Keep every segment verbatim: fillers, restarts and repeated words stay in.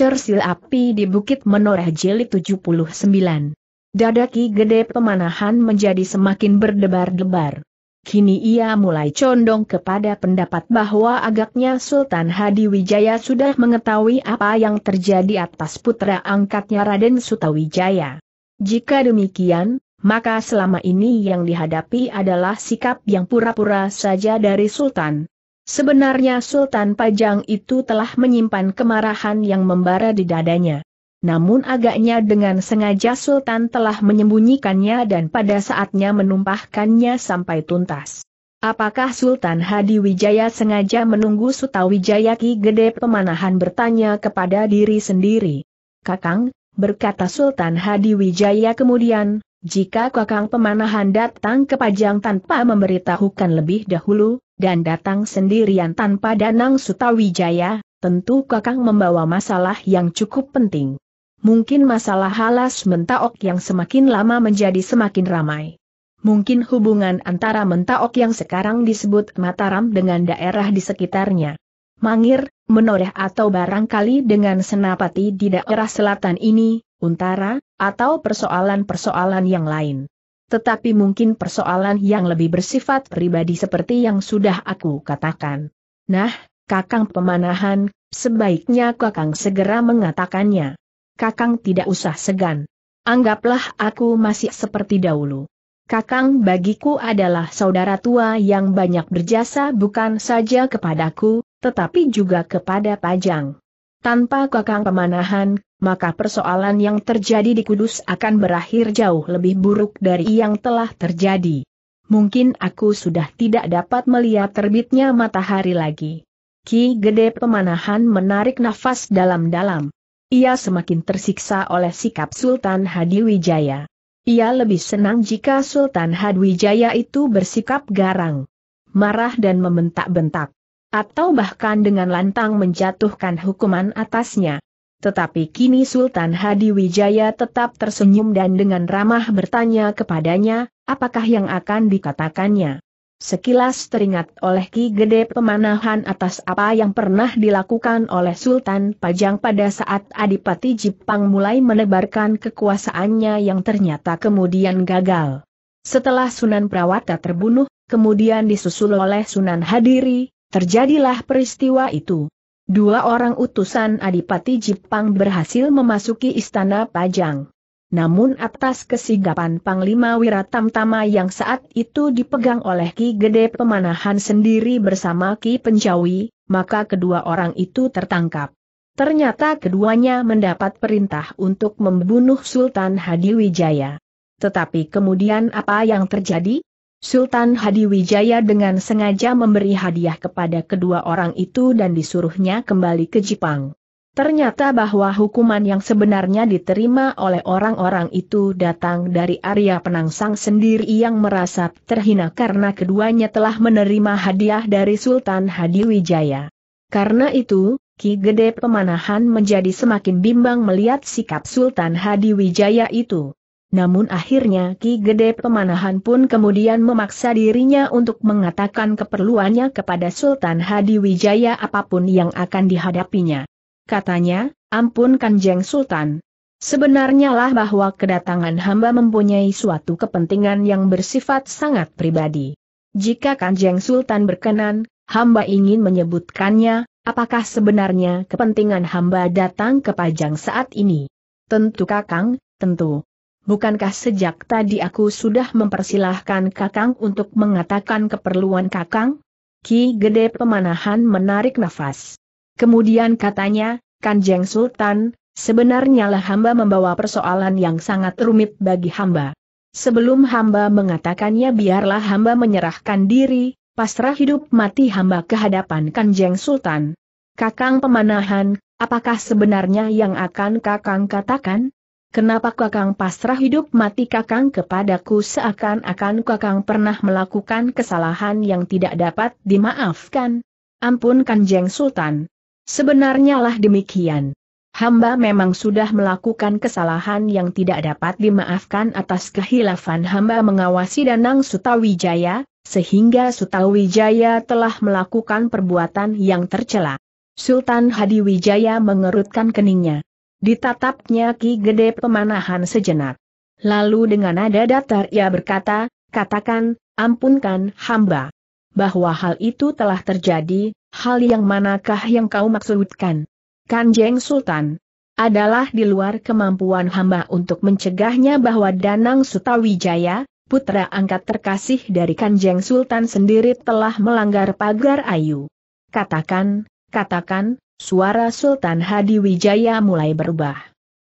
Cersil api di Bukit Menoreh jilid tujuh puluh sembilan. Dada Ki Gede Pemanahan menjadi semakin berdebar-debar. Kini ia mulai condong kepada pendapat bahwa agaknya Sultan Hadiwijaya sudah mengetahui apa yang terjadi atas putra angkatnya Raden Sutawijaya. Jika demikian, maka selama ini yang dihadapi adalah sikap yang pura-pura saja dari Sultan. Sebenarnya Sultan Pajang itu telah menyimpan kemarahan yang membara di dadanya. Namun agaknya dengan sengaja Sultan telah menyembunyikannya dan pada saatnya menumpahkannya sampai tuntas. Apakah Sultan Hadiwijaya sengaja menunggu Sutawijaya? Ki Gede Pemanahan bertanya kepada diri sendiri. "Kakang," berkata Sultan Hadiwijaya kemudian, "jika Kakang Pemanahan datang ke Pajang tanpa memberitahukan lebih dahulu, dan datang sendirian tanpa Danang Sutawijaya, tentu Kakang membawa masalah yang cukup penting. Mungkin masalah Alas Mentaok yang semakin lama menjadi semakin ramai. Mungkin hubungan antara Mentaok yang sekarang disebut Mataram dengan daerah di sekitarnya. Mangir, Menoreh atau barangkali dengan Senapati di daerah selatan ini, Untara, atau persoalan-persoalan yang lain. Tetapi mungkin persoalan yang lebih bersifat pribadi seperti yang sudah aku katakan. Nah, Kakang Pemanahan, sebaiknya Kakang segera mengatakannya. Kakang tidak usah segan. Anggaplah aku masih seperti dahulu. Kakang bagiku adalah saudara tua yang banyak berjasa bukan saja kepadaku, tetapi juga kepada Pajang. Tanpa Kakang Pemanahan, maka persoalan yang terjadi di Kudus akan berakhir jauh lebih buruk dari yang telah terjadi. Mungkin aku sudah tidak dapat melihat terbitnya matahari lagi." Ki Gede Pemanahan menarik nafas dalam-dalam. Ia semakin tersiksa oleh sikap Sultan Hadiwijaya. Ia lebih senang jika Sultan Hadiwijaya itu bersikap garang, marah dan membentak-bentak, atau bahkan dengan lantang menjatuhkan hukuman atasnya. Tetapi kini Sultan Hadiwijaya tetap tersenyum dan dengan ramah bertanya kepadanya, apakah yang akan dikatakannya. Sekilas teringat oleh Ki Gede Pemanahan atas apa yang pernah dilakukan oleh Sultan Pajang pada saat Adipati Jipang mulai menebarkan kekuasaannya yang ternyata kemudian gagal. Setelah Sunan Prawata terbunuh, kemudian disusul oleh Sunan Hadiri, terjadilah peristiwa itu. Dua orang utusan Adipati Jipang berhasil memasuki istana Pajang. Namun atas kesigapan Panglima Wiratamtama yang saat itu dipegang oleh Ki Gede Pemanahan sendiri bersama Ki Penjawi, maka kedua orang itu tertangkap. Ternyata keduanya mendapat perintah untuk membunuh Sultan Hadiwijaya. Tetapi kemudian apa yang terjadi? Sultan Hadiwijaya dengan sengaja memberi hadiah kepada kedua orang itu dan disuruhnya kembali ke Jipang. Ternyata bahwa hukuman yang sebenarnya diterima oleh orang-orang itu datang dari Arya Penangsang sendiri yang merasa terhina karena keduanya telah menerima hadiah dari Sultan Hadiwijaya. Karena itu, Ki Gede Pemanahan menjadi semakin bimbang melihat sikap Sultan Hadiwijaya itu. Namun akhirnya Ki Gede Pemanahan pun kemudian memaksa dirinya untuk mengatakan keperluannya kepada Sultan Hadiwijaya apapun yang akan dihadapinya. Katanya, "Ampun Kanjeng Sultan. Sebenarnya lah bahwa kedatangan hamba mempunyai suatu kepentingan yang bersifat sangat pribadi. Jika Kanjeng Sultan berkenan, hamba ingin menyebutkannya, apakah sebenarnya kepentingan hamba datang ke Pajang saat ini?" "Tentu Kakang, tentu. Bukankah sejak tadi aku sudah mempersilahkan Kakang untuk mengatakan keperluan Kakang?" Ki Gede Pemanahan menarik nafas. Kemudian katanya, "Kanjeng Sultan, sebenarnya lah hamba membawa persoalan yang sangat rumit bagi hamba. Sebelum hamba mengatakannya biarlah hamba menyerahkan diri, pasrah hidup mati hamba ke hadapan Kanjeng Sultan. Kakang Pemanahan, apakah sebenarnya yang akan Kakang katakan? Kenapa Kakang pasrah hidup mati Kakang kepadaku seakan-akan Kakang pernah melakukan kesalahan yang tidak dapat dimaafkan?" "Ampun Kanjeng Sultan. Sebenarnya lah demikian. Hamba memang sudah melakukan kesalahan yang tidak dapat dimaafkan atas kehilafan hamba mengawasi Danang Sutawijaya, sehingga Sutawijaya telah melakukan perbuatan yang tercela. Sultan Hadiwijaya mengerutkan keningnya. Ditatapnya Ki Gede Pemanahan sejenak. Lalu dengan nada datar ia berkata, "Katakan, ampunkan hamba. Bahwa hal itu telah terjadi, hal yang manakah yang kau maksudkan?" "Kanjeng Sultan, adalah di luar kemampuan hamba untuk mencegahnya bahwa Danang Sutawijaya, putra angkat terkasih dari Kanjeng Sultan sendiri telah melanggar pagar ayu." "Katakan, katakan." Suara Sultan Hadiwijaya mulai berubah.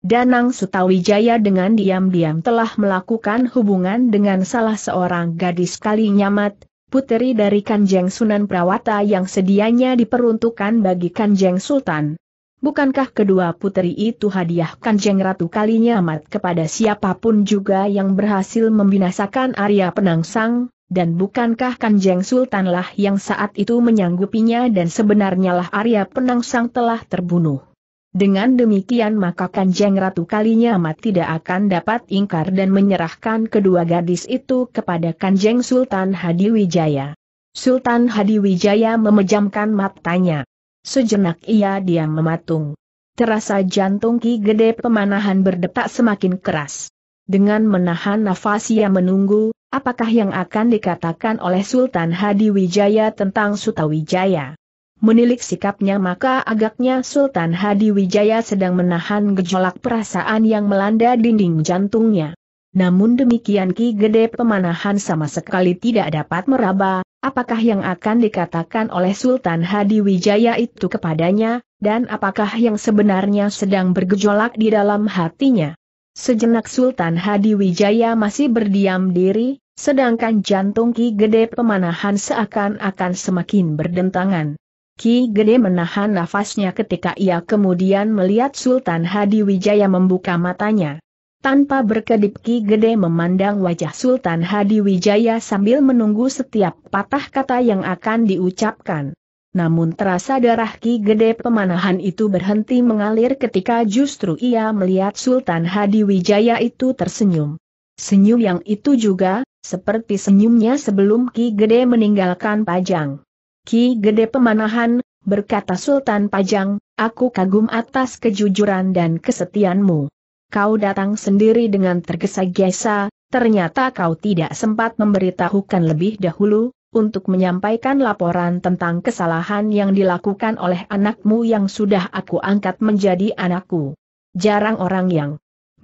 Danang Sutawijaya dengan diam-diam telah melakukan hubungan dengan salah seorang gadis Kalinyamat, puteri dari Kanjeng Sunan Prawata yang sedianya diperuntukkan bagi Kanjeng Sultan. Bukankah kedua puteri itu hadiah Kanjeng Ratu Kalinyamat kepada siapapun juga yang berhasil membinasakan Arya Penangsang? Dan bukankah Kanjeng Sultanlah yang saat itu menyanggupinya dan sebenarnya lah Arya Penangsang telah terbunuh. Dengan demikian maka Kanjeng Ratu Kalinyamat tidak akan dapat ingkar dan menyerahkan kedua gadis itu kepada Kanjeng Sultan Hadiwijaya. Sultan Hadiwijaya memejamkan matanya. Sejenak ia diam mematung. Terasa jantung Ki Gede Pemanahan berdetak semakin keras. Dengan menahan nafas ia menunggu, apakah yang akan dikatakan oleh Sultan Hadiwijaya tentang Sutawijaya. Menilik sikapnya maka agaknya Sultan Hadiwijaya sedang menahan gejolak perasaan yang melanda dinding jantungnya. Namun demikian Ki Gede Pemanahan sama sekali tidak dapat meraba, apakah yang akan dikatakan oleh Sultan Hadiwijaya itu kepadanya, dan apakah yang sebenarnya sedang bergejolak di dalam hatinya. Sejenak Sultan Hadiwijaya masih berdiam diri, sedangkan jantung Ki Gede Pemanahan seakan-akan semakin berdentangan. Ki Gede menahan nafasnya ketika ia kemudian melihat Sultan Hadiwijaya membuka matanya. Tanpa berkedip Ki Gede memandang wajah Sultan Hadiwijaya sambil menunggu setiap patah kata yang akan diucapkan. Namun terasa darah Ki Gede Pemanahan itu berhenti mengalir ketika justru ia melihat Sultan Hadiwijaya itu tersenyum. Senyum yang itu juga, seperti senyumnya sebelum Ki Gede meninggalkan Pajang. "Ki Gede Pemanahan," berkata Sultan Pajang, "aku kagum atas kejujuran dan kesetiaanmu. Kau datang sendiri dengan tergesa-gesa, ternyata kau tidak sempat memberitahukan lebih dahulu, untuk menyampaikan laporan tentang kesalahan yang dilakukan oleh anakmu yang sudah aku angkat menjadi anakku. Jarang orang yang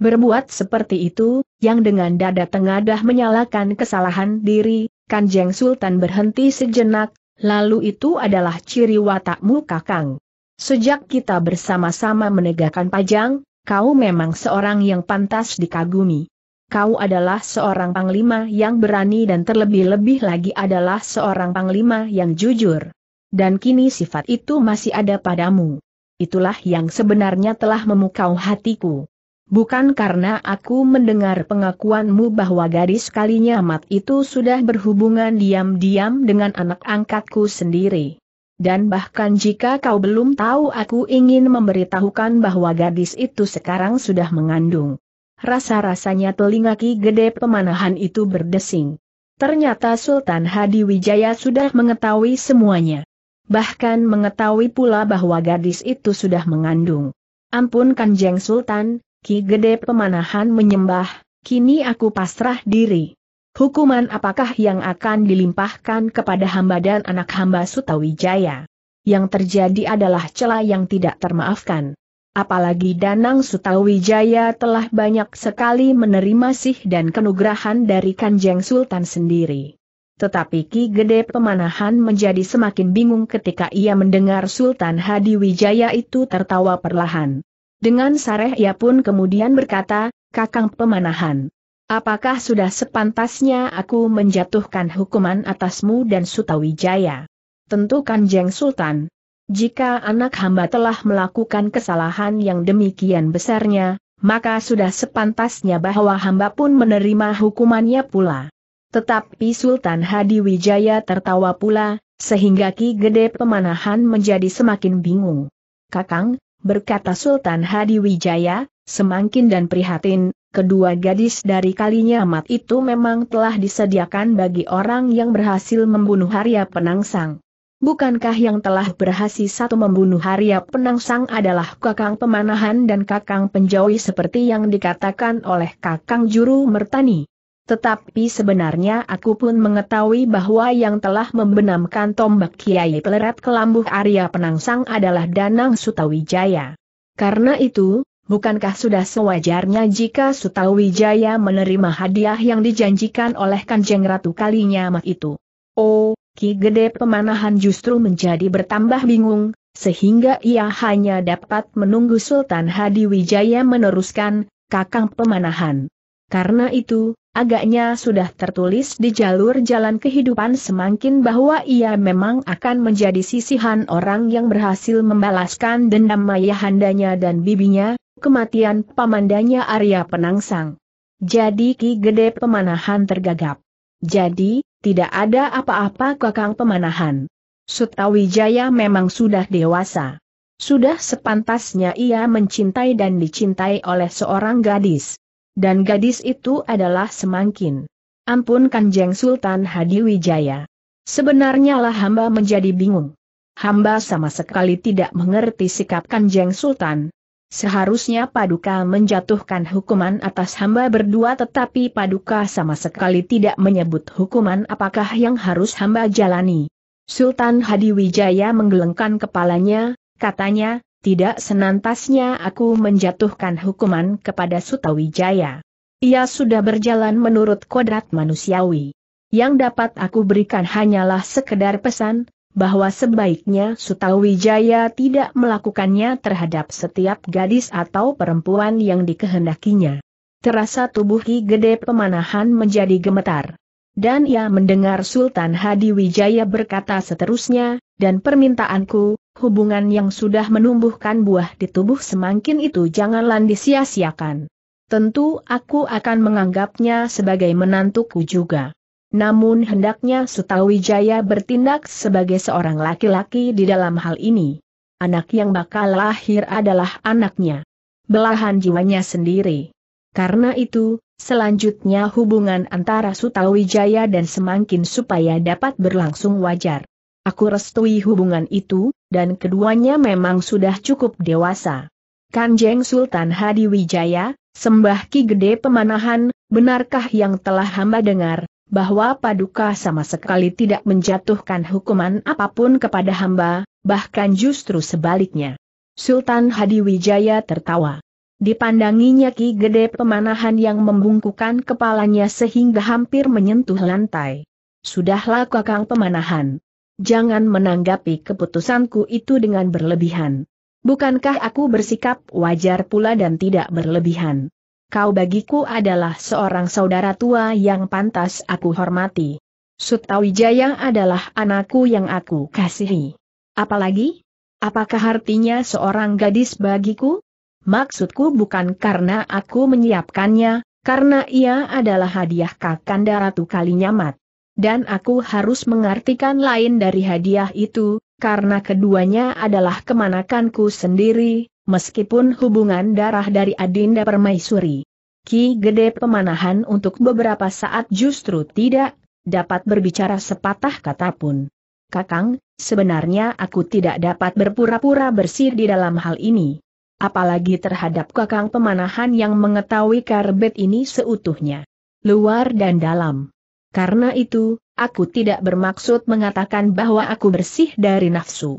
berbuat seperti itu, yang dengan dada tengadah menyalahkan kesalahan diri." Kanjeng Sultan berhenti sejenak, "Lalu itu adalah ciri watakmu, Kakang. Sejak kita bersama-sama menegakkan Pajang, kau memang seorang yang pantas dikagumi. Kau adalah seorang panglima yang berani dan terlebih-lebih lagi adalah seorang panglima yang jujur. Dan kini sifat itu masih ada padamu. Itulah yang sebenarnya telah memukau hatiku. Bukan karena aku mendengar pengakuanmu bahwa gadis Kalinyamat itu sudah berhubungan diam-diam dengan anak angkatku sendiri. Dan bahkan jika kau belum tahu, aku ingin memberitahukan bahwa gadis itu sekarang sudah mengandung." Rasa-rasanya telinga Ki Gede Pemanahan itu berdesing. Ternyata Sultan Hadiwijaya sudah mengetahui semuanya. Bahkan mengetahui pula bahwa gadis itu sudah mengandung. "Ampun Kanjeng Sultan," Ki Gede Pemanahan menyembah, "kini aku pasrah diri. Hukuman apakah yang akan dilimpahkan kepada hamba dan anak hamba Sutawijaya? Yang terjadi adalah celah yang tidak termaafkan. Apalagi Danang Sutawijaya telah banyak sekali menerima sih dan kenugrahan dari Kanjeng Sultan sendiri." Tetapi Ki Gede Pemanahan menjadi semakin bingung ketika ia mendengar Sultan Hadiwijaya itu tertawa perlahan. Dengan sareh ia pun kemudian berkata, "Kakang Pemanahan, apakah sudah sepantasnya aku menjatuhkan hukuman atasmu dan Sutawijaya?" "Tentu Kanjeng Sultan. Jika anak hamba telah melakukan kesalahan yang demikian besarnya, maka sudah sepantasnya bahwa hamba pun menerima hukumannya pula." Tetapi Sultan Hadiwijaya tertawa pula, sehingga Ki Gede Pemanahan menjadi semakin bingung. "Kakang," berkata Sultan Hadiwijaya, "semakin dan prihatin, kedua gadis dari Kalinyamat itu memang telah disediakan bagi orang yang berhasil membunuh Arya Penangsang. Bukankah yang telah berhasil satu membunuh Arya Penangsang adalah Kakang Pemanahan dan Kakang Penjawi seperti yang dikatakan oleh Kakang Juru Mertani? Tetapi sebenarnya aku pun mengetahui bahwa yang telah membenamkan tombak Kiai Pleret ke lambuh Arya Penangsang adalah Danang Sutawijaya. Karena itu, bukankah sudah sewajarnya jika Sutawijaya menerima hadiah yang dijanjikan oleh Kanjeng Ratu Kalinyamat itu? Oh, Ki Gede Pemanahan justru menjadi bertambah bingung, sehingga ia hanya dapat menunggu Sultan Hadiwijaya meneruskan, Kakang Pemanahan. Karena itu, agaknya sudah tertulis di jalur jalan kehidupan semangkin bahwa ia memang akan menjadi sisihan orang yang berhasil membalaskan dendam ayahandanya dan bibinya, kematian pamandanya Arya Penangsang. Jadi Ki Gede Pemanahan tergagap. Jadi, tidak ada apa-apa Kakang Pemanahan. Sutawijaya memang sudah dewasa. Sudah sepantasnya ia mencintai dan dicintai oleh seorang gadis. Dan gadis itu adalah semangkin. Ampun Kanjeng Sultan Hadiwijaya. Sebenarnya lah hamba menjadi bingung. Hamba sama sekali tidak mengerti sikap Kanjeng Sultan. Seharusnya Paduka menjatuhkan hukuman atas hamba berdua, tetapi Paduka sama sekali tidak menyebut hukuman apakah yang harus hamba jalani. Sultan Hadiwijaya menggelengkan kepalanya, katanya, tidak senantasnya aku menjatuhkan hukuman kepada Sutawijaya. Ia sudah berjalan menurut kodrat manusiawi. Yang dapat aku berikan hanyalah sekedar pesan, bahwa sebaiknya Sutawijaya tidak melakukannya terhadap setiap gadis atau perempuan yang dikehendakinya. Terasa tubuh Ki Gede Pemanahan menjadi gemetar. Dan ia mendengar Sultan Hadiwijaya berkata seterusnya, dan permintaanku, hubungan yang sudah menumbuhkan buah di tubuh semangkin itu janganlah disia-siakan. Tentu aku akan menganggapnya sebagai menantuku juga. Namun hendaknya Sutawijaya bertindak sebagai seorang laki-laki di dalam hal ini. Anak yang bakal lahir adalah anaknya, belahan jiwanya sendiri. Karena itu, selanjutnya hubungan antara Sutawijaya dan semangkin supaya dapat berlangsung wajar. Aku restui hubungan itu, dan keduanya memang sudah cukup dewasa. Kanjeng Sultan Hadiwijaya, sembah Ki Gede Pemanahan, benarkah yang telah hamba dengar, bahwa Paduka sama sekali tidak menjatuhkan hukuman apapun kepada hamba, bahkan justru sebaliknya? Sultan Hadiwijaya tertawa. Dipandanginya Ki Gede Pemanahan yang membungkukkan kepalanya sehingga hampir menyentuh lantai. Sudahlah Kakang Pemanahan. Jangan menanggapi keputusanku itu dengan berlebihan. Bukankah aku bersikap wajar pula dan tidak berlebihan? Kau bagiku adalah seorang saudara tua yang pantas aku hormati. Sutawijaya adalah anakku yang aku kasihi. Apalagi? Apakah artinya seorang gadis bagiku? Maksudku bukan karena aku menyiapkannya, karena ia adalah hadiah Kakanda Ratu Kalinyamat. Dan aku harus mengartikan lain dari hadiah itu, karena keduanya adalah kemanakanku sendiri. Meskipun hubungan darah dari Adinda Permaisuri. Ki Gede Pemanahan untuk beberapa saat justru tidak dapat berbicara sepatah kata pun. Kakang, sebenarnya aku tidak dapat berpura-pura bersih di dalam hal ini. Apalagi terhadap Kakang Pemanahan yang mengetahui Karèbèt ini seutuhnya, luar dan dalam. Karena itu, aku tidak bermaksud mengatakan bahwa aku bersih dari nafsu.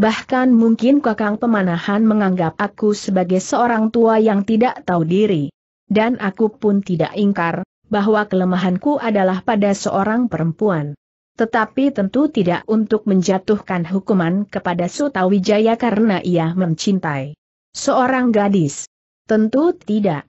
Bahkan mungkin Kakang Pemanahan menganggap aku sebagai seorang tua yang tidak tahu diri. Dan aku pun tidak ingkar, bahwa kelemahanku adalah pada seorang perempuan. Tetapi tentu tidak untuk menjatuhkan hukuman kepada Sutawijaya karena ia mencintai seorang gadis. Tentu tidak.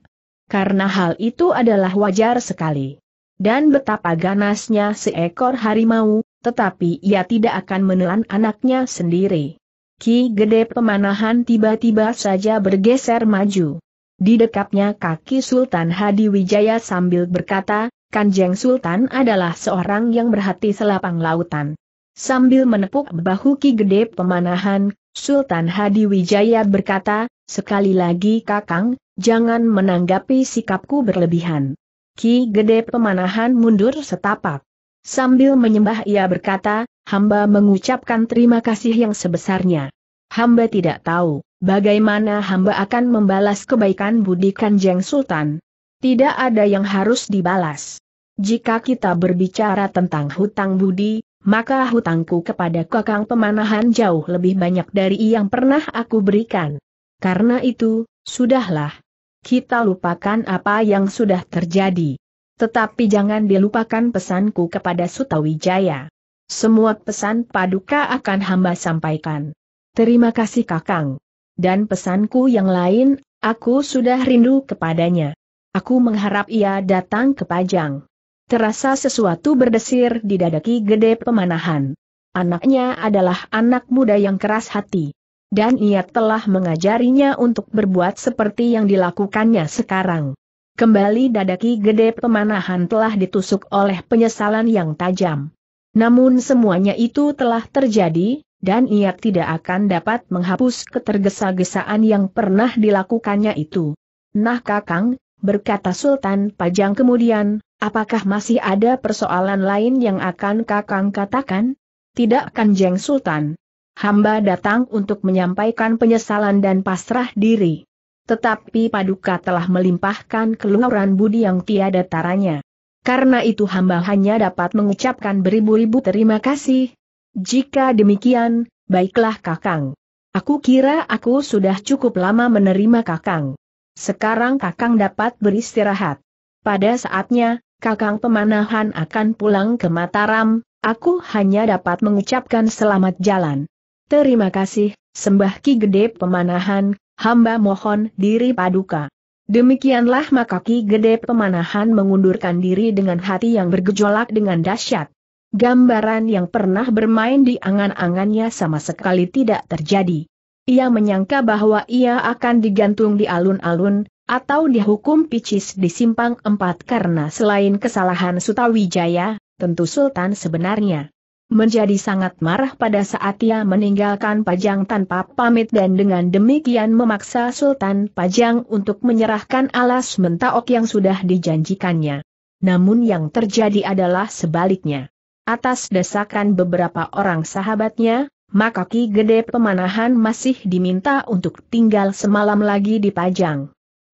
Karena hal itu adalah wajar sekali. Dan betapa ganasnya seekor harimau, tetapi ia tidak akan menelan anaknya sendiri. Ki Gede Pemanahan tiba-tiba saja bergeser maju. Didekapnya kaki Sultan Hadiwijaya sambil berkata, Kanjeng Sultan adalah seorang yang berhati selapang lautan. Sambil menepuk bahu Ki Gede Pemanahan, Sultan Hadiwijaya berkata, sekali lagi Kakang, jangan menanggapi sikapku berlebihan. Ki Gede Pemanahan mundur setapak. Sambil menyembah ia berkata, hamba mengucapkan terima kasih yang sebesarnya. Hamba tidak tahu bagaimana hamba akan membalas kebaikan budi Kanjeng Sultan. Tidak ada yang harus dibalas. Jika kita berbicara tentang hutang budi, maka hutangku kepada Kakang Pemanahan jauh lebih banyak dari yang pernah aku berikan. Karena itu, sudahlah. Kita lupakan apa yang sudah terjadi. Tetapi jangan dilupakan pesanku kepada Sutawijaya. Semua pesan Paduka akan hamba sampaikan. Terima kasih Kakang. Dan pesanku yang lain, aku sudah rindu kepadanya. Aku mengharap ia datang ke Pajang. Terasa sesuatu berdesir di dada Ki Gede Pemanahan. Anaknya adalah anak muda yang keras hati. Dan ia telah mengajarinya untuk berbuat seperti yang dilakukannya sekarang. Kembali dada Ki Gede Pemanahan telah ditusuk oleh penyesalan yang tajam. Namun semuanya itu telah terjadi, dan ia tidak akan dapat menghapus ketergesa-gesaan yang pernah dilakukannya itu. Nah Kakang, berkata Sultan Pajang kemudian, apakah masih ada persoalan lain yang akan Kakang katakan? Tidak Kanjeng Sultan. Hamba datang untuk menyampaikan penyesalan dan pasrah diri. Tetapi Paduka telah melimpahkan keluaran budi yang tiada taranya. Karena itu hamba hanya dapat mengucapkan beribu-ribu terima kasih. Jika demikian, baiklah Kakang. Aku kira aku sudah cukup lama menerima Kakang. Sekarang Kakang dapat beristirahat. Pada saatnya, Kakang Pemanahan akan pulang ke Mataram, aku hanya dapat mengucapkan selamat jalan. Terima kasih, sembah Ki Gede Pemanahan, hamba mohon diri Paduka. Demikianlah maka Ki Gede Pemanahan mengundurkan diri dengan hati yang bergejolak dengan dahsyat. Gambaran yang pernah bermain di angan-angannya sama sekali tidak terjadi. Ia menyangka bahwa ia akan digantung di alun-alun, atau dihukum picis di simpang empat karena selain kesalahan Sutawijaya, tentu Sultan sebenarnya menjadi sangat marah pada saat ia meninggalkan Pajang tanpa pamit dan dengan demikian memaksa Sultan Pajang untuk menyerahkan Alas Mentaok yang sudah dijanjikannya. Namun yang terjadi adalah sebaliknya. Atas desakan beberapa orang sahabatnya, maka Ki Gede Pemanahan masih diminta untuk tinggal semalam lagi di Pajang.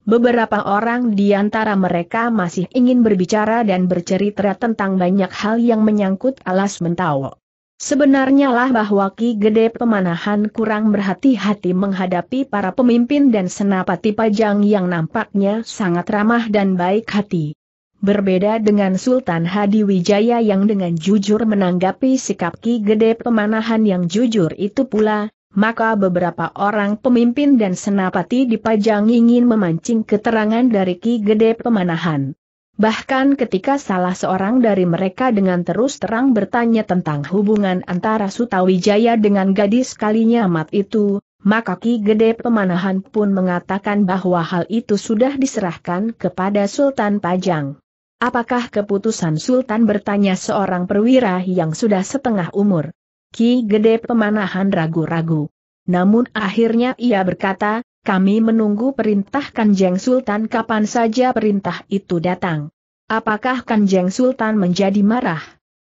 Beberapa orang di antara mereka masih ingin berbicara dan bercerita tentang banyak hal yang menyangkut Alas Mentaok. Sebenarnya lah bahwa Ki Gede Pemanahan kurang berhati-hati menghadapi para pemimpin dan senapati Pajang yang nampaknya sangat ramah dan baik hati. Berbeda dengan Sultan Hadiwijaya yang dengan jujur menanggapi sikap Ki Gede Pemanahan yang jujur itu pula, maka beberapa orang pemimpin dan senapati di Pajang ingin memancing keterangan dari Ki Gede Pemanahan. Bahkan ketika salah seorang dari mereka dengan terus terang bertanya tentang hubungan antara Sutawijaya dengan gadis Kalinyamat itu, maka Ki Gede Pemanahan pun mengatakan bahwa hal itu sudah diserahkan kepada Sultan Pajang. Apakah keputusan Sultan bertanya seorang perwira yang sudah setengah umur? Ki Gede Pemanahan ragu-ragu. Namun akhirnya ia berkata, kami menunggu perintah Kanjeng Sultan kapan saja perintah itu datang. Apakah Kanjeng Sultan menjadi marah?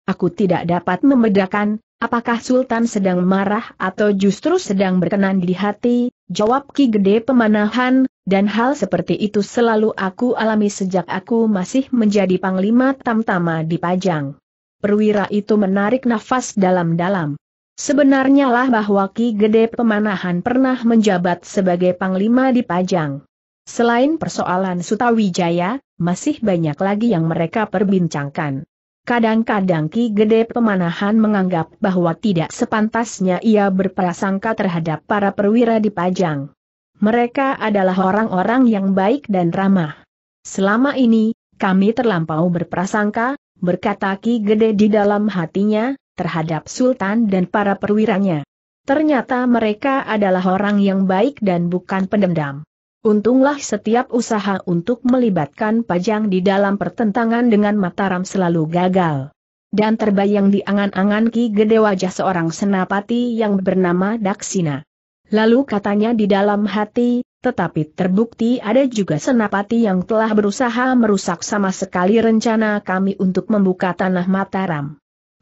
Aku tidak dapat membedakan, apakah Sultan sedang marah atau justru sedang berkenan di hati, jawab Ki Gede Pemanahan, dan hal seperti itu selalu aku alami sejak aku masih menjadi Panglima Tamtama di Pajang. Perwira itu menarik nafas dalam-dalam. Sebenarnya lah bahwa Ki Gede Pemanahan pernah menjabat sebagai Panglima di Pajang. Selain persoalan Sutawijaya, masih banyak lagi yang mereka perbincangkan. Kadang-kadang Ki Gede Pemanahan menganggap bahwa tidak sepantasnya ia berprasangka terhadap para perwira di Pajang. Mereka adalah orang-orang yang baik dan ramah. Selama ini, kami terlampau berprasangka, berkata Ki Gede di dalam hatinya, terhadap Sultan dan para perwiranya. Ternyata mereka adalah orang yang baik dan bukan pendendam. Untunglah setiap usaha untuk melibatkan Pajang di dalam pertentangan dengan Mataram selalu gagal. Dan terbayang di angan-angan Ki Gede wajah seorang senapati yang bernama Daksina. Lalu katanya di dalam hati, tetapi terbukti ada juga senapati yang telah berusaha merusak sama sekali rencana kami untuk membuka tanah Mataram.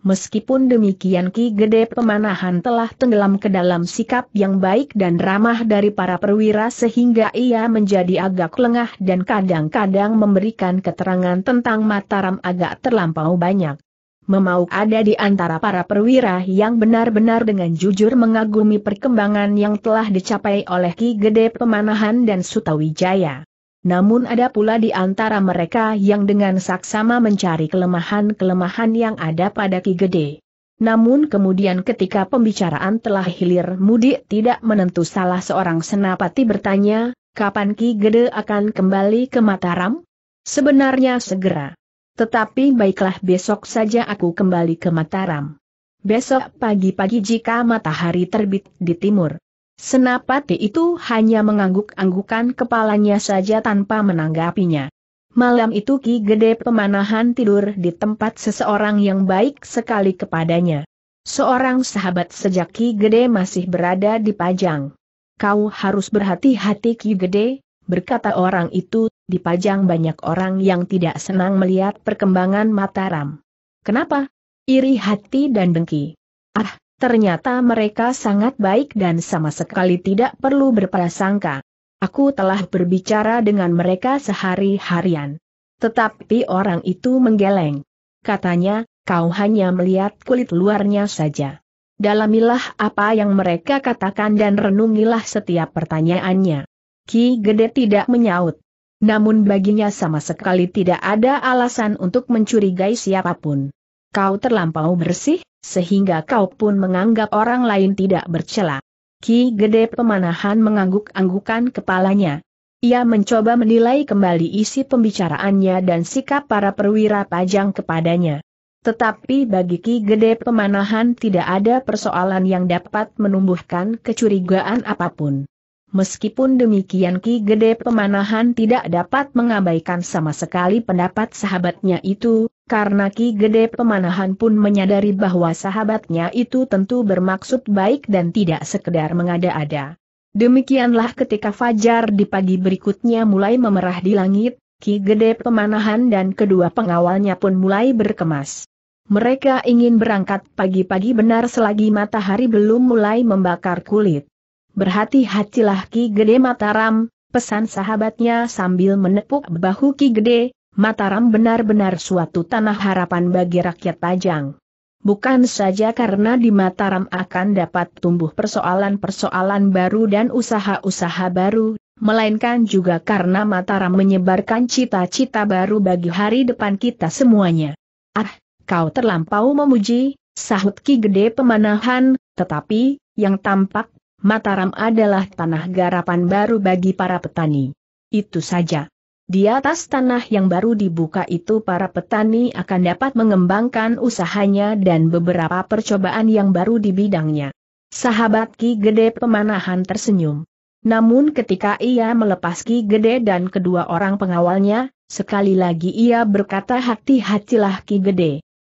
Meskipun demikian Ki Gede Pemanahan telah tenggelam ke dalam sikap yang baik dan ramah dari para perwira sehingga ia menjadi agak lengah dan kadang-kadang memberikan keterangan tentang Mataram agak terlampau banyak. Memauk ada di antara para perwira yang benar-benar dengan jujur mengagumi perkembangan yang telah dicapai oleh Ki Gede Pemanahan dan Sutawijaya. Namun ada pula di antara mereka yang dengan saksama mencari kelemahan-kelemahan yang ada pada Ki Gede. Namun kemudian ketika pembicaraan telah hilir mudik tidak menentu salah seorang senapati bertanya, kapan Ki Gede akan kembali ke Mataram? Sebenarnya segera. Tetapi baiklah besok saja aku kembali ke Mataram. Besok pagi-pagi jika matahari terbit di timur. Senapati itu hanya mengangguk-anggukan kepalanya saja tanpa menanggapinya. Malam itu Ki Gede Pemanahan tidur di tempat seseorang yang baik sekali kepadanya. Seorang sahabat sejak Ki Gede masih berada di Pajang. Kau harus berhati-hati Ki Gede, berkata orang itu, di Pajang banyak orang yang tidak senang melihat perkembangan Mataram. Kenapa? Iri hati dan dengki. Ah! Ternyata mereka sangat baik dan sama sekali tidak perlu berprasangka. Aku telah berbicara dengan mereka sehari-harian. Tetapi orang itu menggeleng. Katanya, kau hanya melihat kulit luarnya saja. Dalamilah apa yang mereka katakan dan renungilah setiap pertanyaannya. Ki Gede tidak menyaut. Namun baginya sama sekali tidak ada alasan untuk mencurigai siapapun. Kau terlampau bersih, sehingga kau pun menganggap orang lain tidak bercela. Ki Gede Pemanahan mengangguk-anggukan kepalanya. Ia mencoba menilai kembali isi pembicaraannya dan sikap para perwira Pajang kepadanya. Tetapi bagi Ki Gede Pemanahan tidak ada persoalan yang dapat menumbuhkan kecurigaan apapun. Meskipun demikian Ki Gede Pemanahan tidak dapat mengabaikan sama sekali pendapat sahabatnya itu, karena Ki Gede Pemanahan pun menyadari bahwa sahabatnya itu tentu bermaksud baik dan tidak sekedar mengada-ada. Demikianlah ketika fajar di pagi berikutnya mulai memerah di langit, Ki Gede Pemanahan dan kedua pengawalnya pun mulai berkemas. Mereka ingin berangkat pagi-pagi benar selagi matahari belum mulai membakar kulit. Berhati-hatilah Ki Gede Mataram, pesan sahabatnya sambil menepuk bahu Ki Gede. Mataram benar-benar suatu tanah harapan bagi rakyat Pajang. Bukan saja karena di Mataram akan dapat tumbuh persoalan-persoalan baru dan usaha-usaha baru, melainkan juga karena Mataram menyebarkan cita-cita baru bagi hari depan kita semuanya. Ah, kau terlampau memuji, sahut Ki Gede Pemanahan, tetapi, yang tampak, Mataram adalah tanah garapan baru bagi para petani. Itu saja. Di atas tanah yang baru dibuka itu para petani akan dapat mengembangkan usahanya dan beberapa percobaan yang baru di bidangnya. Sahabat Ki Gede Pemanahan tersenyum. Namun ketika ia melepas Ki Gede dan kedua orang pengawalnya, sekali lagi ia berkata hati-hatilah Ki Gede.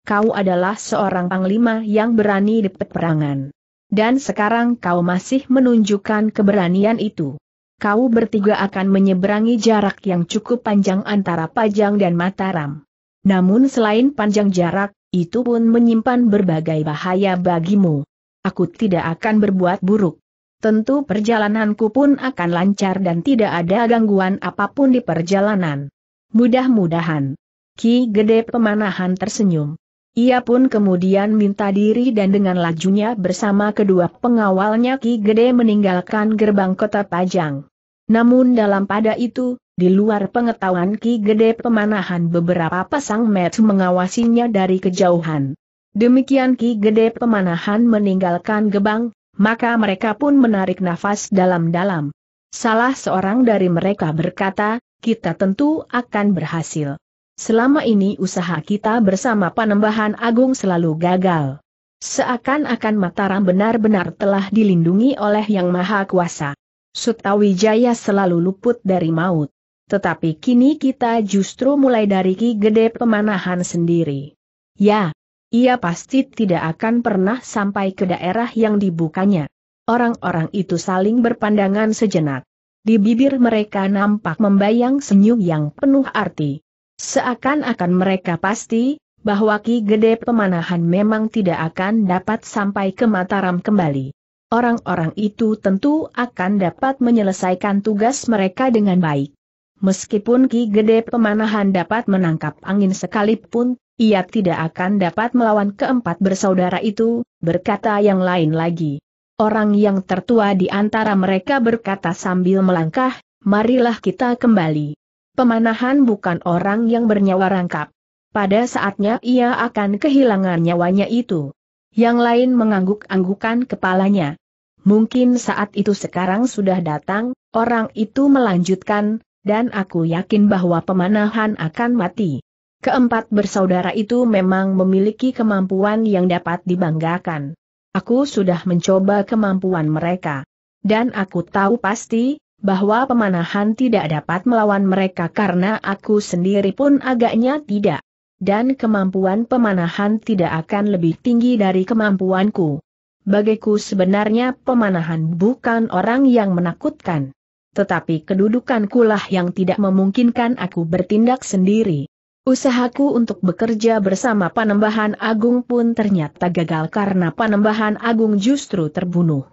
Kau adalah seorang panglima yang berani di peperangan. Dan sekarang kau masih menunjukkan keberanian itu. Kau bertiga akan menyeberangi jarak yang cukup panjang antara Pajang dan Mataram. Namun selain panjang jarak, itu pun menyimpan berbagai bahaya bagimu. Aku tidak akan berbuat buruk. Tentu perjalananku pun akan lancar dan tidak ada gangguan apapun di perjalanan. Mudah-mudahan. Ki Gede Pemanahan tersenyum. Ia pun kemudian minta diri dan dengan lajunya bersama kedua pengawalnya Ki Gede meninggalkan gerbang kota Pajang. Namun dalam pada itu, di luar pengetahuan Ki Gede Pemanahan beberapa pasang mata mengawasinya dari kejauhan. Demikian Ki Gede Pemanahan meninggalkan gerbang, maka mereka pun menarik nafas dalam-dalam. Salah seorang dari mereka berkata, kita tentu akan berhasil. Selama ini usaha kita bersama Panembahan Agung selalu gagal. Seakan-akan Mataram benar-benar telah dilindungi oleh Yang Maha Kuasa. Sutawijaya selalu luput dari maut. Tetapi kini kita justru mulai dari Ki Gede Pemanahan sendiri. Ya, ia pasti tidak akan pernah sampai ke daerah yang dibukanya. Orang-orang itu saling berpandangan sejenak. Di bibir mereka nampak membayang senyum yang penuh arti. Seakan-akan mereka pasti, bahwa Ki Gede Pemanahan memang tidak akan dapat sampai ke Mataram kembali. Orang-orang itu tentu akan dapat menyelesaikan tugas mereka dengan baik. Meskipun Ki Gede Pemanahan dapat menangkap angin sekalipun, ia tidak akan dapat melawan keempat bersaudara itu, berkata yang lain lagi. Orang yang tertua di antara mereka berkata sambil melangkah, "Marilah kita kembali." Pemanahan bukan orang yang bernyawa rangkap. Pada saatnya ia akan kehilangan nyawanya itu. Yang lain mengangguk-anggukan kepalanya. Mungkin saat itu sekarang sudah datang, orang itu melanjutkan, dan aku yakin bahwa Pemanahan akan mati. Keempat bersaudara itu memang memiliki kemampuan yang dapat dibanggakan. Aku sudah mencoba kemampuan mereka. Dan aku tahu pasti, bahwa Pemanahan tidak dapat melawan mereka karena aku sendiri pun agaknya tidak. Dan kemampuan Pemanahan tidak akan lebih tinggi dari kemampuanku. Bagiku sebenarnya Pemanahan bukan orang yang menakutkan. Tetapi kedudukankulah yang tidak memungkinkan aku bertindak sendiri. Usahaku untuk bekerja bersama Panembahan Agung pun ternyata gagal karena Panembahan Agung justru terbunuh.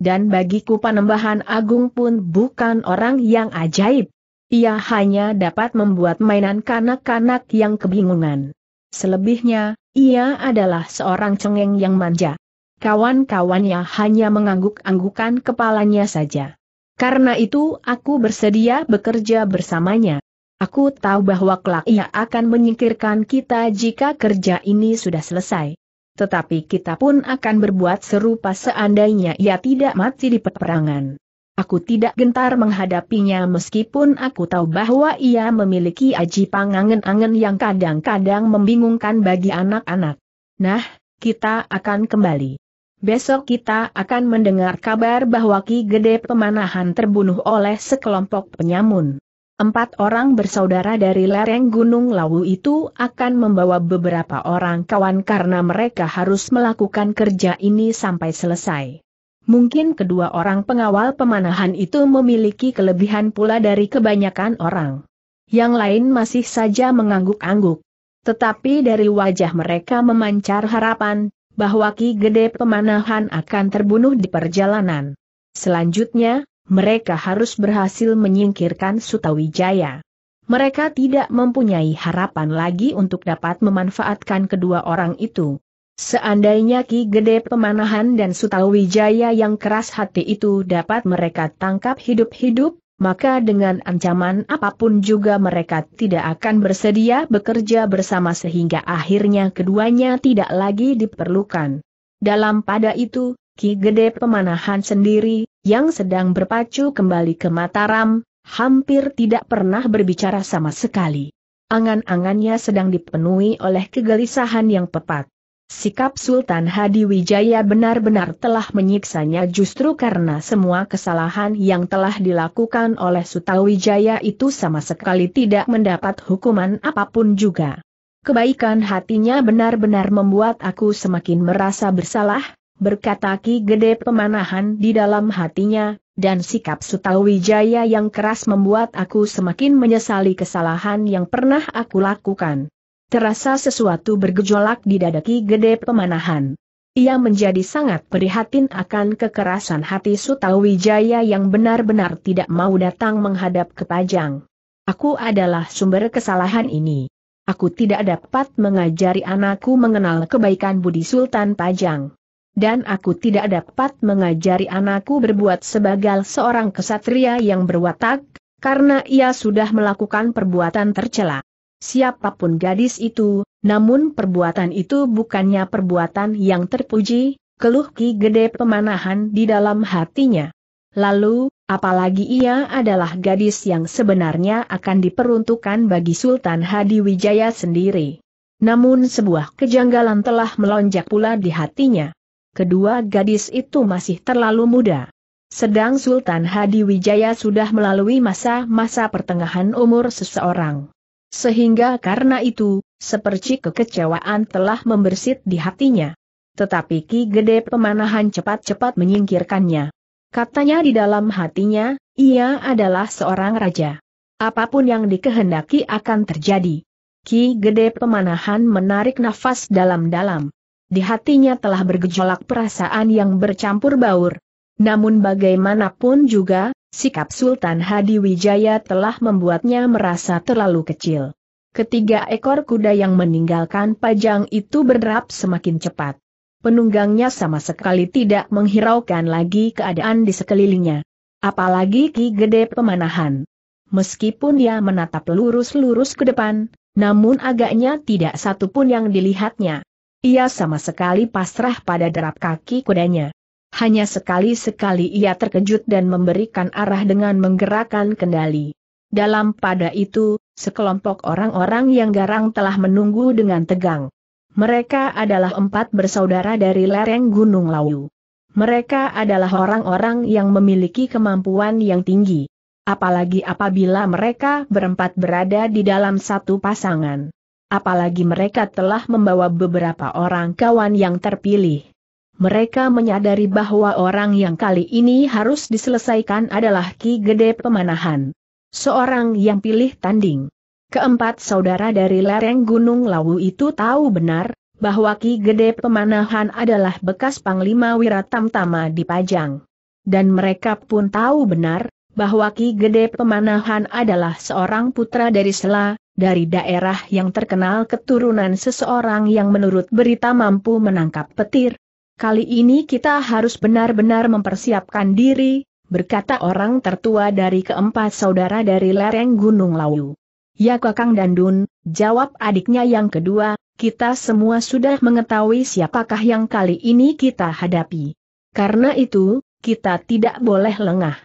Dan bagiku Panembahan Agung pun bukan orang yang ajaib. Ia hanya dapat membuat mainan kanak-kanak yang kebingungan. Selebihnya, ia adalah seorang cengeng yang manja. Kawan-kawannya hanya mengangguk-anggukan kepalanya saja. Karena itu aku bersedia bekerja bersamanya. Aku tahu bahwa kelak ia akan menyingkirkan kita jika kerja ini sudah selesai. Tetapi kita pun akan berbuat serupa seandainya ia tidak mati di peperangan. Aku tidak gentar menghadapinya meskipun aku tahu bahwa ia memiliki aji pangangen-angen yang kadang-kadang membingungkan bagi anak-anak. Nah, kita akan kembali. Besok kita akan mendengar kabar bahwa Ki Gede Pemanahan terbunuh oleh sekelompok penyamun. Empat orang bersaudara dari lereng Gunung Lawu itu akan membawa beberapa orang kawan karena mereka harus melakukan kerja ini sampai selesai. Mungkin kedua orang pengawal Pemanahan itu memiliki kelebihan pula dari kebanyakan orang. Yang lain masih saja mengangguk-angguk. Tetapi dari wajah mereka memancar harapan, bahwa Ki Gede Pemanahan akan terbunuh di perjalanan. Selanjutnya, mereka harus berhasil menyingkirkan Sutawijaya. Mereka tidak mempunyai harapan lagi untuk dapat memanfaatkan kedua orang itu. Seandainya Ki Gede Pemanahan dan Sutawijaya yang keras hati itu dapat mereka tangkap hidup-hidup, maka dengan ancaman apapun juga mereka tidak akan bersedia bekerja bersama sehingga akhirnya keduanya tidak lagi diperlukan. Dalam pada itu, Ki Gede Pemanahan sendiri, yang sedang berpacu kembali ke Mataram, hampir tidak pernah berbicara sama sekali. Angan-angannya sedang dipenuhi oleh kegelisahan yang pekat. Sikap Sultan Hadiwijaya benar-benar telah menyiksanya justru karena semua kesalahan yang telah dilakukan oleh Sutawijaya itu sama sekali tidak mendapat hukuman apapun juga. Kebaikan hatinya benar-benar membuat aku semakin merasa bersalah, berkata Ki Gede Pemanahan di dalam hatinya, dan sikap Sutawijaya yang keras membuat aku semakin menyesali kesalahan yang pernah aku lakukan. Terasa sesuatu bergejolak di dada Ki Gede Pemanahan. Ia menjadi sangat prihatin akan kekerasan hati Sutawijaya yang benar-benar tidak mau datang menghadap ke Pajang. Aku adalah sumber kesalahan ini. Aku tidak dapat mengajari anakku mengenal kebaikan budi Sultan Pajang. Dan aku tidak dapat mengajari anakku berbuat sebagai seorang kesatria yang berwatak, karena ia sudah melakukan perbuatan tercela. Siapapun gadis itu, namun perbuatan itu bukannya perbuatan yang terpuji, keluh Ki Gede Pemanahan di dalam hatinya. Lalu, apalagi ia adalah gadis yang sebenarnya akan diperuntukkan bagi Sultan Hadiwijaya sendiri. Namun sebuah kejanggalan telah melonjak pula di hatinya. Kedua gadis itu masih terlalu muda. Sedang Sultan Hadiwijaya sudah melalui masa-masa pertengahan umur seseorang. Sehingga karena itu, seperti kekecewaan telah membersit di hatinya. Tetapi Ki Gede Pemanahan cepat-cepat menyingkirkannya. Katanya di dalam hatinya, ia adalah seorang raja. Apapun yang dikehendaki akan terjadi. Ki Gede Pemanahan menarik nafas dalam-dalam. Di hatinya telah bergejolak perasaan yang bercampur baur. Namun bagaimanapun juga, sikap Sultan Hadiwijaya telah membuatnya merasa terlalu kecil. Ketiga ekor kuda yang meninggalkan Pajang itu berderap semakin cepat. Penunggangnya sama sekali tidak menghiraukan lagi keadaan di sekelilingnya. Apalagi Ki Gede Pemanahan. Meskipun dia menatap lurus-lurus ke depan, namun agaknya tidak satupun yang dilihatnya. Ia sama sekali pasrah pada derap kaki kudanya. Hanya sekali-sekali ia terkejut dan memberikan arah dengan menggerakkan kendali. Dalam pada itu, sekelompok orang-orang yang garang telah menunggu dengan tegang. Mereka adalah empat bersaudara dari lereng Gunung Lawu. Mereka adalah orang-orang yang memiliki kemampuan yang tinggi. Apalagi apabila mereka berempat berada di dalam satu pasangan. Apalagi mereka telah membawa beberapa orang kawan yang terpilih. Mereka menyadari bahwa orang yang kali ini harus diselesaikan adalah Ki Gede Pemanahan. Seorang yang pilih tanding. Keempat saudara dari lereng Gunung Lawu itu tahu benar bahwa Ki Gede Pemanahan adalah bekas Panglima Wiratamtama di Pajang. Dan mereka pun tahu benar bahwa Ki Gede Pemanahan adalah seorang putra dari Sela, dari daerah yang terkenal keturunan seseorang yang menurut berita mampu menangkap petir. Kali ini kita harus benar-benar mempersiapkan diri, berkata orang tertua dari keempat saudara dari lereng Gunung Lawu. Ya Kakang Dandun, jawab adiknya yang kedua, kita semua sudah mengetahui siapakah yang kali ini kita hadapi. Karena itu, kita tidak boleh lengah.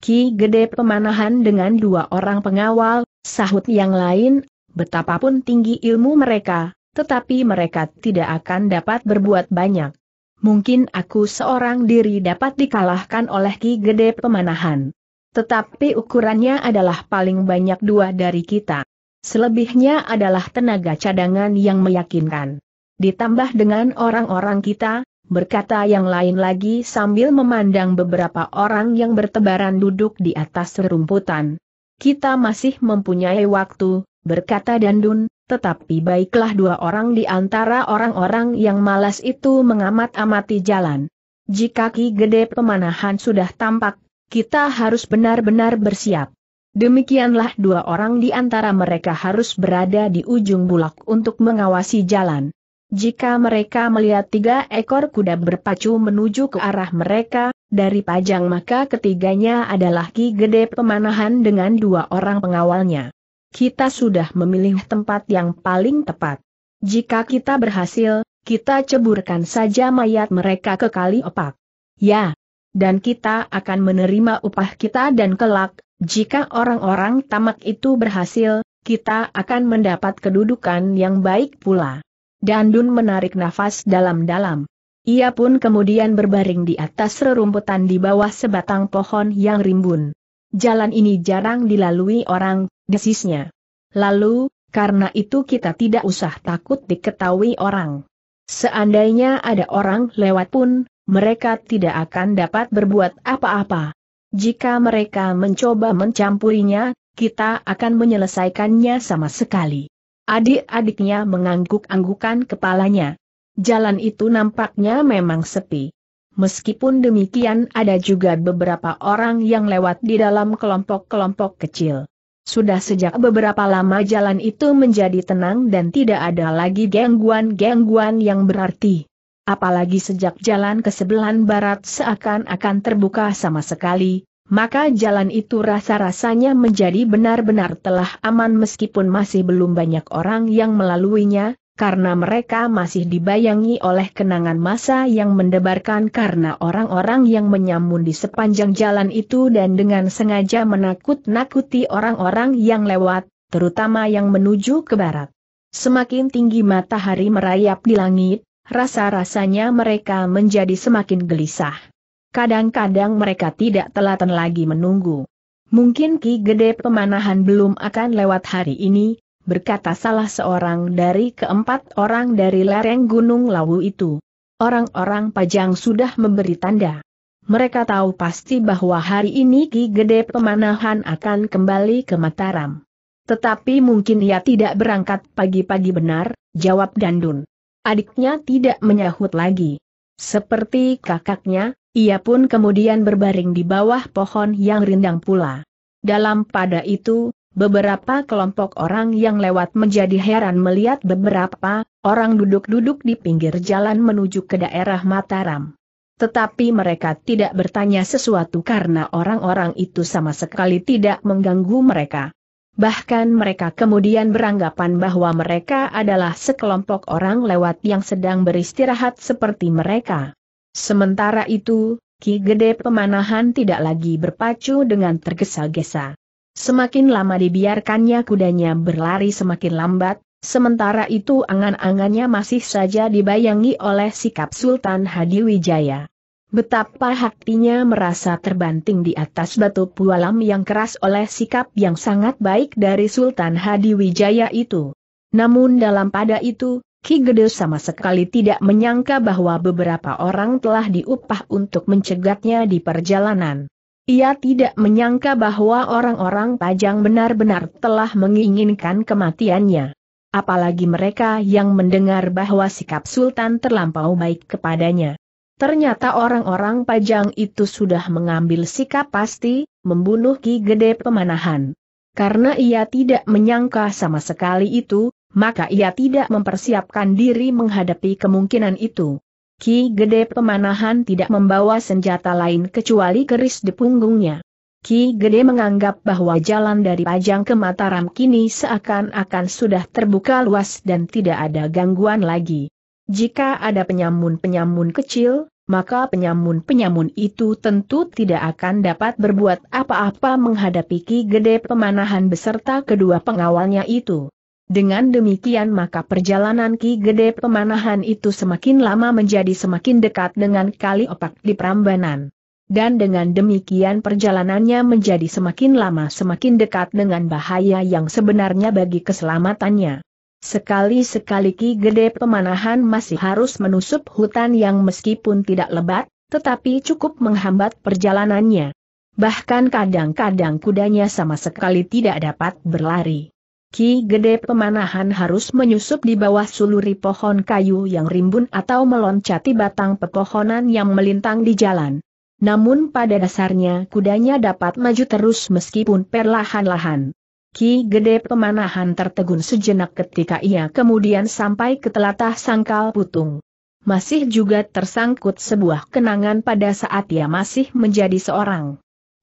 Ki Gede Pemanahan dengan dua orang pengawal, sahut yang lain, betapapun tinggi ilmu mereka, tetapi mereka tidak akan dapat berbuat banyak. Mungkin aku seorang diri dapat dikalahkan oleh Ki Gede Pemanahan. Tetapi ukurannya adalah paling banyak dua dari kita. Selebihnya adalah tenaga cadangan yang meyakinkan. Ditambah dengan orang-orang kita, berkata yang lain lagi sambil memandang beberapa orang yang bertebaran duduk di atas rerumputan. Kita masih mempunyai waktu, berkata Dandun, tetapi baiklah dua orang di antara orang-orang yang malas itu mengamat-amati jalan. Jika Ki Gede Pemanahan sudah tampak, kita harus benar-benar bersiap. Demikianlah dua orang di antara mereka harus berada di ujung bulak untuk mengawasi jalan. Jika mereka melihat tiga ekor kuda berpacu menuju ke arah mereka, dari Pajang maka ketiganya adalah Ki Gede Pemanahan dengan dua orang pengawalnya. Kita sudah memilih tempat yang paling tepat. Jika kita berhasil, kita ceburkan saja mayat mereka ke Kali Opak. Ya, dan kita akan menerima upah kita dan kelak, jika orang-orang tamak itu berhasil, kita akan mendapat kedudukan yang baik pula. Dandun menarik nafas dalam-dalam. Ia pun kemudian berbaring di atas rerumputan di bawah sebatang pohon yang rimbun. Jalan ini jarang dilalui orang, desisnya. Lalu, karena itu kita tidak usah takut diketahui orang. Seandainya ada orang lewat pun, mereka tidak akan dapat berbuat apa-apa. Jika mereka mencoba mencampurinya, kita akan menyelesaikannya sama sekali. Adik-adiknya mengangguk-anggukan kepalanya. Jalan itu nampaknya memang sepi. Meskipun demikian ada juga beberapa orang yang lewat di dalam kelompok-kelompok kecil. Sudah sejak beberapa lama jalan itu menjadi tenang dan tidak ada lagi gangguan-gangguan yang berarti. Apalagi sejak jalan ke sebelah barat seakan-akan terbuka sama sekali. Maka jalan itu rasa-rasanya menjadi benar-benar telah aman meskipun masih belum banyak orang yang melaluinya, karena mereka masih dibayangi oleh kenangan masa yang mendebarkan karena orang-orang yang menyamun di sepanjang jalan itu dan dengan sengaja menakut-nakuti orang-orang yang lewat, terutama yang menuju ke barat. Semakin tinggi matahari merayap di langit, rasa-rasanya mereka menjadi semakin gelisah. Kadang-kadang mereka tidak telaten lagi menunggu. Mungkin Ki Gede Pemanahan belum akan lewat hari ini, berkata salah seorang dari keempat orang dari lereng Gunung Lawu itu. Orang-orang Pajang sudah memberi tanda. Mereka tahu pasti bahwa hari ini Ki Gede Pemanahan akan kembali ke Mataram. Tetapi mungkin ia tidak berangkat pagi-pagi benar, jawab Dandun. Adiknya tidak menyahut lagi. Seperti kakaknya, ia pun kemudian berbaring di bawah pohon yang rindang pula. Dalam pada itu, beberapa kelompok orang yang lewat menjadi heran melihat beberapa orang duduk-duduk di pinggir jalan menuju ke daerah Mataram. Tetapi mereka tidak bertanya sesuatu karena orang-orang itu sama sekali tidak mengganggu mereka. Bahkan mereka kemudian beranggapan bahwa mereka adalah sekelompok orang lewat yang sedang beristirahat seperti mereka. Sementara itu, Ki Gede Pemanahan tidak lagi berpacu dengan tergesa-gesa. Semakin lama dibiarkannya kudanya berlari semakin lambat, sementara itu angan-angannya masih saja dibayangi oleh sikap Sultan Hadiwijaya. Betapa hatinya merasa terbanting di atas batu pualam yang keras oleh sikap yang sangat baik dari Sultan Hadiwijaya itu. Namun dalam pada itu, Ki Gede sama sekali tidak menyangka bahwa beberapa orang telah diupah untuk mencegatnya di perjalanan. Ia tidak menyangka bahwa orang-orang Pajang benar-benar telah menginginkan kematiannya. Apalagi mereka yang mendengar bahwa sikap Sultan terlampau baik kepadanya. Ternyata orang-orang Pajang itu sudah mengambil sikap pasti, membunuh Ki Gede Pemanahan. Karena ia tidak menyangka sama sekali itu, maka ia tidak mempersiapkan diri menghadapi kemungkinan itu. Ki Gede Pemanahan tidak membawa senjata lain kecuali keris di punggungnya. Ki Gede menganggap bahwa jalan dari Pajang ke Mataram kini seakan-akan sudah terbuka luas dan tidak ada gangguan lagi. Jika ada penyamun-penyamun kecil, maka penyamun-penyamun itu tentu tidak akan dapat berbuat apa-apa menghadapi Ki Gede Pemanahan beserta kedua pengawalnya itu. Dengan demikian maka perjalanan Ki Gede Pemanahan itu semakin lama menjadi semakin dekat dengan Kali Opak di Prambanan. Dan dengan demikian perjalanannya menjadi semakin lama semakin dekat dengan bahaya yang sebenarnya bagi keselamatannya. Sekali-sekali Ki Gede Pemanahan masih harus menusup hutan yang meskipun tidak lebat, tetapi cukup menghambat perjalanannya. Bahkan kadang-kadang kudanya sama sekali tidak dapat berlari. Ki Gede Pemanahan harus menyusup di bawah suluri pohon kayu yang rimbun atau meloncati batang pepohonan yang melintang di jalan. Namun pada dasarnya kudanya dapat maju terus meskipun perlahan-lahan. Ki Gede Pemanahan tertegun sejenak ketika ia kemudian sampai ke telatah Sangkal Putung. Masih juga tersangkut sebuah kenangan pada saat ia masih menjadi seorang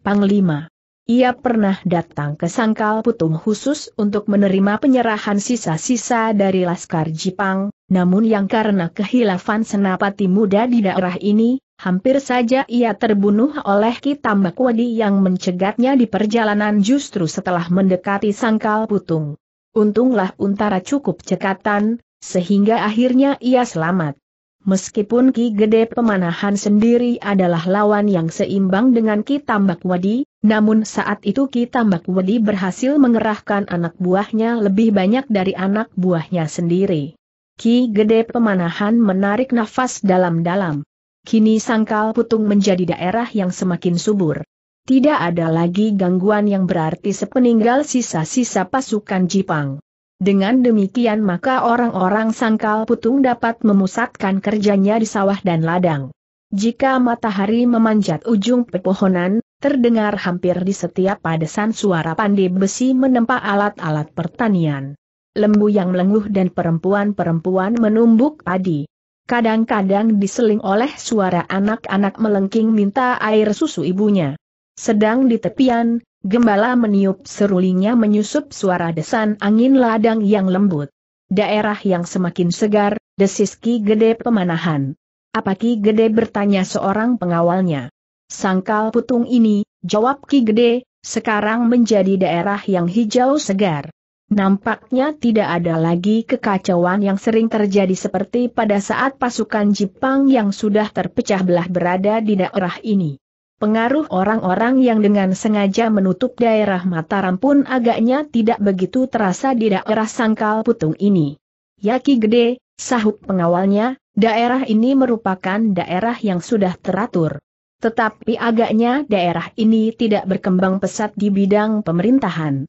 panglima. Ia pernah datang ke Sangkal Putung khusus untuk menerima penyerahan sisa-sisa dari Laskar Jipang, namun yang karena kehilafan senapati muda di daerah ini, hampir saja ia terbunuh oleh Ki Tambak Wadi yang mencegatnya di perjalanan justru setelah mendekati Sangkal Putung. Untunglah Untara cukup cekatan, sehingga akhirnya ia selamat. Meskipun Ki Gede Pemanahan sendiri adalah lawan yang seimbang dengan Ki Tambak Wadi, namun saat itu Ki Tambak Wadi berhasil mengerahkan anak buahnya lebih banyak dari anak buahnya sendiri. Ki Gede Pemanahan menarik nafas dalam-dalam. Kini Sangkal Putung menjadi daerah yang semakin subur. Tidak ada lagi gangguan yang berarti sepeninggal sisa-sisa pasukan Jipang. Dengan demikian maka orang-orang Sangkal Putung dapat memusatkan kerjanya di sawah dan ladang. Jika matahari memanjat ujung pepohonan, terdengar hampir di setiap padesan suara pandai besi menempa alat-alat pertanian. Lembu yang melenguh dan perempuan-perempuan menumbuk padi. Kadang-kadang diseling oleh suara anak-anak melengking minta air susu ibunya. Sedang di tepian, gembala meniup serulingnya menyusup suara desan angin ladang yang lembut. Daerah yang semakin segar, desis Ki Gede Pemanahan. Apa Ki Gede, bertanya seorang pengawalnya. Sangkal Putung ini, jawab Ki Gede, sekarang menjadi daerah yang hijau segar. Nampaknya tidak ada lagi kekacauan yang sering terjadi seperti pada saat pasukan Jipang yang sudah terpecah belah berada di daerah ini. Pengaruh orang-orang yang dengan sengaja menutup daerah Mataram pun agaknya tidak begitu terasa di daerah Sangkal Putung ini. Ya Ki Gede, sahut pengawalnya, daerah ini merupakan daerah yang sudah teratur. Tetapi agaknya daerah ini tidak berkembang pesat di bidang pemerintahan.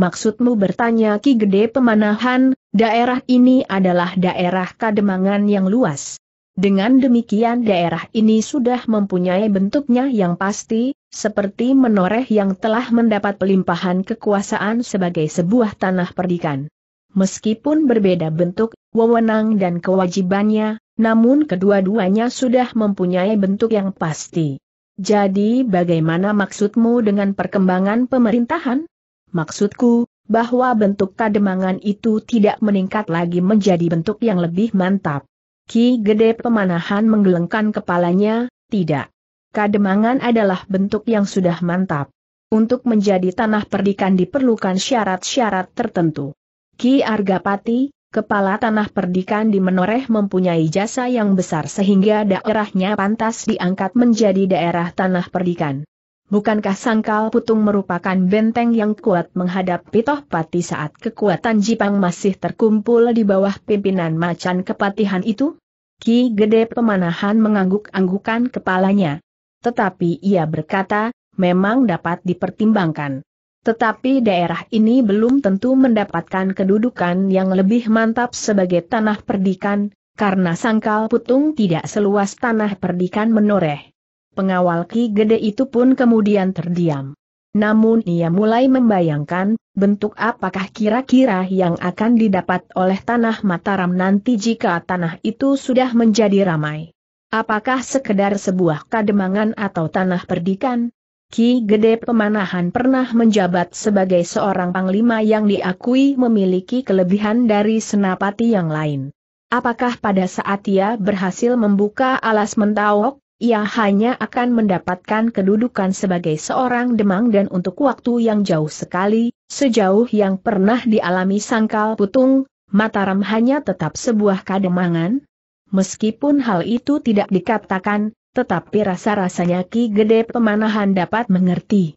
"Maksudmu?" bertanya Ki Gede Pemanahan, "daerah ini adalah daerah Kademangan yang luas. Dengan demikian daerah ini sudah mempunyai bentuknya yang pasti, seperti Menoreh yang telah mendapat pelimpahan kekuasaan sebagai sebuah tanah perdikan. Meskipun berbeda bentuk, wewenang dan kewajibannya, namun kedua-duanya sudah mempunyai bentuk yang pasti. Jadi bagaimana maksudmu dengan perkembangan pemerintahan?" "Maksudku, bahwa bentuk Kademangan itu tidak meningkat lagi menjadi bentuk yang lebih mantap." Ki Gede Pemanahan menggelengkan kepalanya, "Tidak. Kademangan adalah bentuk yang sudah mantap. Untuk menjadi tanah perdikan diperlukan syarat-syarat tertentu." "Ki Argapati, kepala tanah perdikan di Menoreh mempunyai jasa yang besar sehingga daerahnya pantas diangkat menjadi daerah tanah perdikan. Bukankah Sangkal Putung merupakan benteng yang kuat menghadapi Tohpati saat kekuatan Jipang masih terkumpul di bawah pimpinan Macan Kepatihan itu?" Ki Gede Pemanahan mengangguk-anggukan kepalanya. Tetapi ia berkata, "Memang dapat dipertimbangkan. Tetapi daerah ini belum tentu mendapatkan kedudukan yang lebih mantap sebagai tanah perdikan, karena Sangkal Putung tidak seluas tanah perdikan Menoreh." Pengawal Ki Gede itu pun kemudian terdiam. Namun ia mulai membayangkan, bentuk apakah kira-kira yang akan didapat oleh tanah Mataram nanti jika tanah itu sudah menjadi ramai. Apakah sekedar sebuah Kademangan atau tanah perdikan? Ki Gede Pemanahan pernah menjabat sebagai seorang panglima yang diakui memiliki kelebihan dari senapati yang lain. Apakah pada saat ia berhasil membuka Alas Mentaok, ia hanya akan mendapatkan kedudukan sebagai seorang demang dan untuk waktu yang jauh sekali, sejauh yang pernah dialami Sangkal Putung, Mataram hanya tetap sebuah Kademangan? Meskipun hal itu tidak dikatakan, tetapi rasa-rasanya Ki Gede Pemanahan dapat mengerti.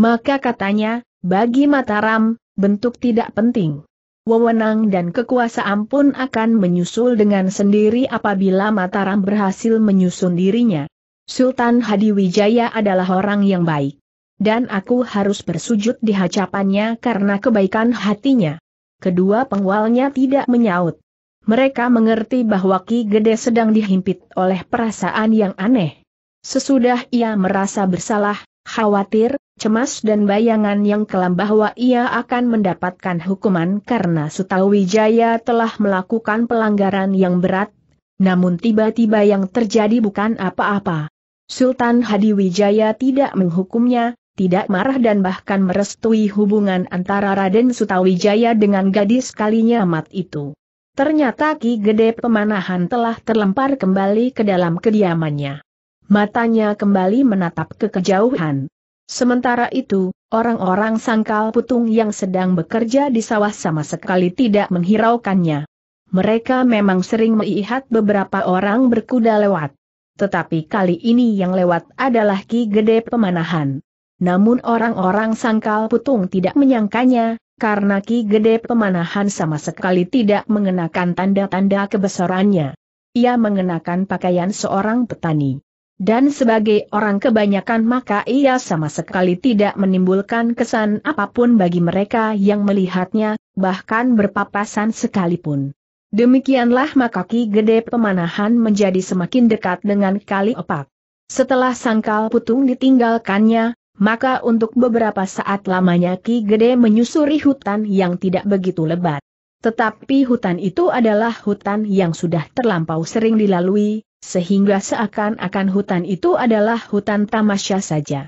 Maka katanya, "Bagi Mataram, bentuk tidak penting. Wewenang dan kekuasaan pun akan menyusul dengan sendiri apabila Mataram berhasil menyusun dirinya. Sultan Hadiwijaya adalah orang yang baik. Dan aku harus bersujud di hadapannya karena kebaikan hatinya." Kedua pengawalnya tidak menyaut. Mereka mengerti bahwa Ki Gede sedang dihimpit oleh perasaan yang aneh. Sesudah ia merasa bersalah, khawatir, cemas dan bayangan yang kelam bahwa ia akan mendapatkan hukuman karena Sutawijaya telah melakukan pelanggaran yang berat, namun tiba-tiba yang terjadi bukan apa-apa. Sultan Hadiwijaya tidak menghukumnya, tidak marah dan bahkan merestui hubungan antara Raden Sutawijaya dengan gadis Kalinyamat itu. Ternyata Ki Gede Pemanahan telah terlempar kembali ke dalam kediamannya. Matanya kembali menatap ke kejauhan. Sementara itu, orang-orang Sangkal Putung yang sedang bekerja di sawah sama sekali tidak menghiraukannya. Mereka memang sering melihat beberapa orang berkuda lewat. Tetapi kali ini yang lewat adalah Ki Gede Pemanahan. Namun orang-orang Sangkal Putung tidak menyangkanya, karena Ki Gede Pemanahan sama sekali tidak mengenakan tanda-tanda kebesarannya. Ia mengenakan pakaian seorang petani. Dan sebagai orang kebanyakan maka ia sama sekali tidak menimbulkan kesan apapun bagi mereka yang melihatnya, bahkan berpapasan sekalipun. Demikianlah maka Ki Gede Pemanahan menjadi semakin dekat dengan Kali Opak. Setelah Sangkal Putung ditinggalkannya, maka untuk beberapa saat lamanya Ki Gede menyusuri hutan yang tidak begitu lebat. Tetapi hutan itu adalah hutan yang sudah terlampau sering dilalui, sehingga seakan-akan hutan itu adalah hutan tamasya saja.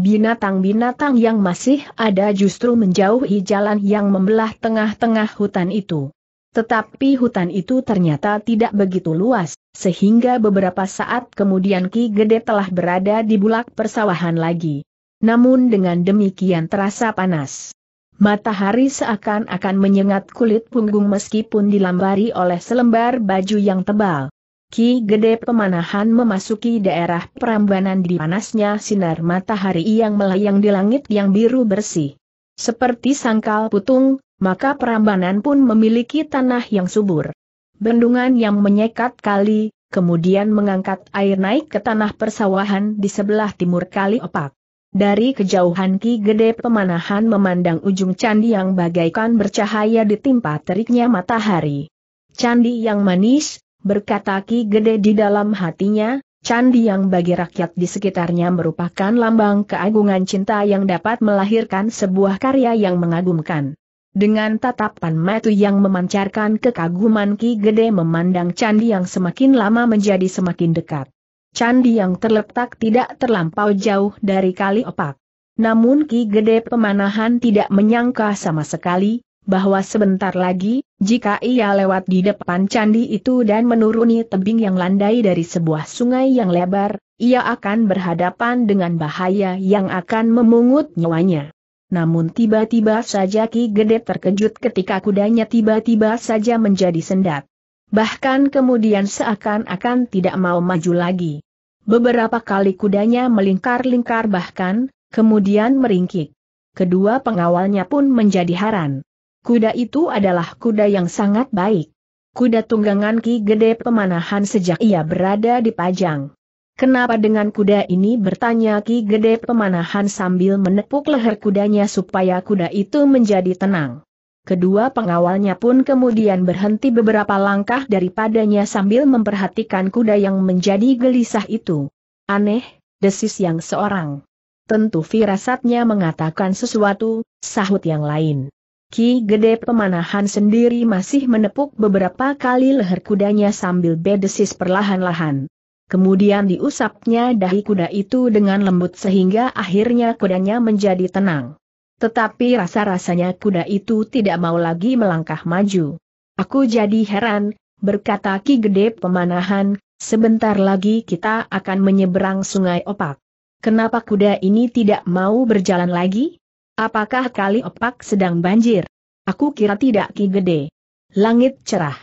Binatang-binatang yang masih ada justru menjauhi jalan yang membelah tengah-tengah hutan itu. Tetapi hutan itu ternyata tidak begitu luas, sehingga beberapa saat kemudian Ki Gede telah berada di bulak persawahan lagi. Namun dengan demikian terasa panas. Matahari seakan-akan menyengat kulit punggung meskipun dilambari oleh selembar baju yang tebal. Ki Gede Pemanahan memasuki daerah Prambanan di panasnya sinar matahari yang melayang di langit yang biru bersih. Seperti Sangkal Putung, maka Prambanan pun memiliki tanah yang subur. Bendungan yang menyekat kali, kemudian mengangkat air naik ke tanah persawahan di sebelah timur Kali Opak. Dari kejauhan Ki Gede Pemanahan memandang ujung candi yang bagaikan bercahaya ditimpa teriknya matahari. Candi yang manis, berkata Ki Gede di dalam hatinya, candi yang bagi rakyat di sekitarnya merupakan lambang keagungan cinta yang dapat melahirkan sebuah karya yang mengagumkan. Dengan tatapan mata yang memancarkan kekaguman, Ki Gede memandang candi yang semakin lama menjadi semakin dekat. Candi yang terletak tidak terlampau jauh dari Kali Opak. Namun Ki Gede Pemanahan tidak menyangka sama sekali, bahwa sebentar lagi, jika ia lewat di depan candi itu dan menuruni tebing yang landai dari sebuah sungai yang lebar, ia akan berhadapan dengan bahaya yang akan memungut nyawanya. Namun tiba-tiba saja Ki Gede terkejut ketika kudanya tiba-tiba saja menjadi sendat. Bahkan kemudian seakan-akan tidak mau maju lagi. Beberapa kali kudanya melingkar-lingkar bahkan, kemudian meringkik. Kedua pengawalnya pun menjadi heran. Kuda itu adalah kuda yang sangat baik. Kuda tunggangan Ki Gede Pemanahan sejak ia berada di Pajang. Kenapa dengan kuda ini, bertanya Ki Gede Pemanahan sambil menepuk leher kudanya supaya kuda itu menjadi tenang. Kedua pengawalnya pun kemudian berhenti beberapa langkah daripadanya sambil memperhatikan kuda yang menjadi gelisah itu. Aneh, desis yang seorang. Tentu firasatnya mengatakan sesuatu, sahut yang lain. Ki Gede Pemanahan sendiri masih menepuk beberapa kali leher kudanya sambil berdesis perlahan-lahan. Kemudian diusapnya dahi kuda itu dengan lembut sehingga akhirnya kudanya menjadi tenang. Tetapi rasa-rasanya kuda itu tidak mau lagi melangkah maju. Aku jadi heran, berkata Ki Gede Pemanahan, sebentar lagi kita akan menyeberang Sungai Opak. Kenapa kuda ini tidak mau berjalan lagi? Apakah Kali Opak sedang banjir? Aku kira tidak, Ki Gede. Langit cerah.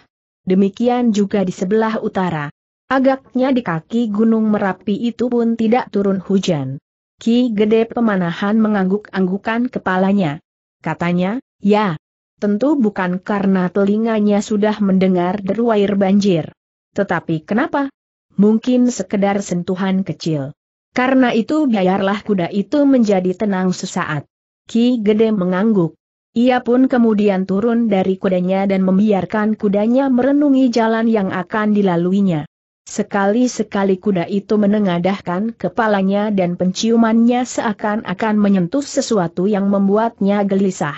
Demikian juga di sebelah utara. Agaknya di kaki Gunung Merapi itu pun tidak turun hujan. Ki Gede Pemanahan mengangguk-anggukan kepalanya. Katanya, ya, tentu bukan karena telinganya sudah mendengar deru air banjir. Tetapi kenapa? Mungkin sekedar sentuhan kecil. Karena itu biarlah kuda itu menjadi tenang sesaat. Ki Gede mengangguk. Ia pun kemudian turun dari kudanya dan membiarkan kudanya merenungi jalan yang akan dilaluinya. Sekali-sekali kuda itu menengadahkan kepalanya dan penciumannya seakan-akan menyentuh sesuatu yang membuatnya gelisah.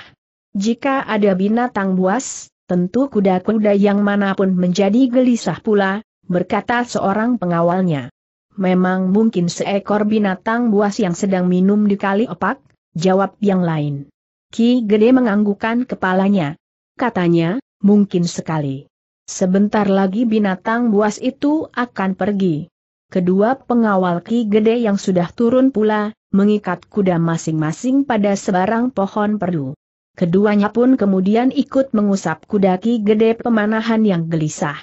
Jika ada binatang buas, tentu kuda-kuda yang manapun menjadi gelisah pula, berkata seorang pengawalnya. Memang mungkin seekor binatang buas yang sedang minum di Kali Opak, jawab yang lain. Ki Gede menganggukkan kepalanya. Katanya, mungkin sekali. Sebentar lagi binatang buas itu akan pergi. Kedua pengawal Ki Gede yang sudah turun pula, mengikat kuda masing-masing pada sebarang pohon perdu. Keduanya pun kemudian ikut mengusap kuda Ki Gede Pemanahan yang gelisah.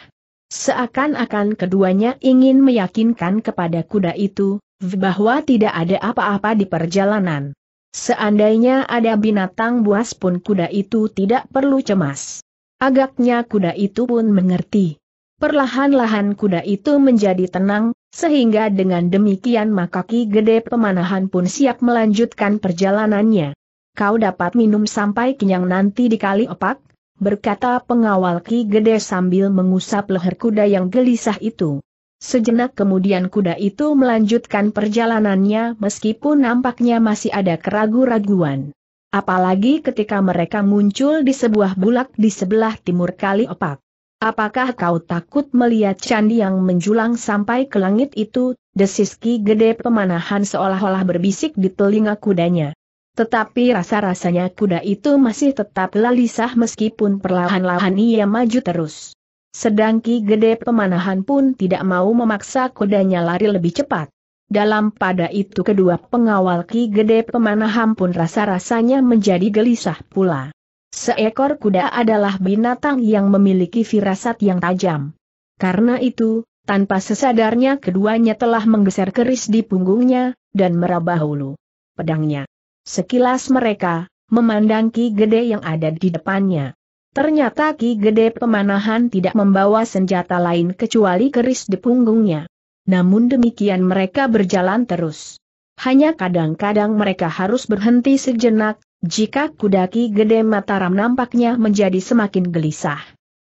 Seakan-akan keduanya ingin meyakinkan kepada kuda itu, bahwa tidak ada apa-apa di perjalanan. Seandainya ada binatang buas pun kuda itu tidak perlu cemas. Agaknya kuda itu pun mengerti. Perlahan-lahan kuda itu menjadi tenang, sehingga dengan demikian maka Ki Gede Pemanahan pun siap melanjutkan perjalanannya. Kau dapat minum sampai kenyang nanti di Kali Opak, berkata pengawal Ki Gede sambil mengusap leher kuda yang gelisah itu. Sejenak kemudian kuda itu melanjutkan perjalanannya meskipun nampaknya masih ada keraguan-raguan. Apalagi ketika mereka muncul di sebuah bulak di sebelah timur Kali Opak. Apakah kau takut melihat candi yang menjulang sampai ke langit itu? Desis Ki Gede Pemanahan seolah-olah berbisik di telinga kudanya. Tetapi rasa-rasanya kuda itu masih tetap gelisah meskipun perlahan-lahan ia maju terus. Sedang Ki Gede Pemanahan pun tidak mau memaksa kudanya lari lebih cepat. Dalam pada itu kedua pengawal Ki Gede Pemanahan pun rasa-rasanya menjadi gelisah pula. Seekor kuda adalah binatang yang memiliki firasat yang tajam. Karena itu, tanpa sesadarnya keduanya telah menggeser keris di punggungnya, dan meraba hulu pedangnya. Sekilas mereka, memandang Ki Gede yang ada di depannya. Ternyata Ki Gede Pemanahan tidak membawa senjata lain kecuali keris di punggungnya. Namun demikian mereka berjalan terus. Hanya kadang-kadang mereka harus berhenti sejenak, jika kuda Ki Gede Mataram nampaknya menjadi semakin gelisah.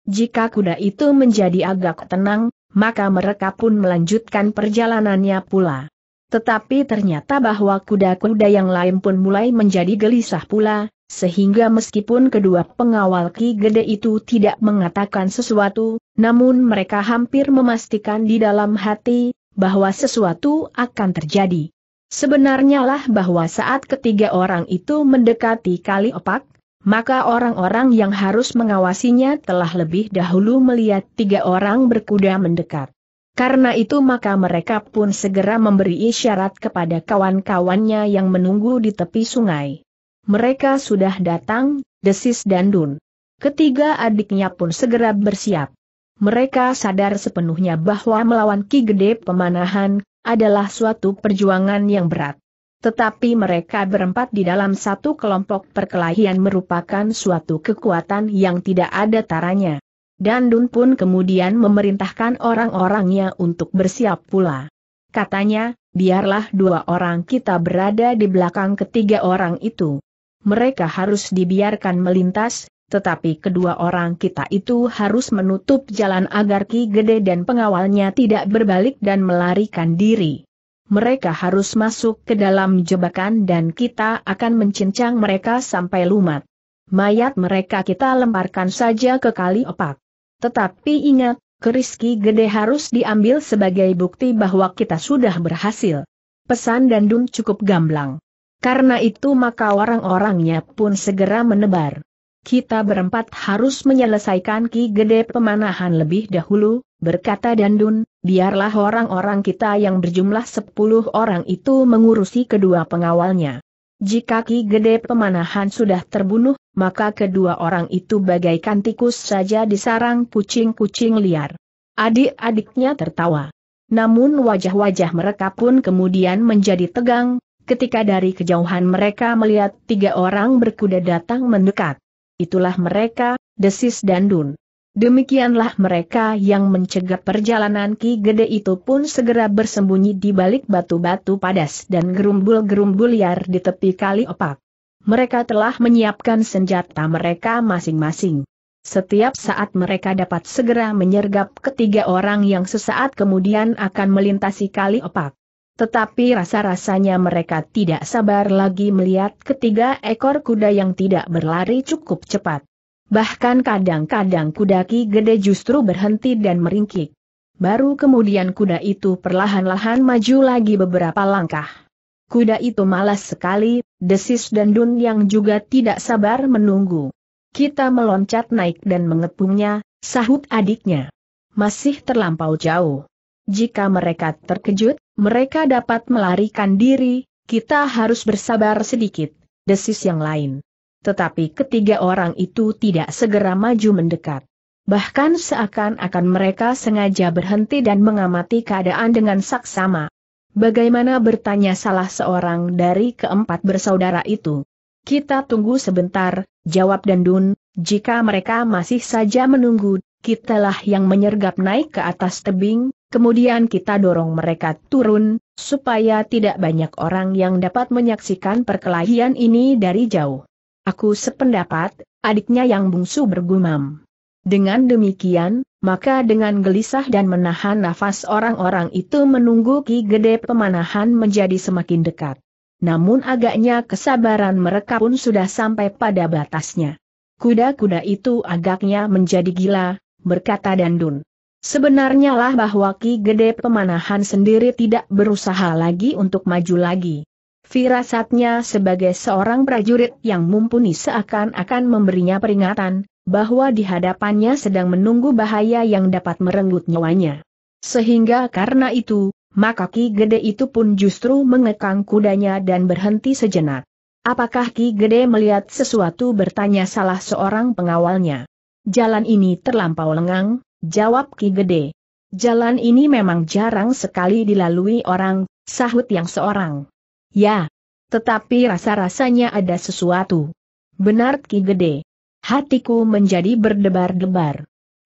Jika kuda itu menjadi agak tenang, maka mereka pun melanjutkan perjalanannya pula. Tetapi ternyata bahwa kuda-kuda yang lain pun mulai menjadi gelisah pula, sehingga meskipun kedua pengawal Ki Gede itu tidak mengatakan sesuatu, namun mereka hampir memastikan di dalam hati, bahwa sesuatu akan terjadi. Sebenarnya lah bahwa saat ketiga orang itu mendekati Kali Opak, maka orang-orang yang harus mengawasinya telah lebih dahulu melihat tiga orang berkuda mendekat. Karena itu maka mereka pun segera memberi isyarat kepada kawan-kawannya yang menunggu di tepi sungai. Mereka sudah datang, desis Dandun. Ketiga adiknya pun segera bersiap. Mereka sadar sepenuhnya bahwa melawan Ki Gede Pemanahan adalah suatu perjuangan yang berat. Tetapi mereka berempat di dalam satu kelompok perkelahian merupakan suatu kekuatan yang tidak ada taranya. Dandun pun kemudian memerintahkan orang-orangnya untuk bersiap pula. Katanya, biarlah dua orang kita berada di belakang ketiga orang itu. Mereka harus dibiarkan melintas, tetapi kedua orang kita itu harus menutup jalan agar Ki Gede dan pengawalnya tidak berbalik dan melarikan diri. Mereka harus masuk ke dalam jebakan dan kita akan mencincang mereka sampai lumat. Mayat mereka kita lemparkan saja ke Kali Opak. Tetapi ingat, keris Ki Gede harus diambil sebagai bukti bahwa kita sudah berhasil. Pesan Dandun cukup gamblang. Karena itu maka orang-orangnya pun segera menebar. Kita berempat harus menyelesaikan Ki Gede Pemanahan lebih dahulu, berkata Dandun, biarlah orang-orang kita yang berjumlah sepuluh orang itu mengurusi kedua pengawalnya. Jika Ki Gede Pemanahan sudah terbunuh, maka kedua orang itu bagaikan tikus saja disarang kucing-kucing liar. Adik-adiknya tertawa. Namun wajah-wajah mereka pun kemudian menjadi tegang, ketika dari kejauhan mereka melihat tiga orang berkuda datang mendekat. Itulah mereka, desis Dandun. Demikianlah mereka yang mencegah perjalanan Ki Gede itu pun segera bersembunyi di balik batu-batu padas dan gerumbul-gerumbul liar di tepi Kali Opak. Mereka telah menyiapkan senjata mereka masing-masing. Setiap saat mereka dapat segera menyergap ketiga orang yang sesaat kemudian akan melintasi Kali Opak. Tetapi rasa-rasanya mereka tidak sabar lagi melihat ketiga ekor kuda yang tidak berlari cukup cepat. Bahkan kadang-kadang kuda Ki Gede justru berhenti dan meringkik. Baru kemudian kuda itu perlahan-lahan maju lagi beberapa langkah. Kuda itu malas sekali, desis Dandun yang juga tidak sabar menunggu. Kita meloncat naik dan mengepungnya, sahut adiknya. Masih terlampau jauh. Jika mereka terkejut, mereka dapat melarikan diri, kita harus bersabar sedikit, desis yang lain. Tetapi ketiga orang itu tidak segera maju mendekat. Bahkan seakan-akan mereka sengaja berhenti dan mengamati keadaan dengan saksama. Bagaimana, bertanya salah seorang dari keempat bersaudara itu. Kita tunggu sebentar, jawab Dandun, jika mereka masih saja menunggu, kitalah yang menyergap naik ke atas tebing, kemudian kita dorong mereka turun, supaya tidak banyak orang yang dapat menyaksikan perkelahian ini dari jauh. Aku sependapat, adiknya yang bungsu bergumam. Dengan demikian, maka dengan gelisah dan menahan nafas orang-orang itu menunggu Ki Gede Pemanahan menjadi semakin dekat. Namun agaknya kesabaran mereka pun sudah sampai pada batasnya. Kuda-kuda itu agaknya menjadi gila, berkata Dandun. Sebenarnya lah bahwa Ki Gede Pemanahan sendiri tidak berusaha lagi untuk maju lagi. Firasatnya sebagai seorang prajurit yang mumpuni seakan-akan memberinya peringatan bahwa di hadapannya sedang menunggu bahaya yang dapat merenggut nyawanya. Sehingga karena itu, maka Ki Gede itu pun justru mengekang kudanya dan berhenti sejenak. Apakah Ki Gede melihat sesuatu, bertanya salah seorang pengawalnya. Jalan ini terlampau lengang, jawab Ki Gede. Jalan ini memang jarang sekali dilalui orang, sahut yang seorang. Ya, tetapi rasa-rasanya ada sesuatu. Benar Ki Gede. Hatiku menjadi berdebar-debar.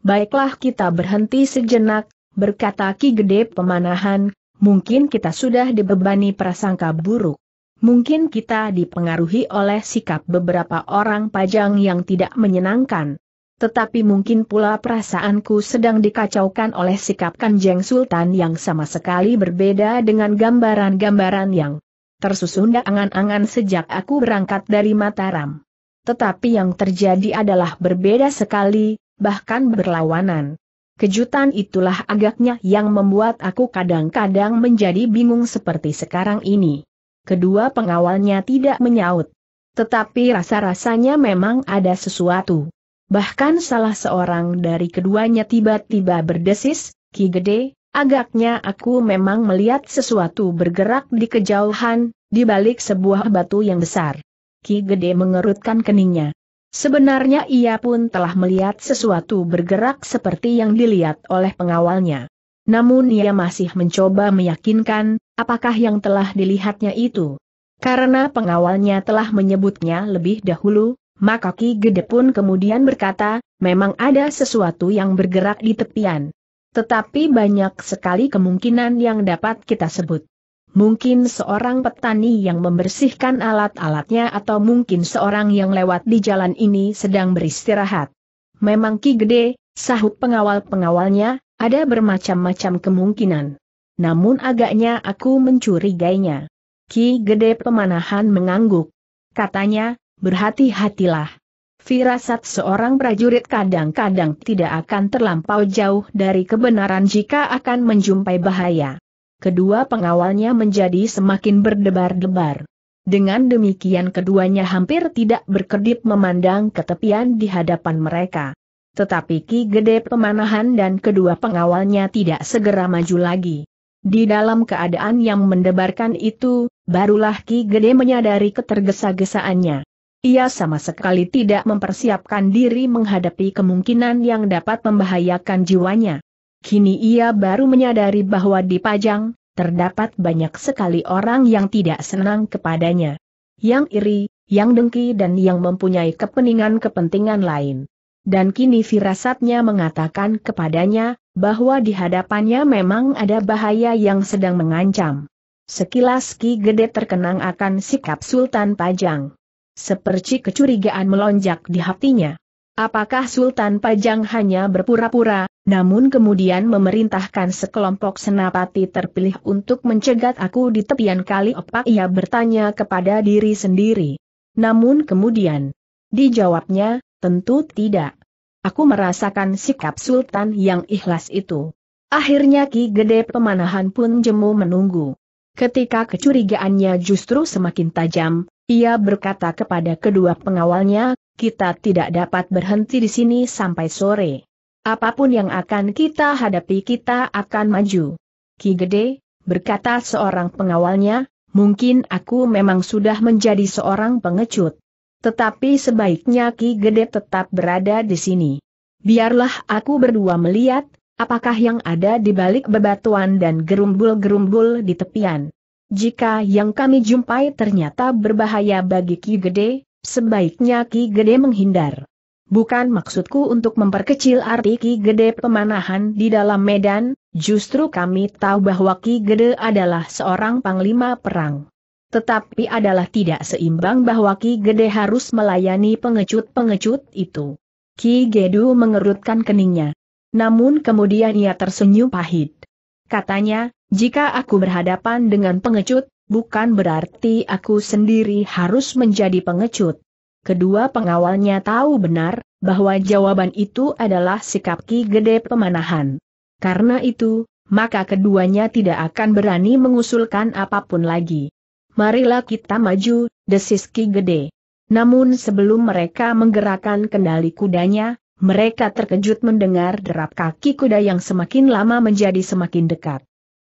Baiklah kita berhenti sejenak, berkata Ki Gede Pemanahan, mungkin kita sudah dibebani prasangka buruk. Mungkin kita dipengaruhi oleh sikap beberapa orang Pajang yang tidak menyenangkan. Tetapi mungkin pula perasaanku sedang dikacaukan oleh sikap Kanjeng Sultan yang sama sekali berbeda dengan gambaran-gambaran yang tersusun angan-angan sejak aku berangkat dari Mataram. Tetapi yang terjadi adalah berbeda sekali, bahkan berlawanan. Kejutan itulah agaknya yang membuat aku kadang-kadang menjadi bingung seperti sekarang ini. Kedua pengawalnya tidak menyaut. Tetapi rasa-rasanya memang ada sesuatu. Bahkan salah seorang dari keduanya tiba-tiba berdesis, "Ki Gede, agaknya aku memang melihat sesuatu bergerak di kejauhan, di balik sebuah batu yang besar." Ki Gede mengerutkan keningnya. Sebenarnya ia pun telah melihat sesuatu bergerak seperti yang dilihat oleh pengawalnya. Namun ia masih mencoba meyakinkan, apakah yang telah dilihatnya itu. Karena pengawalnya telah menyebutnya lebih dahulu, maka Ki Gede pun kemudian berkata, memang ada sesuatu yang bergerak di tepian. Tetapi banyak sekali kemungkinan yang dapat kita sebut. Mungkin seorang petani yang membersihkan alat-alatnya atau mungkin seorang yang lewat di jalan ini sedang beristirahat. Memang Ki Gede, sahut pengawal-pengawalnya, ada bermacam-macam kemungkinan. Namun agaknya aku mencurigainya. Ki Gede Pemanahan mengangguk. Katanya, berhati-hatilah. Firasat seorang prajurit kadang-kadang tidak akan terlampau jauh dari kebenaran jika akan menjumpai bahaya. Kedua pengawalnya menjadi semakin berdebar-debar. Dengan demikian keduanya hampir tidak berkedip memandang ke tepian di hadapan mereka. Tetapi Ki Gede Pemanahan dan kedua pengawalnya tidak segera maju lagi. Di dalam keadaan yang mendebarkan itu, barulah Ki Gede menyadari ketergesa-gesaannya. Ia sama sekali tidak mempersiapkan diri menghadapi kemungkinan yang dapat membahayakan jiwanya. Kini ia baru menyadari bahwa di Pajang, terdapat banyak sekali orang yang tidak senang kepadanya. Yang iri, yang dengki dan yang mempunyai kepentingan-kepentingan lain. Dan kini firasatnya mengatakan kepadanya, bahwa di hadapannya memang ada bahaya yang sedang mengancam. Sekilas Ki Gede terkenang akan sikap Sultan Pajang. Seperti kecurigaan melonjak di hatinya. Apakah Sultan Pajang hanya berpura-pura, namun kemudian memerintahkan sekelompok senapati terpilih untuk mencegat aku di tepian Kali Opak? Ia bertanya kepada diri sendiri. Namun kemudian, dijawabnya, tentu tidak. Aku merasakan sikap Sultan yang ikhlas itu. Akhirnya Ki Gede Pemanahan pun jemu menunggu. Ketika kecurigaannya justru semakin tajam, ia berkata kepada kedua pengawalnya, kita tidak dapat berhenti di sini sampai sore. Apapun yang akan kita hadapi kita akan maju. Ki Gede, berkata seorang pengawalnya, mungkin aku memang sudah menjadi seorang pengecut. Tetapi sebaiknya Ki Gede tetap berada di sini. Biarlah aku berdua melihat, apakah yang ada di balik bebatuan dan gerumbul-gerumbul di tepian. Jika yang kami jumpai ternyata berbahaya bagi Ki Gede, sebaiknya Ki Gede menghindar. Bukan maksudku untuk memperkecil arti Ki Gede Pemanahan di dalam medan, justru kami tahu bahwa Ki Gede adalah seorang panglima perang. Tetapi adalah tidak seimbang bahwa Ki Gede harus melayani pengecut-pengecut itu. Ki Gede mengerutkan keningnya. Namun kemudian ia tersenyum pahit. Katanya, jika aku berhadapan dengan pengecut, bukan berarti aku sendiri harus menjadi pengecut. Kedua pengawalnya tahu benar, bahwa jawaban itu adalah sikap Ki Gede Pemanahan. Karena itu, maka keduanya tidak akan berani mengusulkan apapun lagi. Marilah kita maju, desis Ki Gede. Namun sebelum mereka menggerakkan kendali kudanya, mereka terkejut mendengar derap kaki kuda yang semakin lama menjadi semakin dekat.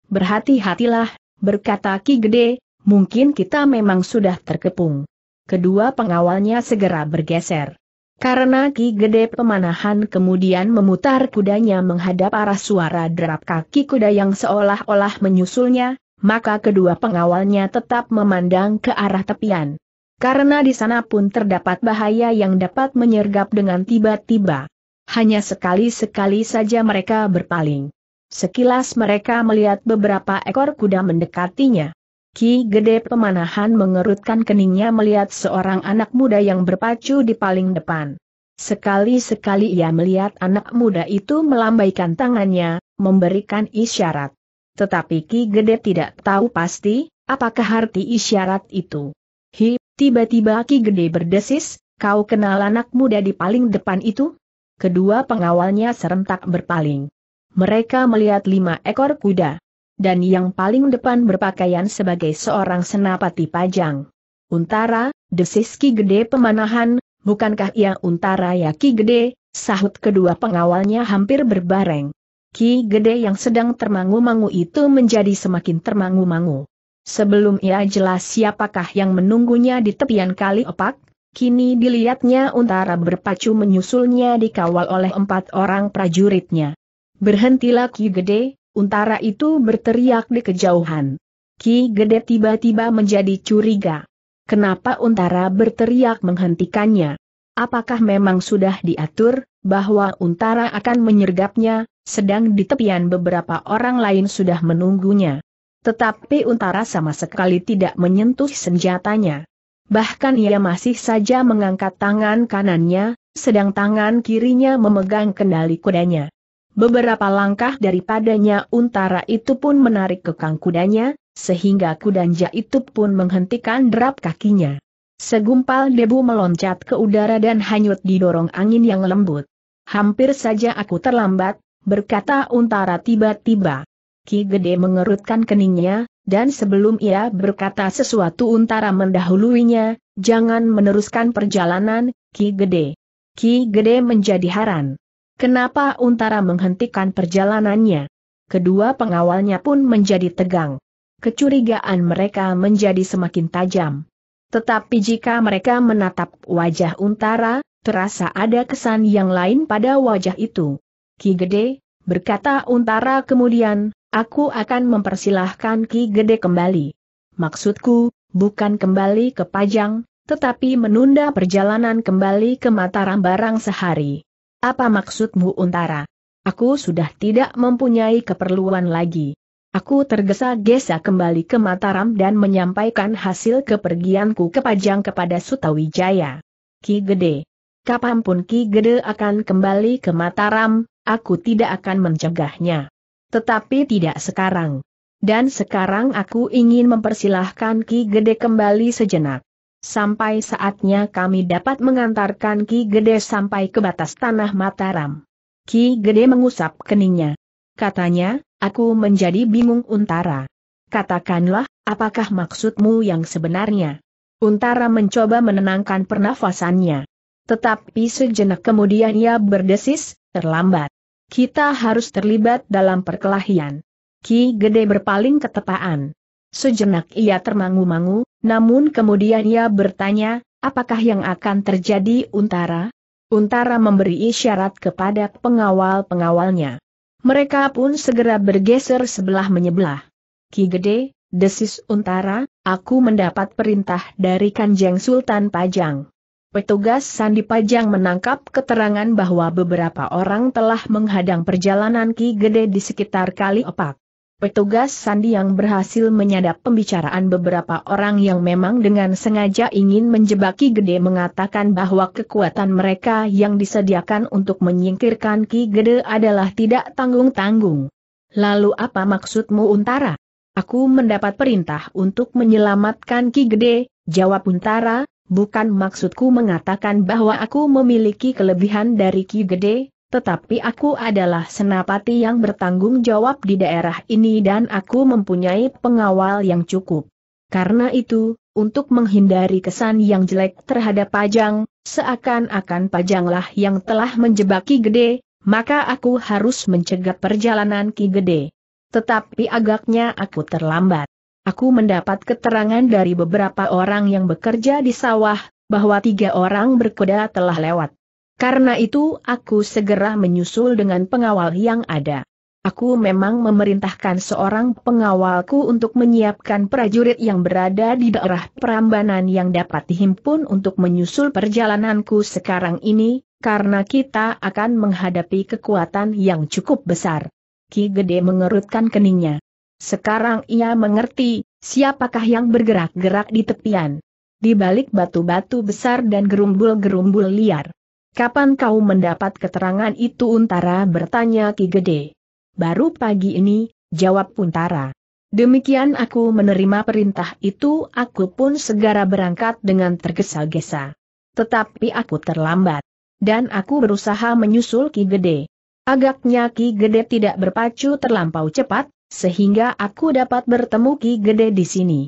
Berhati-hatilah, berkata Ki Gede, mungkin kita memang sudah terkepung. Kedua pengawalnya segera bergeser. Karena Ki Gede Pemanahan kemudian memutar kudanya menghadap arah suara derap kaki kuda yang seolah-olah menyusulnya, maka kedua pengawalnya tetap memandang ke arah tepian. Karena di sana pun terdapat bahaya yang dapat menyergap dengan tiba-tiba. Hanya sekali-sekali saja mereka berpaling. Sekilas mereka melihat beberapa ekor kuda mendekatinya. Ki Gede Pemanahan mengerutkan keningnya melihat seorang anak muda yang berpacu di paling depan. Sekali-sekali ia melihat anak muda itu melambaikan tangannya, memberikan isyarat. Tetapi Ki Gede tidak tahu pasti, apakah arti isyarat itu. Hi, tiba-tiba Ki Gede berdesis, "Kau kenal anak muda di paling depan itu?" Kedua pengawalnya serentak berpaling. Mereka melihat lima ekor kuda. Dan yang paling depan berpakaian sebagai seorang senapati Pajang. "Untara," desis Ki Gede Pemanahan, "bukankah ia Untara ya Ki Gede?" Sahut kedua pengawalnya hampir berbareng. Ki Gede yang sedang termangu-mangu itu menjadi semakin termangu-mangu. Sebelum ia jelas siapakah yang menunggunya di tepian Kali Opak, kini dilihatnya Untara berpacu menyusulnya dikawal oleh empat orang prajuritnya. "Berhentilah Ki Gede!" Untara itu berteriak di kejauhan. Ki Gede tiba-tiba menjadi curiga. Kenapa Untara berteriak menghentikannya? Apakah memang sudah diatur bahwa Untara akan menyergapnya, sedang di tepian beberapa orang lain sudah menunggunya? Tetapi Untara sama sekali tidak menyentuh senjatanya. Bahkan ia masih saja mengangkat tangan kanannya, sedang tangan kirinya memegang kendali kudanya. Beberapa langkah daripadanya Untara itu pun menarik kekang kudanya, sehingga kudanja itu pun menghentikan derap kakinya. Segumpal debu meloncat ke udara dan hanyut didorong angin yang lembut. "Hampir saja aku terlambat," berkata Untara tiba-tiba. Ki Gede mengerutkan keningnya, dan sebelum ia berkata sesuatu Untara mendahuluinya, "Jangan meneruskan perjalanan, Ki Gede." Ki Gede menjadi heran. Kenapa Untara menghentikan perjalanannya? Kedua pengawalnya pun menjadi tegang. Kecurigaan mereka menjadi semakin tajam. Tetapi jika mereka menatap wajah Untara, terasa ada kesan yang lain pada wajah itu. "Ki Gede," berkata Untara kemudian, "aku akan mempersilahkan Ki Gede kembali. Maksudku, bukan kembali ke Pajang, tetapi menunda perjalanan kembali ke Mataram barang sehari." "Apa maksudmu Untara? Aku sudah tidak mempunyai keperluan lagi. Aku tergesa-gesa kembali ke Mataram dan menyampaikan hasil kepergianku ke Pajang kepada Sutawijaya." "Ki Gede, kapanpun Ki Gede akan kembali ke Mataram, aku tidak akan mencegahnya. Tetapi tidak sekarang. Dan sekarang aku ingin mempersilahkan Ki Gede kembali sejenak. Sampai saatnya kami dapat mengantarkan Ki Gede sampai ke batas tanah Mataram." Ki Gede mengusap keningnya. Katanya, "Aku menjadi bingung Untara. Katakanlah, apakah maksudmu yang sebenarnya?" Untara mencoba menenangkan pernafasannya. Tetapi sejenak kemudian ia berdesis, "Terlambat. Kita harus terlibat dalam perkelahian." Ki Gede berpaling ke tepaan. Sejenak ia termangu-mangu, namun kemudian ia bertanya, "Apakah yang akan terjadi Untara?" Untara memberi isyarat kepada pengawal-pengawalnya. Mereka pun segera bergeser sebelah menyebelah. "Ki Gede," desis Untara, "aku mendapat perintah dari Kanjeng Sultan Pajang. Petugas Sandi Pajang menangkap keterangan bahwa beberapa orang telah menghadang perjalanan Ki Gede di sekitar Kali Opak. Petugas Sandi yang berhasil menyadap pembicaraan beberapa orang yang memang dengan sengaja ingin menjebak Ki Gede mengatakan bahwa kekuatan mereka yang disediakan untuk menyingkirkan Ki Gede adalah tidak tanggung-tanggung." "Lalu apa maksudmu Untara?" "Aku mendapat perintah untuk menyelamatkan Ki Gede," jawab Untara, "bukan maksudku mengatakan bahwa aku memiliki kelebihan dari Ki Gede. Tetapi aku adalah senapati yang bertanggung jawab di daerah ini dan aku mempunyai pengawal yang cukup. Karena itu, untuk menghindari kesan yang jelek terhadap Pajang, seakan-akan Pajanglah yang telah menjebak Ki Gede, maka aku harus mencegah perjalanan Ki Gede. Tetapi agaknya aku terlambat. Aku mendapat keterangan dari beberapa orang yang bekerja di sawah, bahwa tiga orang berkuda telah lewat. Karena itu aku segera menyusul dengan pengawal yang ada. Aku memang memerintahkan seorang pengawalku untuk menyiapkan prajurit yang berada di daerah Prambanan yang dapat dihimpun untuk menyusul perjalananku sekarang ini, karena kita akan menghadapi kekuatan yang cukup besar. Ki Gede mengerutkan keningnya. Sekarang ia mengerti, siapakah yang bergerak-gerak di tepian, di balik batu-batu besar dan gerumbul-gerumbul liar. Kapan kau mendapat keterangan itu? Untara bertanya Ki Gede. Baru pagi ini, jawab Untara. Demikian aku menerima perintah itu, aku pun segera berangkat dengan tergesa-gesa. Tetapi aku terlambat. Dan aku berusaha menyusul Ki Gede. Agaknya Ki Gede tidak berpacu terlampau cepat, sehingga aku dapat bertemu Ki Gede di sini.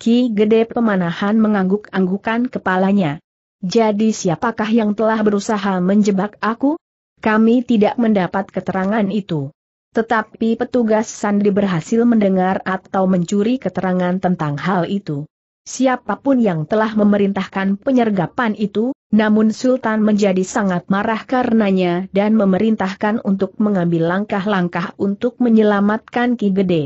Ki Gede Pemanahan mengangguk-anggukan kepalanya. Jadi siapakah yang telah berusaha menjebak aku? Kami tidak mendapat keterangan itu. Tetapi petugas sandi berhasil mendengar atau mencuri keterangan tentang hal itu. Siapapun yang telah memerintahkan penyergapan itu, namun Sultan menjadi sangat marah karenanya dan memerintahkan untuk mengambil langkah-langkah untuk menyelamatkan Ki Gede.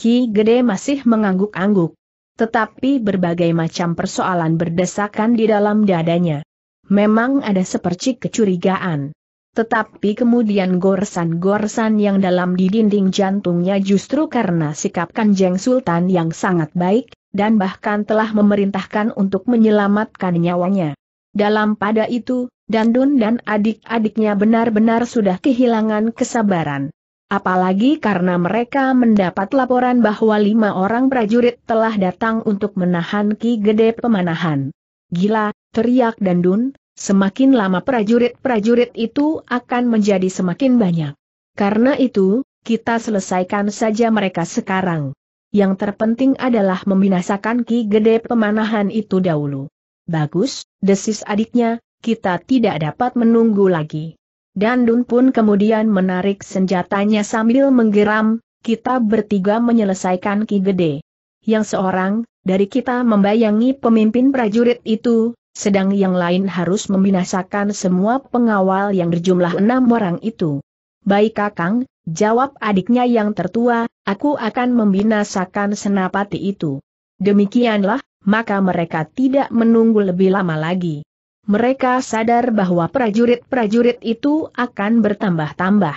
Ki Gede masih mengangguk-angguk. Tetapi berbagai macam persoalan berdesakan di dalam dadanya. Memang ada sepercik kecurigaan. Tetapi kemudian goresan-goresan yang dalam di dinding jantungnya justru karena sikap Kanjeng Sultan yang sangat baik, dan bahkan telah memerintahkan untuk menyelamatkan nyawanya. Dalam pada itu, Dandun dan adik-adiknya benar-benar sudah kehilangan kesabaran. Apalagi karena mereka mendapat laporan bahwa lima orang prajurit telah datang untuk menahan Ki Gede Pemanahan. Gila, teriak Dandun, semakin lama prajurit-prajurit itu akan menjadi semakin banyak. Karena itu, kita selesaikan saja mereka sekarang. Yang terpenting adalah membinasakan Ki Gede Pemanahan itu dahulu. Bagus, desis adiknya, kita tidak dapat menunggu lagi. Dandun pun kemudian menarik senjatanya sambil menggeram, kita bertiga menyelesaikan Ki Gede. Yang seorang, dari kita membayangi pemimpin prajurit itu, sedang yang lain harus membinasakan semua pengawal yang berjumlah enam orang itu. Baik Kakang, jawab adiknya yang tertua, aku akan membinasakan senapati itu. Demikianlah. Maka mereka tidak menunggu lebih lama lagi. Mereka sadar bahwa prajurit-prajurit itu akan bertambah-tambah.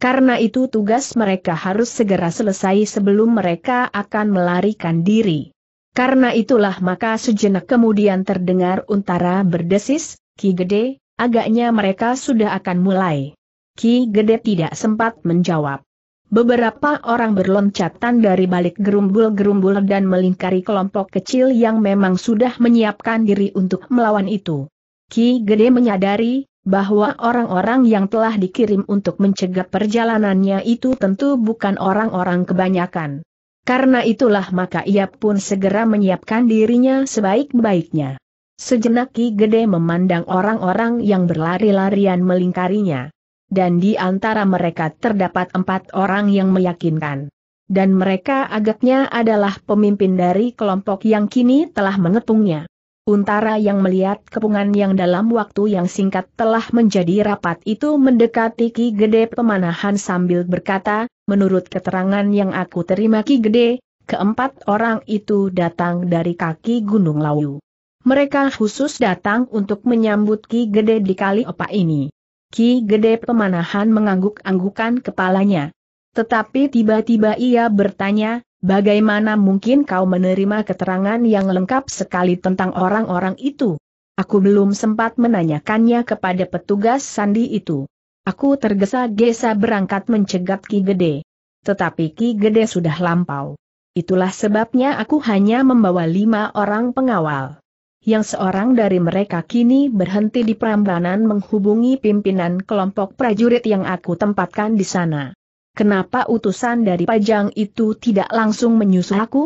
Karena itu tugas mereka harus segera selesai sebelum mereka akan melarikan diri. Karena itulah maka sejenak kemudian terdengar Untara berdesis, Ki Gede, agaknya mereka sudah akan mulai. Ki Gede tidak sempat menjawab. Beberapa orang berloncatan dari balik gerumbul-gerumbul dan melingkari kelompok kecil yang memang sudah menyiapkan diri untuk melawan itu. Ki Gede menyadari bahwa orang-orang yang telah dikirim untuk mencegah perjalanannya itu tentu bukan orang-orang kebanyakan. Karena itulah maka ia pun segera menyiapkan dirinya sebaik-baiknya. Sejenak Ki Gede memandang orang-orang yang berlari-larian melingkarinya. Dan di antara mereka terdapat empat orang yang meyakinkan. Dan mereka agaknya adalah pemimpin dari kelompok yang kini telah mengepungnya. Untara yang melihat kepungan yang dalam waktu yang singkat telah menjadi rapat itu mendekati Ki Gede Pemanahan sambil berkata, menurut keterangan yang aku terima Ki Gede, keempat orang itu datang dari kaki Gunung Lawu. Mereka khusus datang untuk menyambut Ki Gede di Kali Opak ini. Ki Gede Pemanahan mengangguk-anggukan kepalanya. Tetapi tiba-tiba ia bertanya, bagaimana mungkin kau menerima keterangan yang lengkap sekali tentang orang-orang itu? Aku belum sempat menanyakannya kepada petugas sandi itu. Aku tergesa-gesa berangkat mencegat Ki Gede. Tetapi Ki Gede sudah lampau. Itulah sebabnya aku hanya membawa lima orang pengawal. Yang seorang dari mereka kini berhenti di Prambanan menghubungi pimpinan kelompok prajurit yang aku tempatkan di sana. Kenapa utusan dari Pajang itu tidak langsung menyusul aku?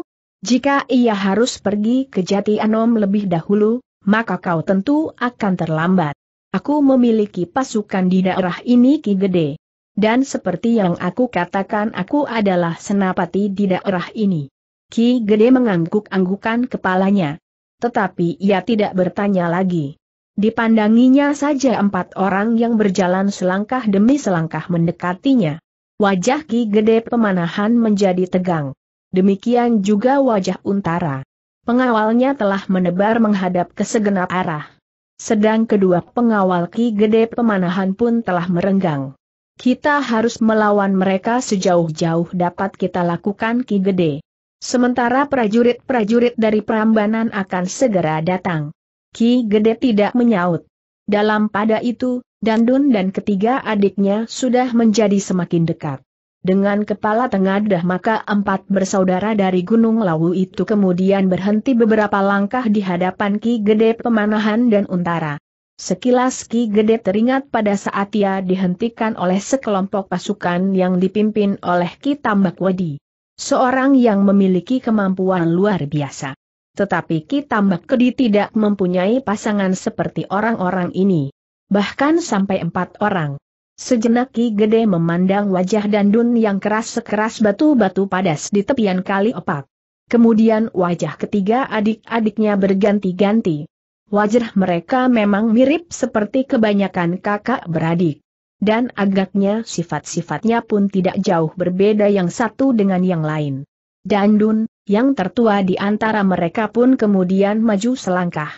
Jika ia harus pergi ke Jati Anom lebih dahulu, maka kau tentu akan terlambat. Aku memiliki pasukan di daerah ini Ki Gede. Dan seperti yang aku katakan aku adalah senapati di daerah ini. Ki Gede mengangguk-anggukan kepalanya. Tetapi ia tidak bertanya lagi. Dipandanginya saja empat orang yang berjalan selangkah demi selangkah mendekatinya. Wajah Ki Gede Pemanahan menjadi tegang. Demikian juga wajah Untara. Pengawalnya telah menebar menghadap ke segenap arah. Sedang kedua pengawal Ki Gede Pemanahan pun telah merenggang. Kita harus melawan mereka sejauh-jauh dapat kita lakukan, Ki Gede. Sementara prajurit-prajurit dari Prambanan akan segera datang." Ki Gede tidak menyaut. Dalam pada itu, Dandun dan ketiga adiknya sudah menjadi semakin dekat. Dengan kepala tengadah maka empat bersaudara dari Gunung Lawu itu kemudian berhenti beberapa langkah di hadapan Ki Gede Pemanahan dan Untara. Sekilas Ki Gede teringat pada saat ia dihentikan oleh sekelompok pasukan yang dipimpin oleh Ki Tambak Wadi, seorang yang memiliki kemampuan luar biasa. Tetapi Ki Tambak Wadi tidak mempunyai pasangan seperti orang-orang ini, bahkan sampai empat orang. Sejenak Ki Gede memandang wajah Dandun yang keras sekeras batu-batu padas di tepian Kali Opak. Kemudian wajah ketiga adik-adiknya berganti-ganti. Wajah mereka memang mirip seperti kebanyakan kakak beradik. Dan agaknya sifat-sifatnya pun tidak jauh berbeda yang satu dengan yang lain. Dandun, yang tertua di antara mereka pun kemudian maju selangkah.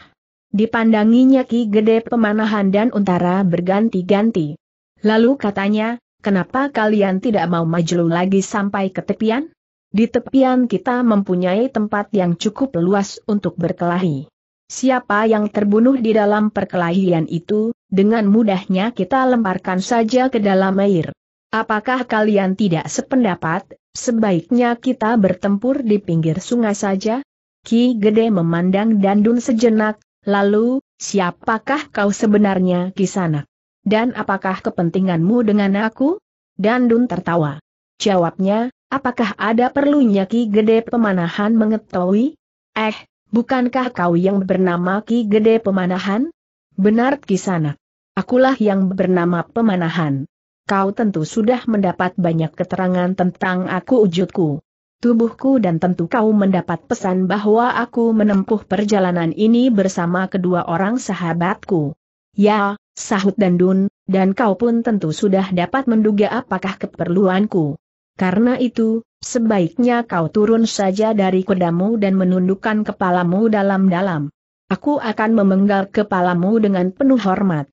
Dipandanginya Ki Gede Pemanahan dan Untara berganti-ganti. Lalu katanya, "Kenapa kalian tidak mau maju lagi sampai ke tepian? Di tepian kita mempunyai tempat yang cukup luas untuk berkelahi. Siapa yang terbunuh di dalam perkelahian itu, dengan mudahnya kita lemparkan saja ke dalam air. Apakah kalian tidak sependapat, sebaiknya kita bertempur di pinggir sungai saja?" Ki Gede memandang Dandun sejenak, lalu, "Siapakah kau sebenarnya, Kisanak? Dan apakah kepentinganmu dengan aku?" Dandun tertawa. Jawabnya, "Apakah ada perlunya Ki Gede Pemanahan mengetahui? Eh, bukankah kau yang bernama Ki Gede Pemanahan?" "Benar, Kisanak. Akulah yang bernama Pemanahan. Kau tentu sudah mendapat banyak keterangan tentang aku wujudku, tubuhku dan tentu kau mendapat pesan bahwa aku menempuh perjalanan ini bersama kedua orang sahabatku." "Ya," sahut Dandun, "dan kau pun tentu sudah dapat menduga apakah keperluanku. Karena itu, sebaiknya kau turun saja dari kedamu dan menundukkan kepalamu dalam-dalam. Aku akan memenggal kepalamu dengan penuh hormat.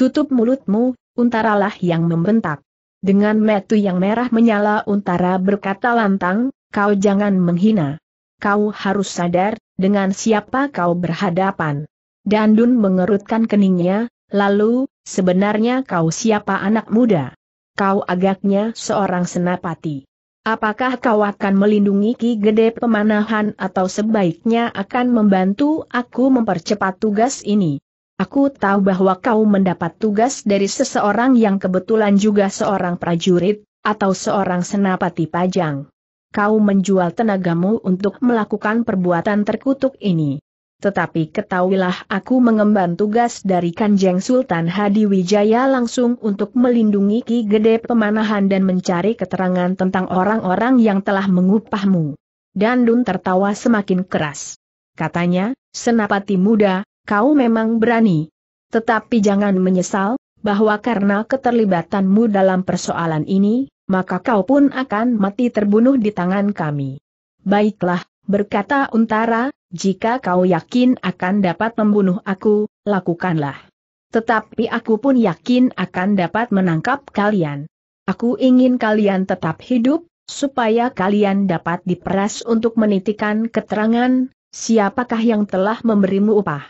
Tutup mulutmu." Untaralah yang membentak. Dengan mata yang merah menyala Untara berkata lantang, "Kau jangan menghina. Kau harus sadar, dengan siapa kau berhadapan." Dandun mengerutkan keningnya, lalu, "Sebenarnya kau siapa, anak muda? Kau agaknya seorang senapati. Apakah kau akan melindungi Ki Gede Pemanahan atau sebaiknya akan membantu aku mempercepat tugas ini? Aku tahu bahwa kau mendapat tugas dari seseorang yang kebetulan juga seorang prajurit, atau seorang senapati Pajang. Kau menjual tenagamu untuk melakukan perbuatan terkutuk ini. Tetapi ketahuilah aku mengemban tugas dari Kanjeng Sultan Hadiwijaya langsung untuk melindungi Ki Gede Pemanahan dan mencari keterangan tentang orang-orang yang telah mengupahmu." Dandun tertawa semakin keras. Katanya, "Senapati muda, kau memang berani. Tetapi jangan menyesal, bahwa karena keterlibatanmu dalam persoalan ini, maka kau pun akan mati terbunuh di tangan kami." "Baiklah," berkata Untara, "jika kau yakin akan dapat membunuh aku, lakukanlah. Tetapi aku pun yakin akan dapat menangkap kalian. Aku ingin kalian tetap hidup, supaya kalian dapat diperas untuk menitikan keterangan, siapakah yang telah memberimu upah."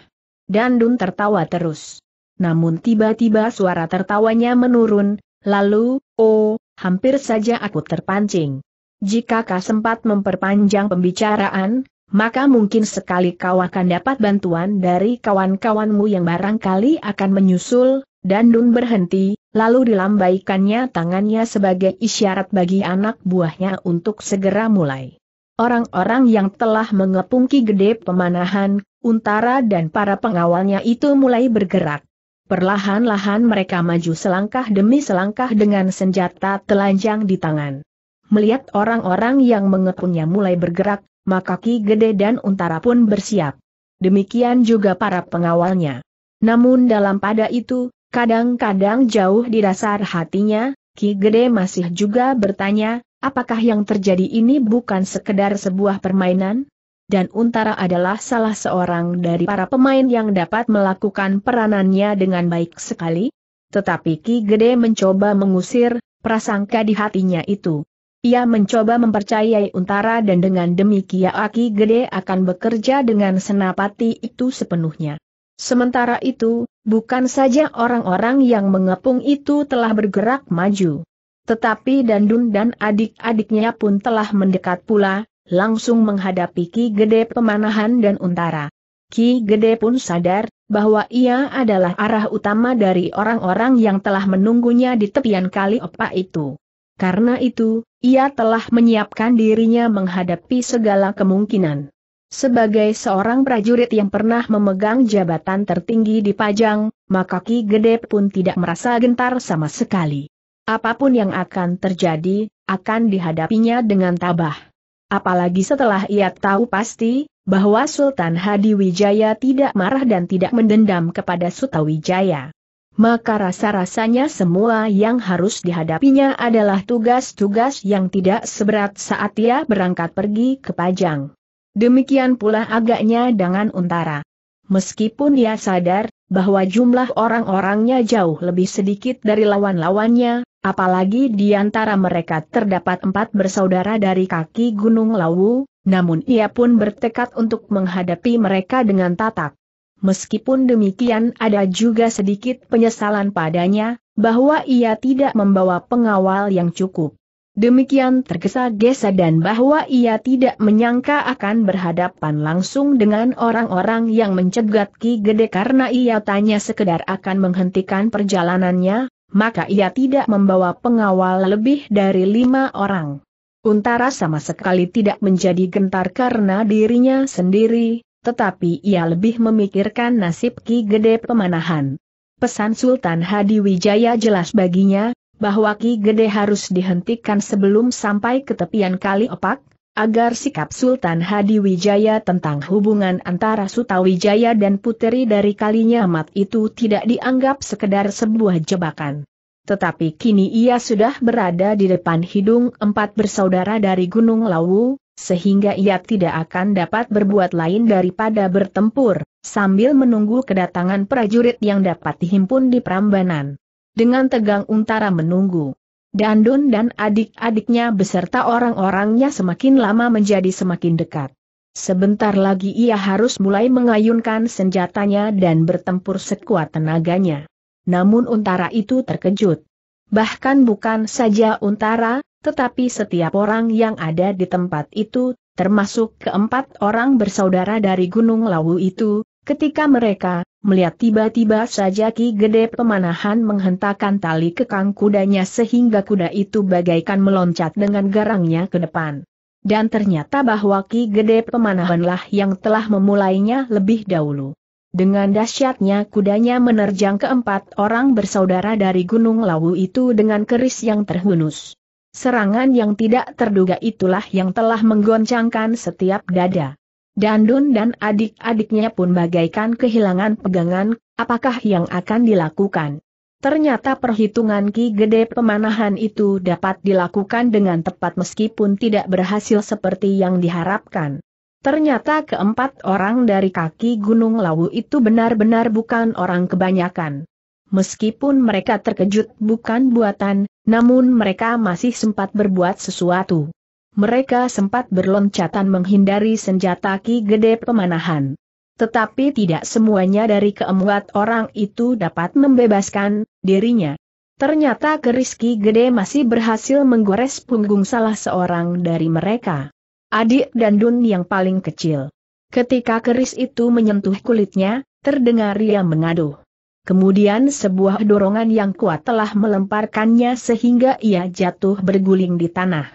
Dandun tertawa terus. Namun tiba-tiba suara tertawanya menurun, lalu, "Oh, hampir saja aku terpancing. Jika kau sempat memperpanjang pembicaraan, maka mungkin sekali kau akan dapat bantuan dari kawan-kawanmu yang barangkali akan menyusul." Dandun berhenti, lalu dilambaikannya tangannya sebagai isyarat bagi anak buahnya untuk segera mulai. Orang-orang yang telah mengepung Ki Gede Pemanahan, Untara dan para pengawalnya itu mulai bergerak. Perlahan-lahan mereka maju selangkah demi selangkah dengan senjata telanjang di tangan. Melihat orang-orang yang mengepungnya mulai bergerak, maka Ki Gede dan Untara pun bersiap. Demikian juga para pengawalnya. Namun dalam pada itu, kadang-kadang jauh di dasar hatinya, Ki Gede masih juga bertanya, apakah yang terjadi ini bukan sekedar sebuah permainan? Dan Untara adalah salah seorang dari para pemain yang dapat melakukan peranannya dengan baik sekali. Tetapi Ki Gede mencoba mengusir, prasangka di hatinya itu. Ia mencoba mempercayai Untara dan dengan demikian Ki Gede akan bekerja dengan senapati itu sepenuhnya. Sementara itu, bukan saja orang-orang yang mengepung itu telah bergerak maju. Tetapi Dandun dan adik-adiknya pun telah mendekat pula, langsung menghadapi Ki Gede Pemanahan dan Untara. Ki Gede pun sadar bahwa ia adalah arah utama dari orang-orang yang telah menunggunya di tepian Kali Opak itu. Karena itu, ia telah menyiapkan dirinya menghadapi segala kemungkinan. Sebagai seorang prajurit yang pernah memegang jabatan tertinggi di Pajang, maka Ki Gede pun tidak merasa gentar sama sekali. Apapun yang akan terjadi, akan dihadapinya dengan tabah. Apalagi setelah ia tahu pasti bahwa Sultan Hadiwijaya tidak marah dan tidak mendendam kepada Sutawijaya. Maka rasa-rasanya semua yang harus dihadapinya adalah tugas-tugas yang tidak seberat saat ia berangkat pergi ke Pajang. Demikian pula agaknya dengan Untara. Meskipun ia sadar bahwa jumlah orang-orangnya jauh lebih sedikit dari lawan-lawannya, apalagi di antara mereka terdapat empat bersaudara dari kaki Gunung Lawu, namun ia pun bertekad untuk menghadapi mereka dengan tatap. Meskipun demikian ada juga sedikit penyesalan padanya, bahwa ia tidak membawa pengawal yang cukup. Demikian tergesa-gesa dan bahwa ia tidak menyangka akan berhadapan langsung dengan orang-orang yang mencegat Ki Gede karena ia tanya sekedar akan menghentikan perjalanannya, maka ia tidak membawa pengawal lebih dari lima orang. Untara sama sekali tidak menjadi gentar karena dirinya sendiri, tetapi ia lebih memikirkan nasib Ki Gede Pemanahan. Pesan Sultan Hadiwijaya jelas baginya, bahwa Ki Gede harus dihentikan sebelum sampai ke tepian Kali Opak, agar sikap Sultan Hadiwijaya tentang hubungan antara Sutawijaya dan puteri dari Kalinyamat itu tidak dianggap sekedar sebuah jebakan. Tetapi kini ia sudah berada di depan hidung empat bersaudara dari Gunung Lawu, sehingga ia tidak akan dapat berbuat lain daripada bertempur, sambil menunggu kedatangan prajurit yang dapat dihimpun di Prambanan. Dengan tegang Untara menunggu. Dandun dan adik-adiknya beserta orang-orangnya semakin lama menjadi semakin dekat. Sebentar lagi ia harus mulai mengayunkan senjatanya dan bertempur sekuat tenaganya. Namun Untara itu terkejut. Bahkan bukan saja Untara, tetapi setiap orang yang ada di tempat itu, termasuk keempat orang bersaudara dari Gunung Lawu itu, ketika mereka melihat tiba-tiba saja Ki Gede Pemanahan menghentakkan tali kekang kudanya sehingga kuda itu bagaikan meloncat dengan garangnya ke depan. Dan ternyata bahwa Ki Gede Pemanahanlah yang telah memulainya lebih dahulu. Dengan dahsyatnya kudanya menerjang keempat orang bersaudara dari Gunung Lawu itu dengan keris yang terhunus. Serangan yang tidak terduga itulah yang telah menggoncangkan setiap dada. Dandun dan adik-adiknya pun bagaikan kehilangan pegangan, apakah yang akan dilakukan? Ternyata perhitungan Ki Gede Pemanahan itu dapat dilakukan dengan tepat meskipun tidak berhasil seperti yang diharapkan. Ternyata keempat orang dari kaki Gunung Lawu itu benar-benar bukan orang kebanyakan. Meskipun mereka terkejut bukan buatan, namun mereka masih sempat berbuat sesuatu. Mereka sempat berloncatan menghindari senjata Ki Gede Pemanahan. Tetapi tidak semuanya dari keempat orang itu dapat membebaskan dirinya. Ternyata keris Ki Gede masih berhasil menggores punggung salah seorang dari mereka. Adik Dandun yang paling kecil. Ketika keris itu menyentuh kulitnya, terdengar ia mengaduh. Kemudian sebuah dorongan yang kuat telah melemparkannya sehingga ia jatuh berguling di tanah.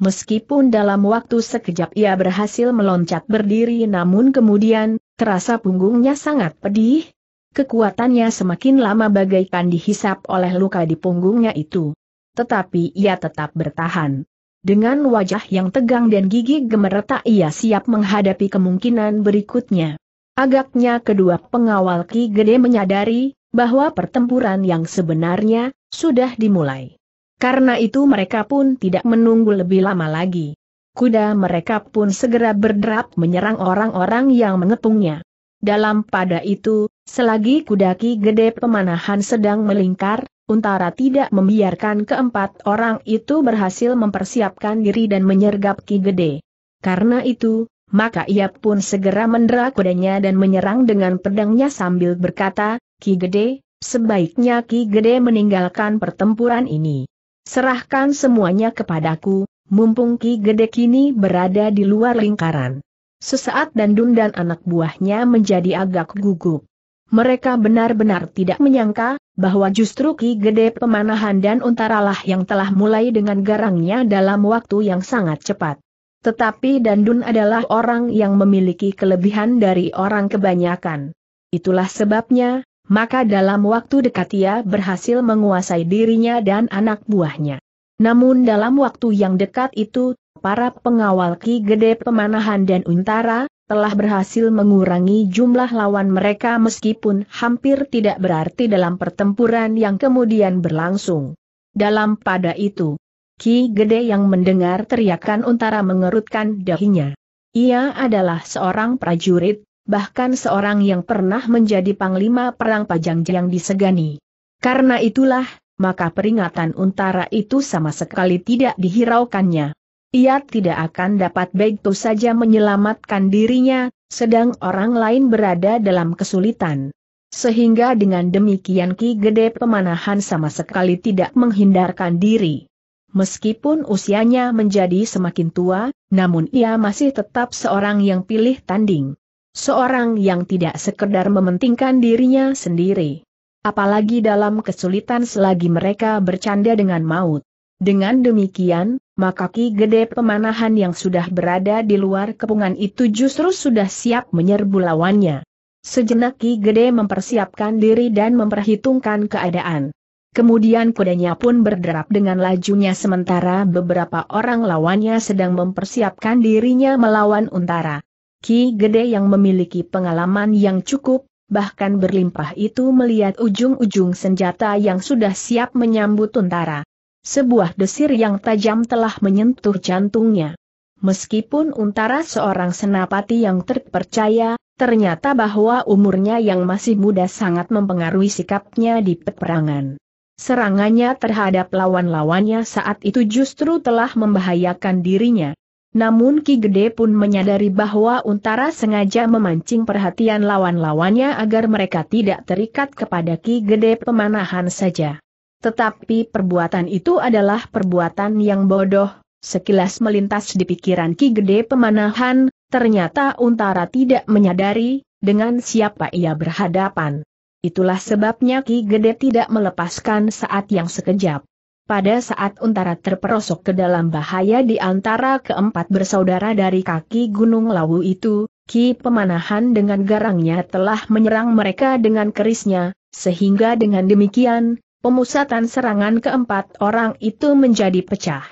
Meskipun dalam waktu sekejap ia berhasil meloncat berdiri namun kemudian, terasa punggungnya sangat pedih. Kekuatannya semakin lama bagaikan dihisap oleh luka di punggungnya itu. Tetapi ia tetap bertahan. Dengan wajah yang tegang dan gigi gemeretak ia siap menghadapi kemungkinan berikutnya. Agaknya kedua pengawal Ki Gede menyadari bahwa pertempuran yang sebenarnya sudah dimulai. Karena itu mereka pun tidak menunggu lebih lama lagi. Kuda mereka pun segera berderap menyerang orang-orang yang mengepungnya. Dalam pada itu, selagi kuda Ki Gede Pemanahan sedang melingkar, Untara tidak membiarkan keempat orang itu berhasil mempersiapkan diri dan menyergap Ki Gede. Karena itu, maka ia pun segera mendera kudanya dan menyerang dengan pedangnya sambil berkata, "Ki Gede, sebaiknya Ki Gede meninggalkan pertempuran ini. Serahkan semuanya kepadaku, mumpung Ki Gede kini berada di luar lingkaran." Sesaat Dandun dan anak buahnya menjadi agak gugup. Mereka benar-benar tidak menyangka bahwa justru Ki Gede Pemanahan dan Untaralah yang telah mulai dengan garangnya dalam waktu yang sangat cepat. Tetapi Dandun adalah orang yang memiliki kelebihan dari orang kebanyakan. Itulah sebabnya, maka dalam waktu dekat ia berhasil menguasai dirinya dan anak buahnya. Namun dalam waktu yang dekat itu, para pengawal Ki Gede Pemanahan dan Untara telah berhasil mengurangi jumlah lawan mereka meskipun hampir tidak berarti dalam pertempuran yang kemudian berlangsung. Dalam pada itu, Ki Gede yang mendengar teriakan Untara mengerutkan dahinya. Ia adalah seorang prajurit, bahkan seorang yang pernah menjadi panglima perang Pajang yang disegani. Karena itulah, maka peringatan Untara itu sama sekali tidak dihiraukannya. Ia tidak akan dapat begitu saja menyelamatkan dirinya, sedang orang lain berada dalam kesulitan. Sehingga dengan demikian Ki Gede Pemanahan sama sekali tidak menghindarkan diri. Meskipun usianya menjadi semakin tua, namun ia masih tetap seorang yang pilih tanding. Seorang yang tidak sekedar mementingkan dirinya sendiri. Apalagi dalam kesulitan selagi mereka bercanda dengan maut. Dengan demikian, maka Ki Gede Pemanahan yang sudah berada di luar kepungan itu justru sudah siap menyerbu lawannya. Sejenak Ki Gede mempersiapkan diri dan memperhitungkan keadaan. Kemudian kudanya pun berderap dengan lajunya sementara beberapa orang lawannya sedang mempersiapkan dirinya melawan Untara. Ki Gede yang memiliki pengalaman yang cukup, bahkan berlimpah itu melihat ujung-ujung senjata yang sudah siap menyambut Untara. Sebuah desir yang tajam telah menyentuh jantungnya. Meskipun Untara seorang senapati yang terpercaya, ternyata bahwa umurnya yang masih muda sangat mempengaruhi sikapnya di peperangan. Serangannya terhadap lawan-lawannya saat itu justru telah membahayakan dirinya. Namun Ki Gede pun menyadari bahwa Untara sengaja memancing perhatian lawan-lawannya agar mereka tidak terikat kepada Ki Gede Pemanahan saja. Tetapi perbuatan itu adalah perbuatan yang bodoh. Sekilas melintas di pikiran Ki Gede Pemanahan, ternyata Untara tidak menyadari dengan siapa ia berhadapan. Itulah sebabnya Ki Gede tidak melepaskan saat yang sekejap. Pada saat Untara terperosok ke dalam bahaya di antara keempat bersaudara dari kaki Gunung Lawu itu, Ki Pemanahan dengan garangnya telah menyerang mereka dengan kerisnya, sehingga dengan demikian, pemusatan serangan keempat orang itu menjadi pecah.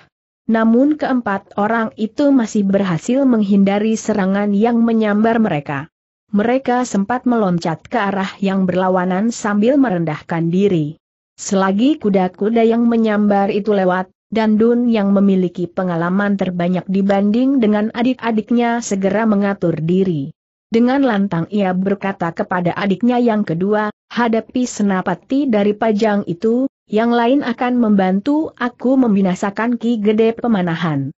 Namun keempat orang itu masih berhasil menghindari serangan yang menyambar mereka. Mereka sempat meloncat ke arah yang berlawanan sambil merendahkan diri. Selagi kuda-kuda yang menyambar itu lewat, Dandun yang memiliki pengalaman terbanyak dibanding dengan adik-adiknya segera mengatur diri. Dengan lantang ia berkata kepada adiknya yang kedua, "Hadapi senapati dari Pajang itu, yang lain akan membantu aku membinasakan Ki Gede Pemanahan."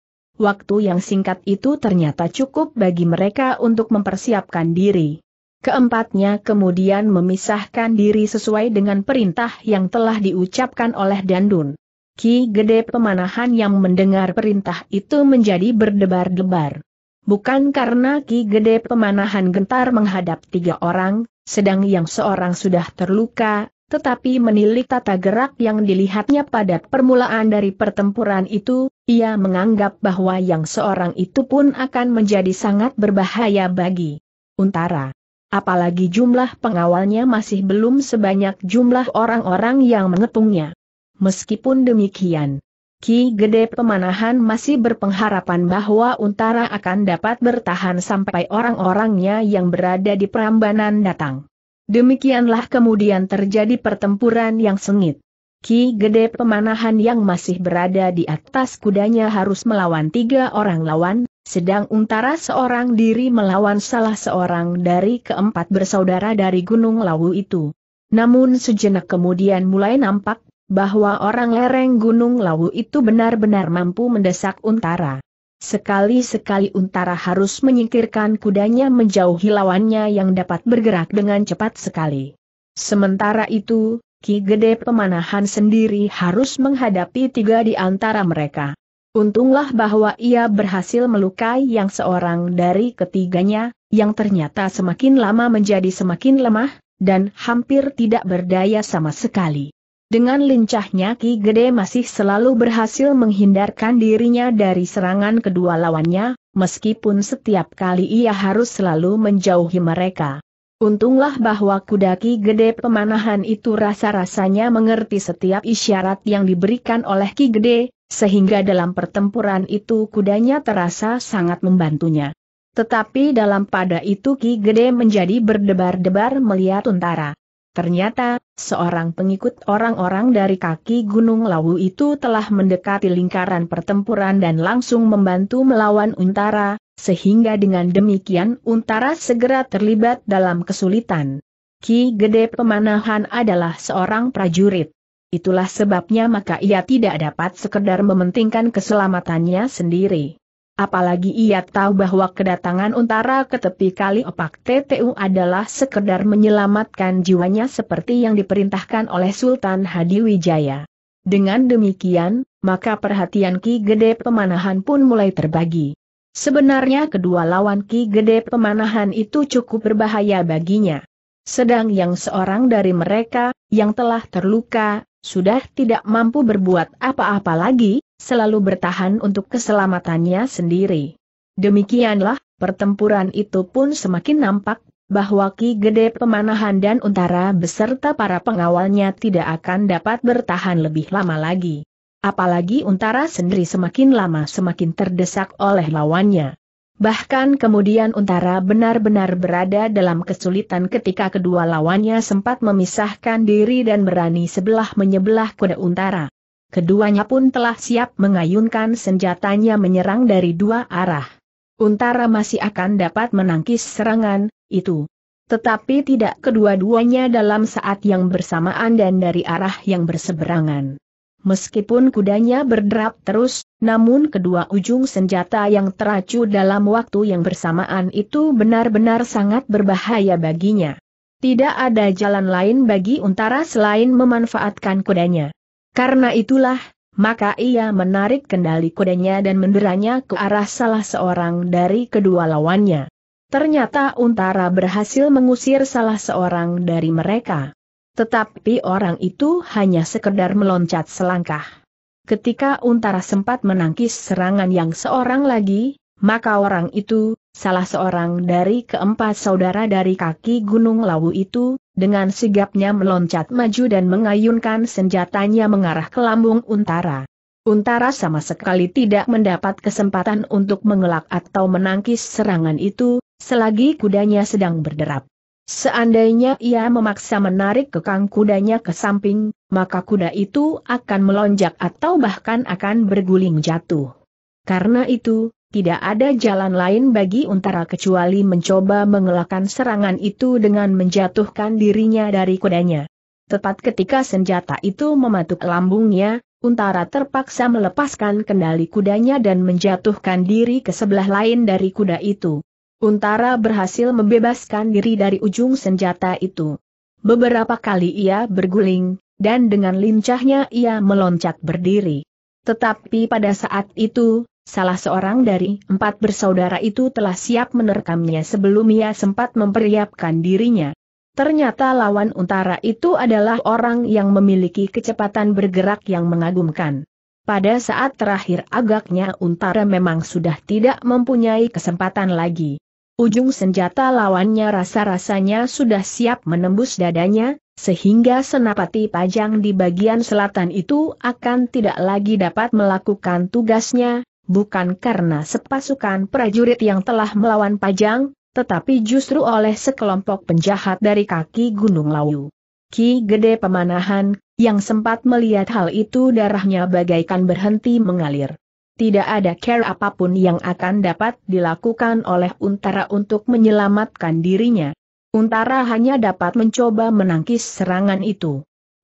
Waktu yang singkat itu ternyata cukup bagi mereka untuk mempersiapkan diri. Keempatnya kemudian memisahkan diri sesuai dengan perintah yang telah diucapkan oleh Dandun. Ki Gede Pemanahan yang mendengar perintah itu menjadi berdebar-debar. Bukan karena Ki Gede Pemanahan gentar menghadap tiga orang, sedang yang seorang sudah terluka, tetapi menilik tata gerak yang dilihatnya pada permulaan dari pertempuran itu, ia menganggap bahwa yang seorang itu pun akan menjadi sangat berbahaya bagi Untara. Apalagi jumlah pengawalnya masih belum sebanyak jumlah orang-orang yang mengepungnya. Meskipun demikian, Ki Gede Pemanahan masih berpengharapan bahwa Untara akan dapat bertahan sampai orang-orangnya yang berada di Prambanan datang. Demikianlah kemudian terjadi pertempuran yang sengit. Ki Gede Pemanahan yang masih berada di atas kudanya harus melawan tiga orang lawan, sedang Untara seorang diri melawan salah seorang dari keempat bersaudara dari Gunung Lawu itu. Namun sejenak kemudian mulai nampak bahwa orang lereng Gunung Lawu itu benar-benar mampu mendesak Untara. Sekali-sekali Untara harus menyingkirkan kudanya menjauhi lawannya yang dapat bergerak dengan cepat sekali. Sementara itu, Ki Gede Pemanahan sendiri harus menghadapi tiga di antara mereka. Untunglah bahwa ia berhasil melukai yang seorang dari ketiganya, yang ternyata semakin lama menjadi semakin lemah, dan hampir tidak berdaya sama sekali. Dengan lincahnya Ki Gede masih selalu berhasil menghindarkan dirinya dari serangan kedua lawannya, meskipun setiap kali ia harus selalu menjauhi mereka. Untunglah bahwa kuda Ki Gede Pemanahan itu rasa-rasanya mengerti setiap isyarat yang diberikan oleh Ki Gede, sehingga dalam pertempuran itu kudanya terasa sangat membantunya. Tetapi dalam pada itu Ki Gede menjadi berdebar-debar melihat Untara. Ternyata, seorang pengikut orang-orang dari kaki Gunung Lawu itu telah mendekati lingkaran pertempuran dan langsung membantu melawan Untara, sehingga dengan demikian Untara segera terlibat dalam kesulitan. Ki Gede Pemanahan adalah seorang prajurit. Itulah sebabnya maka ia tidak dapat sekedar mementingkan keselamatannya sendiri. Apalagi ia tahu bahwa kedatangan Untara ke tepi Kali Opak T T U adalah sekedar menyelamatkan jiwanya seperti yang diperintahkan oleh Sultan Hadiwijaya. Dengan demikian, maka perhatian Ki Gede Pemanahan pun mulai terbagi. Sebenarnya kedua lawan Ki Gede Pemanahan itu cukup berbahaya baginya. Sedang yang seorang dari mereka, yang telah terluka, sudah tidak mampu berbuat apa-apa lagi, selalu bertahan untuk keselamatannya sendiri. Demikianlah, pertempuran itu pun semakin nampak, bahwa Ki Gede Pemanahan dan Untara beserta para pengawalnya tidak akan dapat bertahan lebih lama lagi. Apalagi Untara sendiri semakin lama semakin terdesak oleh lawannya. Bahkan kemudian Untara benar-benar berada dalam kesulitan ketika kedua lawannya sempat memisahkan diri dan berani sebelah menyebelah kuda Untara. Keduanya pun telah siap mengayunkan senjatanya menyerang dari dua arah. Untara masih akan dapat menangkis serangan itu. Tetapi tidak kedua-duanya dalam saat yang bersamaan dan dari arah yang berseberangan. Meskipun kudanya berderap terus, namun kedua ujung senjata yang teracu dalam waktu yang bersamaan itu benar-benar sangat berbahaya baginya. Tidak ada jalan lain bagi Untara selain memanfaatkan kudanya. Karena itulah, maka ia menarik kendali kudanya dan menderanya ke arah salah seorang dari kedua lawannya. Ternyata Untara berhasil mengusir salah seorang dari mereka. Tetapi orang itu hanya sekedar meloncat selangkah. Ketika Untara sempat menangkis serangan yang seorang lagi, maka orang itu, salah seorang dari keempat saudara dari kaki Gunung Lawu itu, dengan sigapnya meloncat maju dan mengayunkan senjatanya mengarah ke lambung Untara. Untara sama sekali tidak mendapat kesempatan untuk mengelak atau menangkis serangan itu, selagi kudanya sedang berderap. Seandainya ia memaksa menarik kekang kudanya ke samping, maka kuda itu akan melonjak atau bahkan akan berguling jatuh. Karena itu, tidak ada jalan lain bagi Untara kecuali mencoba mengelakkan serangan itu dengan menjatuhkan dirinya dari kudanya. Tepat ketika senjata itu mematuk lambungnya, Untara terpaksa melepaskan kendali kudanya dan menjatuhkan diri ke sebelah lain dari kuda itu. Untara berhasil membebaskan diri dari ujung senjata itu. Beberapa kali ia berguling, dan dengan lincahnya ia meloncat berdiri. Tetapi pada saat itu, salah seorang dari empat bersaudara itu telah siap menerkamnya sebelum ia sempat mempersiapkan dirinya. Ternyata lawan Untara itu adalah orang yang memiliki kecepatan bergerak yang mengagumkan. Pada saat terakhir agaknya Untara memang sudah tidak mempunyai kesempatan lagi. Ujung senjata lawannya rasa-rasanya sudah siap menembus dadanya, sehingga senapati Pajang di bagian selatan itu akan tidak lagi dapat melakukan tugasnya. Bukan karena sepasukan prajurit yang telah melawan Pajang, tetapi justru oleh sekelompok penjahat dari kaki Gunung Lawu. Ki Gede Pemanahan, yang sempat melihat hal itu darahnya bagaikan berhenti mengalir. Tidak ada cara apapun yang akan dapat dilakukan oleh Untara untuk menyelamatkan dirinya. Untara hanya dapat mencoba menangkis serangan itu.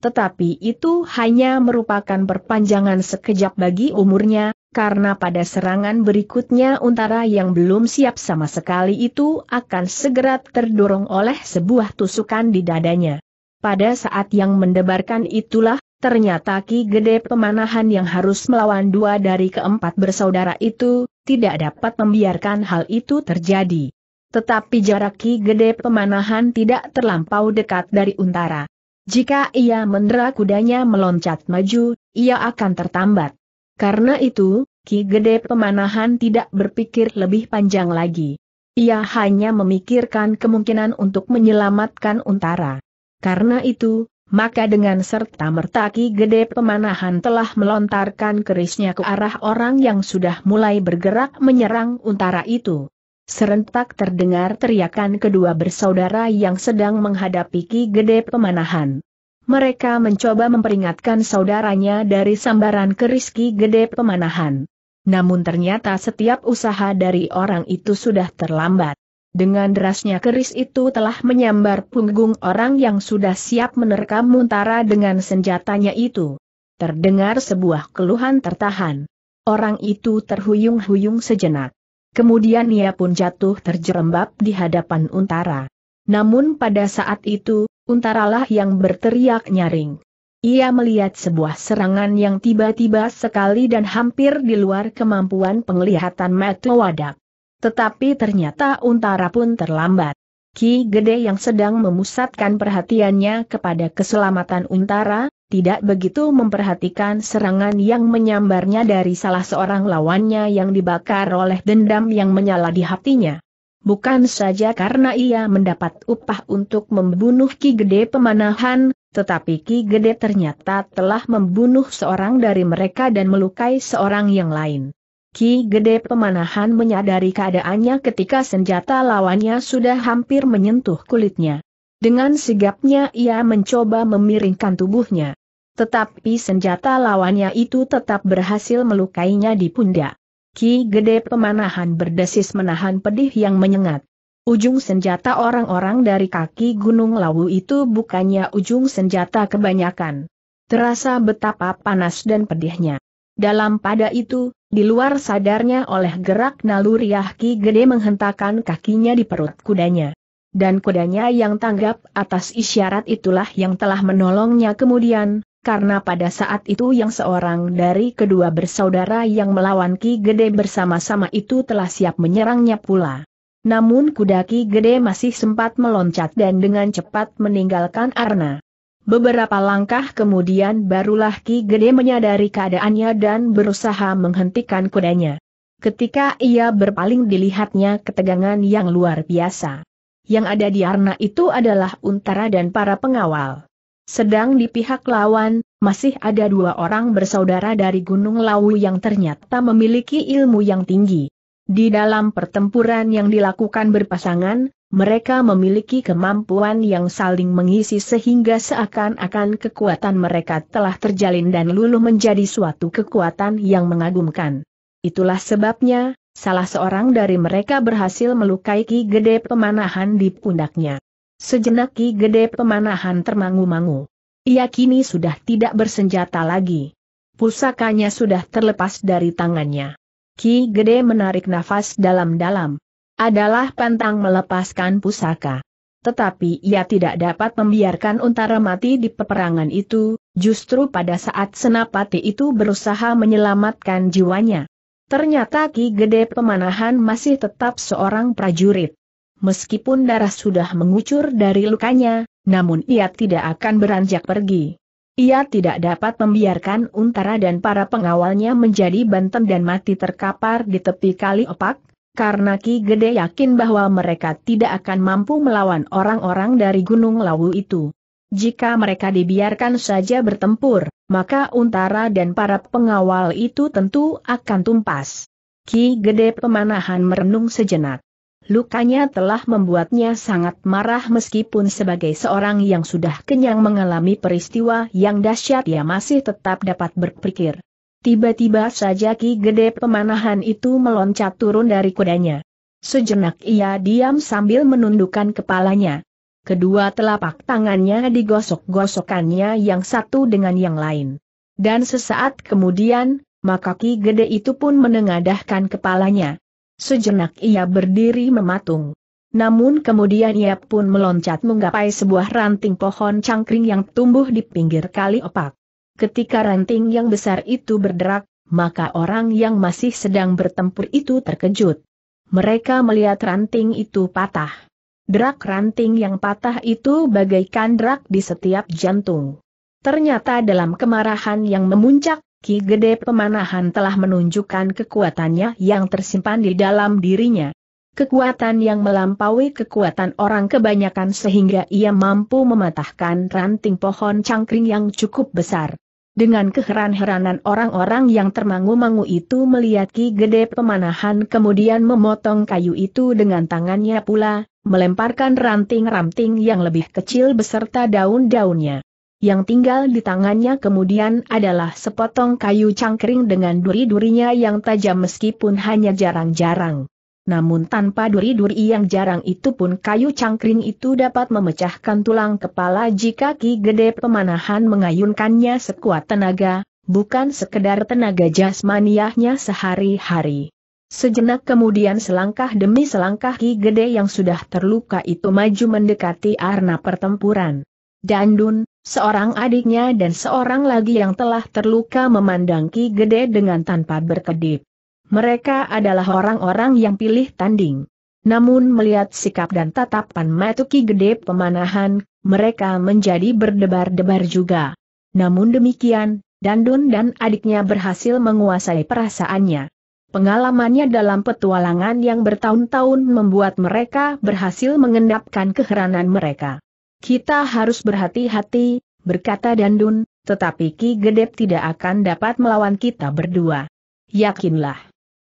tetapi itu hanya merupakan perpanjangan sekejap bagi umurnya, karena pada serangan berikutnya Untara yang belum siap sama sekali itu akan segera terdorong oleh sebuah tusukan di dadanya. Pada saat yang mendebarkan itulah, ternyata Ki Gede Pemanahan yang harus melawan dua dari keempat bersaudara itu, tidak dapat membiarkan hal itu terjadi. Tetapi jarak Ki Gede Pemanahan tidak terlampau dekat dari Untara. Jika ia mendera kudanya meloncat maju, ia akan tertambat. Karena itu, Ki Gede Pemanahan tidak berpikir lebih panjang lagi. Ia hanya memikirkan kemungkinan untuk menyelamatkan Untara. Karena itu, maka dengan serta-merta Ki Gede Pemanahan telah melontarkan kerisnya ke arah orang yang sudah mulai bergerak menyerang Untara itu. Serentak terdengar teriakan kedua bersaudara yang sedang menghadapi Ki Gede Pemanahan. Mereka mencoba memperingatkan saudaranya dari sambaran keris Ki Gede Pemanahan. Namun ternyata setiap usaha dari orang itu sudah terlambat. Dengan derasnya keris itu telah menyambar punggung orang yang sudah siap menerkam Untara dengan senjatanya itu. Terdengar sebuah keluhan tertahan. Orang itu terhuyung-huyung sejenak. Kemudian ia pun jatuh terjerembab di hadapan Untara. Namun pada saat itu, Untaralah yang berteriak nyaring. Ia melihat sebuah serangan yang tiba-tiba sekali dan hampir di luar kemampuan penglihatan mata wadak. Tetapi ternyata Untara pun terlambat. Ki Gede yang sedang memusatkan perhatiannya kepada keselamatan Untara, tidak begitu memperhatikan serangan yang menyambarnya dari salah seorang lawannya yang dibakar oleh dendam yang menyala di hatinya. Bukan saja karena ia mendapat upah untuk membunuh Ki Gede Pemanahan, tetapi Ki Gede ternyata telah membunuh seorang dari mereka dan melukai seorang yang lain. Ki Gede Pemanahan menyadari keadaannya ketika senjata lawannya sudah hampir menyentuh kulitnya. Dengan sigapnya ia mencoba memiringkan tubuhnya. Tetapi senjata lawannya itu tetap berhasil melukainya di pundak. Ki Gede Pemanahan berdesis menahan pedih yang menyengat. Ujung senjata orang-orang dari kaki Gunung Lawu itu bukannya ujung senjata kebanyakan. Terasa betapa panas dan pedihnya. Dalam pada itu, di luar sadarnya oleh gerak naluriah Ki Gede menghentakkan kakinya di perut kudanya. Dan kudanya yang tanggap atas isyarat itulah yang telah menolongnya kemudian, karena pada saat itu yang seorang dari kedua bersaudara yang melawan Ki Gede bersama-sama itu telah siap menyerangnya pula. Namun kuda Ki Gede masih sempat meloncat dan dengan cepat meninggalkan arna. Beberapa langkah kemudian barulah Ki Gede menyadari keadaannya dan berusaha menghentikan kudanya. Ketika ia berpaling dilihatnya ketegangan yang luar biasa. Yang ada di arna itu adalah Untara dan para pengawal. Sedang di pihak lawan, masih ada dua orang bersaudara dari Gunung Lawu yang ternyata memiliki ilmu yang tinggi. Di dalam pertempuran yang dilakukan berpasangan, mereka memiliki kemampuan yang saling mengisi sehingga seakan-akan kekuatan mereka telah terjalin dan luluh menjadi suatu kekuatan yang mengagumkan. Itulah sebabnya, salah seorang dari mereka berhasil melukai Ki Gede Pemanahan di pundaknya. Sejenak Ki Gede Pemanahan termangu-mangu. Ia kini sudah tidak bersenjata lagi. Pusakanya sudah terlepas dari tangannya. Ki Gede menarik nafas dalam-dalam. Adalah pantang melepaskan pusaka. Tetapi ia tidak dapat membiarkan Untara mati di peperangan itu, justru pada saat senapati itu berusaha menyelamatkan jiwanya. Ternyata Ki Gede Pemanahan masih tetap seorang prajurit. Meskipun darah sudah mengucur dari lukanya, namun ia tidak akan beranjak pergi. Ia tidak dapat membiarkan Untara dan para pengawalnya menjadi banten dan mati terkapar di tepi Kali Opak. Karena Ki Gede yakin bahwa mereka tidak akan mampu melawan orang-orang dari Gunung Lawu itu. Jika mereka dibiarkan saja bertempur, maka Untara dan para pengawal itu tentu akan tumpas. Ki Gede Pemanahan merenung sejenak. Lukanya telah membuatnya sangat marah meskipun sebagai seorang yang sudah kenyang mengalami peristiwa yang dahsyat ia masih tetap dapat berpikir. Tiba-tiba saja Ki Gede Pemanahan itu meloncat turun dari kudanya. Sejenak ia diam sambil menundukkan kepalanya. Kedua telapak tangannya digosok-gosokkannya yang satu dengan yang lain. Dan sesaat kemudian, maka Ki Gede itu pun menengadahkan kepalanya. Sejenak ia berdiri mematung. Namun kemudian ia pun meloncat menggapai sebuah ranting pohon cangkring yang tumbuh di pinggir Kali Opak. Ketika ranting yang besar itu berderak, maka orang yang masih sedang bertempur itu terkejut. Mereka melihat ranting itu patah. Derak ranting yang patah itu bagaikan derak di setiap jantung. Ternyata dalam kemarahan yang memuncak, Ki Gede Pemanahan telah menunjukkan kekuatannya yang tersimpan di dalam dirinya. Kekuatan yang melampaui kekuatan orang kebanyakan sehingga ia mampu mematahkan ranting pohon cangkring yang cukup besar. Dengan keheran-heranan orang-orang yang termangu-mangu itu melihat Ki Gede Pemanahan kemudian memotong kayu itu dengan tangannya pula, melemparkan ranting-ranting yang lebih kecil beserta daun-daunnya. Yang tinggal di tangannya kemudian adalah sepotong kayu cangkring dengan duri-durinya yang tajam meskipun hanya jarang-jarang. Namun tanpa duri-duri yang jarang itu pun kayu cangkring itu dapat memecahkan tulang kepala jika Ki Gede Pemanahan mengayunkannya sekuat tenaga, bukan sekedar tenaga jasmaniahnya sehari-hari. Sejenak kemudian selangkah demi selangkah Ki Gede yang sudah terluka itu maju mendekati arena pertempuran. Dandun, seorang adiknya dan seorang lagi yang telah terluka memandang Ki Gede dengan tanpa berkedip. Mereka adalah orang-orang yang pilih tanding. Namun melihat sikap dan tatapan mata Ki Gede Pemanahan, mereka menjadi berdebar-debar juga. Namun demikian, Dandun dan adiknya berhasil menguasai perasaannya. Pengalamannya dalam petualangan yang bertahun-tahun membuat mereka berhasil mengendapkan keheranan mereka. Kita harus berhati-hati, berkata Dandun, tetapi Ki Gede tidak akan dapat melawan kita berdua. Yakinlah.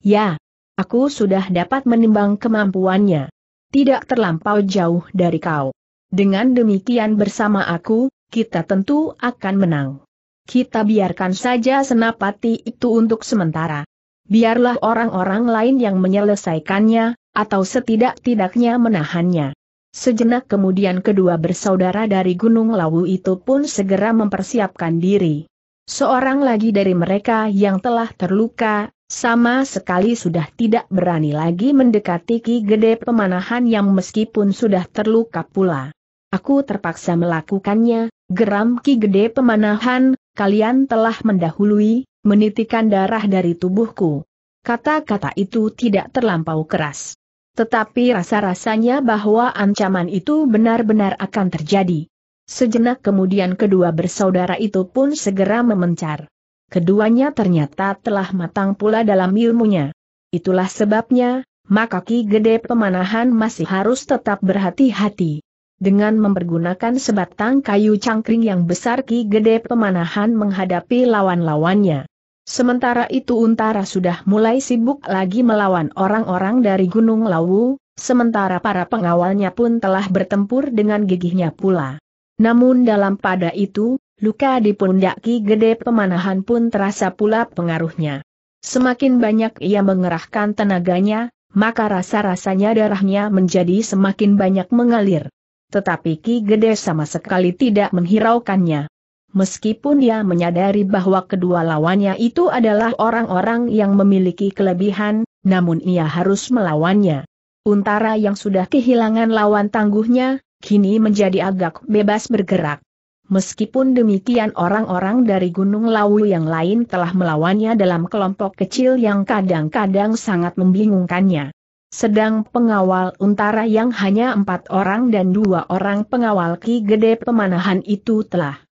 Ya, aku sudah dapat menimbang kemampuannya. Tidak terlampau jauh dari kau. Dengan demikian bersama aku, kita tentu akan menang. Kita biarkan saja senapati itu untuk sementara. Biarlah orang-orang lain yang menyelesaikannya, atau setidak-tidaknya menahannya. Sejenak kemudian kedua bersaudara dari Gunung Lawu itu pun segera mempersiapkan diri. Seorang lagi dari mereka yang telah terluka, sama sekali sudah tidak berani lagi mendekati Ki Gede Pemanahan yang meskipun sudah terluka pula. Aku terpaksa melakukannya, geram Ki Gede Pemanahan, kalian telah mendahului, menitikan darah dari tubuhku. Kata-kata itu tidak terlampau keras. Tetapi rasa-rasanya bahwa ancaman itu benar-benar akan terjadi. Sejenak kemudian kedua bersaudara itu pun segera memencar. Keduanya ternyata telah matang pula dalam ilmunya. Itulah sebabnya, maka Ki Gede Pemanahan masih harus tetap berhati-hati. Dengan mempergunakan sebatang kayu cangkring yang besar Ki Gede Pemanahan menghadapi lawan-lawannya. Sementara itu Untara sudah mulai sibuk lagi melawan orang-orang dari Gunung Lawu, sementara para pengawalnya pun telah bertempur dengan gigihnya pula. Namun dalam pada itu, luka di pundak Ki Gede Pemanahan pun terasa pula pengaruhnya. Semakin banyak ia mengerahkan tenaganya, maka rasa-rasanya darahnya menjadi semakin banyak mengalir. Tetapi Ki Gede sama sekali tidak menghiraukannya. Meskipun dia menyadari bahwa kedua lawannya itu adalah orang-orang yang memiliki kelebihan, namun ia harus melawannya. Untara yang sudah kehilangan lawan tangguhnya, kini menjadi agak bebas bergerak. Meskipun demikian orang-orang dari Gunung Lawu yang lain telah melawannya dalam kelompok kecil yang kadang-kadang sangat membingungkannya. Sedang pengawal Untara yang hanya empat orang dan dua orang pengawal Ki Gede Pemanahan itu telah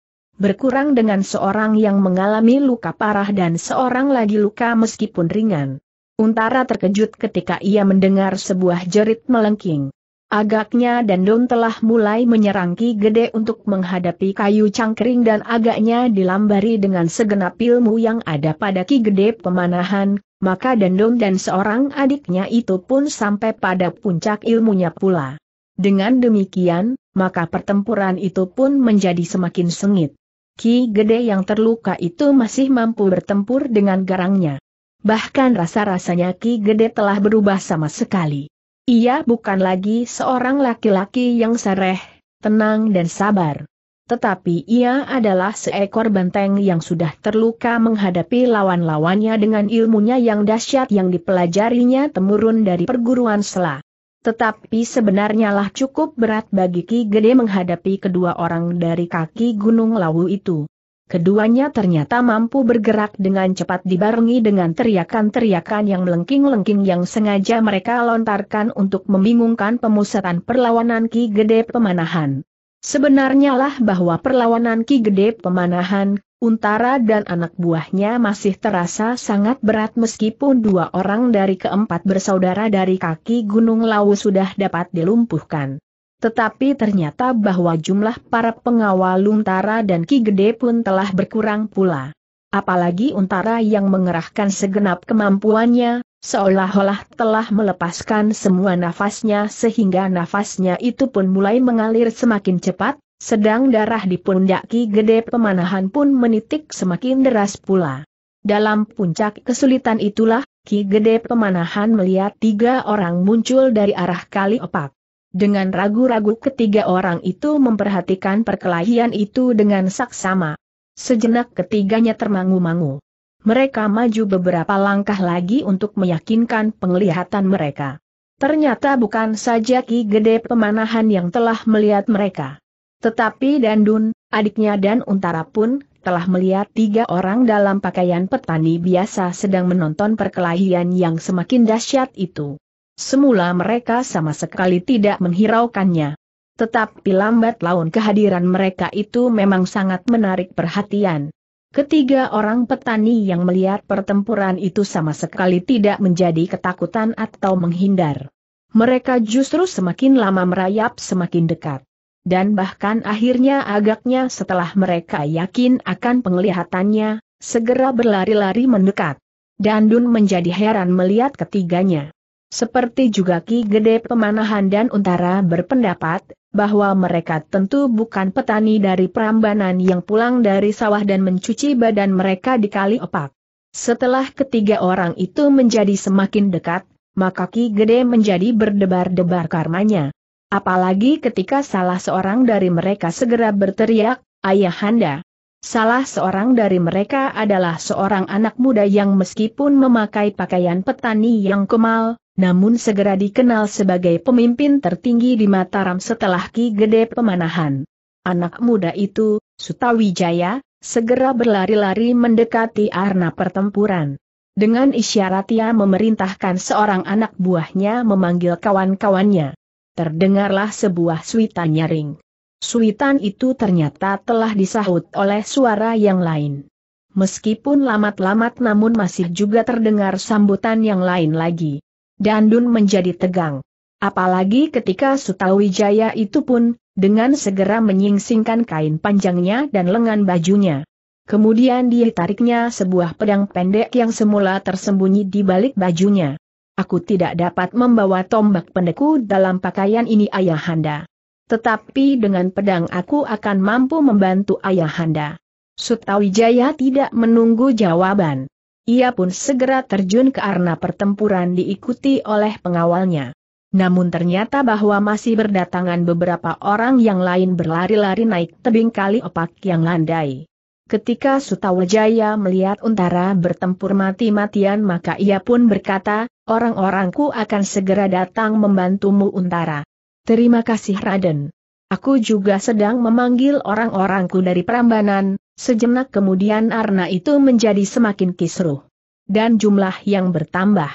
berkurang dengan seorang yang mengalami luka parah dan seorang lagi luka meskipun ringan. Untara terkejut ketika ia mendengar sebuah jerit melengking. Agaknya Dandun telah mulai menyerang Ki Gede untuk menghadapi kayu cangkring dan agaknya dilambari dengan segenap ilmu yang ada pada Ki Gede Pemanahan, maka Dandun dan seorang adiknya itu pun sampai pada puncak ilmunya pula. Dengan demikian, maka pertempuran itu pun menjadi semakin sengit. Ki Gede yang terluka itu masih mampu bertempur dengan garangnya. Bahkan rasa-rasanya Ki Gede telah berubah sama sekali. Ia bukan lagi seorang laki-laki yang sareh, tenang dan sabar. Tetapi ia adalah seekor banteng yang sudah terluka menghadapi lawan-lawannya dengan ilmunya yang dahsyat yang dipelajarinya temurun dari perguruan Sela. Tetapi sebenarnya lah cukup berat bagi Ki Gede menghadapi kedua orang dari kaki Gunung Lawu itu. Keduanya ternyata mampu bergerak dengan cepat dibarengi dengan teriakan-teriakan yang melengking-lengking yang sengaja mereka lontarkan untuk membingungkan pemusatan perlawanan Ki Gede Pemanahan. Sebenarnya lah bahwa perlawanan Ki Gede Pemanahan, Untara dan anak buahnya masih terasa sangat berat meskipun dua orang dari keempat bersaudara dari kaki Gunung Lawu sudah dapat dilumpuhkan. Tetapi ternyata bahwa jumlah para pengawal Untara dan Ki Gede pun telah berkurang pula. Apalagi Untara yang mengerahkan segenap kemampuannya, seolah-olah telah melepaskan semua nafasnya sehingga nafasnya itu pun mulai mengalir semakin cepat. Sedang darah di pundak Ki Gede Pemanahan pun menitik semakin deras pula. Dalam puncak kesulitan itulah, Ki Gede Pemanahan melihat tiga orang muncul dari arah Kali Opak. Dengan ragu-ragu ketiga orang itu memperhatikan perkelahian itu dengan saksama. Sejenak ketiganya termangu-mangu. Mereka maju beberapa langkah lagi untuk meyakinkan penglihatan mereka. Ternyata bukan saja Ki Gede Pemanahan yang telah melihat mereka. Tetapi Dandun, adiknya dan Untara pun telah melihat tiga orang dalam pakaian petani biasa sedang menonton perkelahian yang semakin dahsyat itu. Semula mereka sama sekali tidak menghiraukannya. Tetapi lambat laun kehadiran mereka itu memang sangat menarik perhatian. Ketiga orang petani yang melihat pertempuran itu sama sekali tidak menjadi ketakutan atau menghindar. Mereka justru semakin lama merayap semakin dekat. Dan bahkan akhirnya agaknya setelah mereka yakin akan penglihatannya, segera berlari-lari mendekat. Dandun menjadi heran melihat ketiganya. Seperti juga Ki Gede Pemanahan dan Untara berpendapat, bahwa mereka tentu bukan petani dari Prambanan yang pulang dari sawah dan mencuci badan mereka di Kali Opak. Setelah ketiga orang itu menjadi semakin dekat, maka Ki Gede menjadi berdebar-debar karmanya. Apalagi ketika salah seorang dari mereka segera berteriak, "Ayahanda!" Salah seorang dari mereka adalah seorang anak muda yang meskipun memakai pakaian petani yang kemal, namun segera dikenal sebagai pemimpin tertinggi di Mataram setelah Ki Gede Pemanahan. Anak muda itu, Sutawijaya, segera berlari-lari mendekati arena pertempuran. Dengan isyarat ia memerintahkan seorang anak buahnya memanggil kawan-kawannya. Terdengarlah sebuah suitan nyaring. Suitan itu ternyata telah disahut oleh suara yang lain. Meskipun lamat-lamat namun masih juga terdengar sambutan yang lain lagi. Dandun menjadi tegang. Apalagi ketika Sutawijaya itu pun, dengan segera menyingsingkan kain panjangnya dan lengan bajunya. Kemudian ditariknya sebuah pedang pendek yang semula tersembunyi di balik bajunya. "Aku tidak dapat membawa tombak pendekku dalam pakaian ini Ayahanda. Tetapi dengan pedang aku akan mampu membantu Ayahanda." Sutawijaya tidak menunggu jawaban. Ia pun segera terjun ke arena pertempuran diikuti oleh pengawalnya. Namun ternyata bahwa masih berdatangan beberapa orang yang lain berlari-lari naik tebing Kali Opak yang landai. Ketika Sutawijaya melihat Untara bertempur mati-matian maka ia pun berkata, "Orang-orangku akan segera datang membantumu Untara." "Terima kasih Raden. Aku juga sedang memanggil orang-orangku dari Prambanan." Sejenak kemudian arena itu menjadi semakin kisruh. Dan jumlah yang bertambah.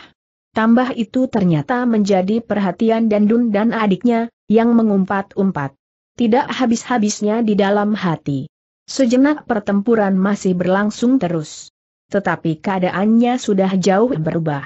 Tambah itu ternyata menjadi perhatian Dandun dan adiknya, yang mengumpat-umpat. Tidak habis-habisnya di dalam hati. Sejenak pertempuran masih berlangsung terus. Tetapi keadaannya sudah jauh berubah.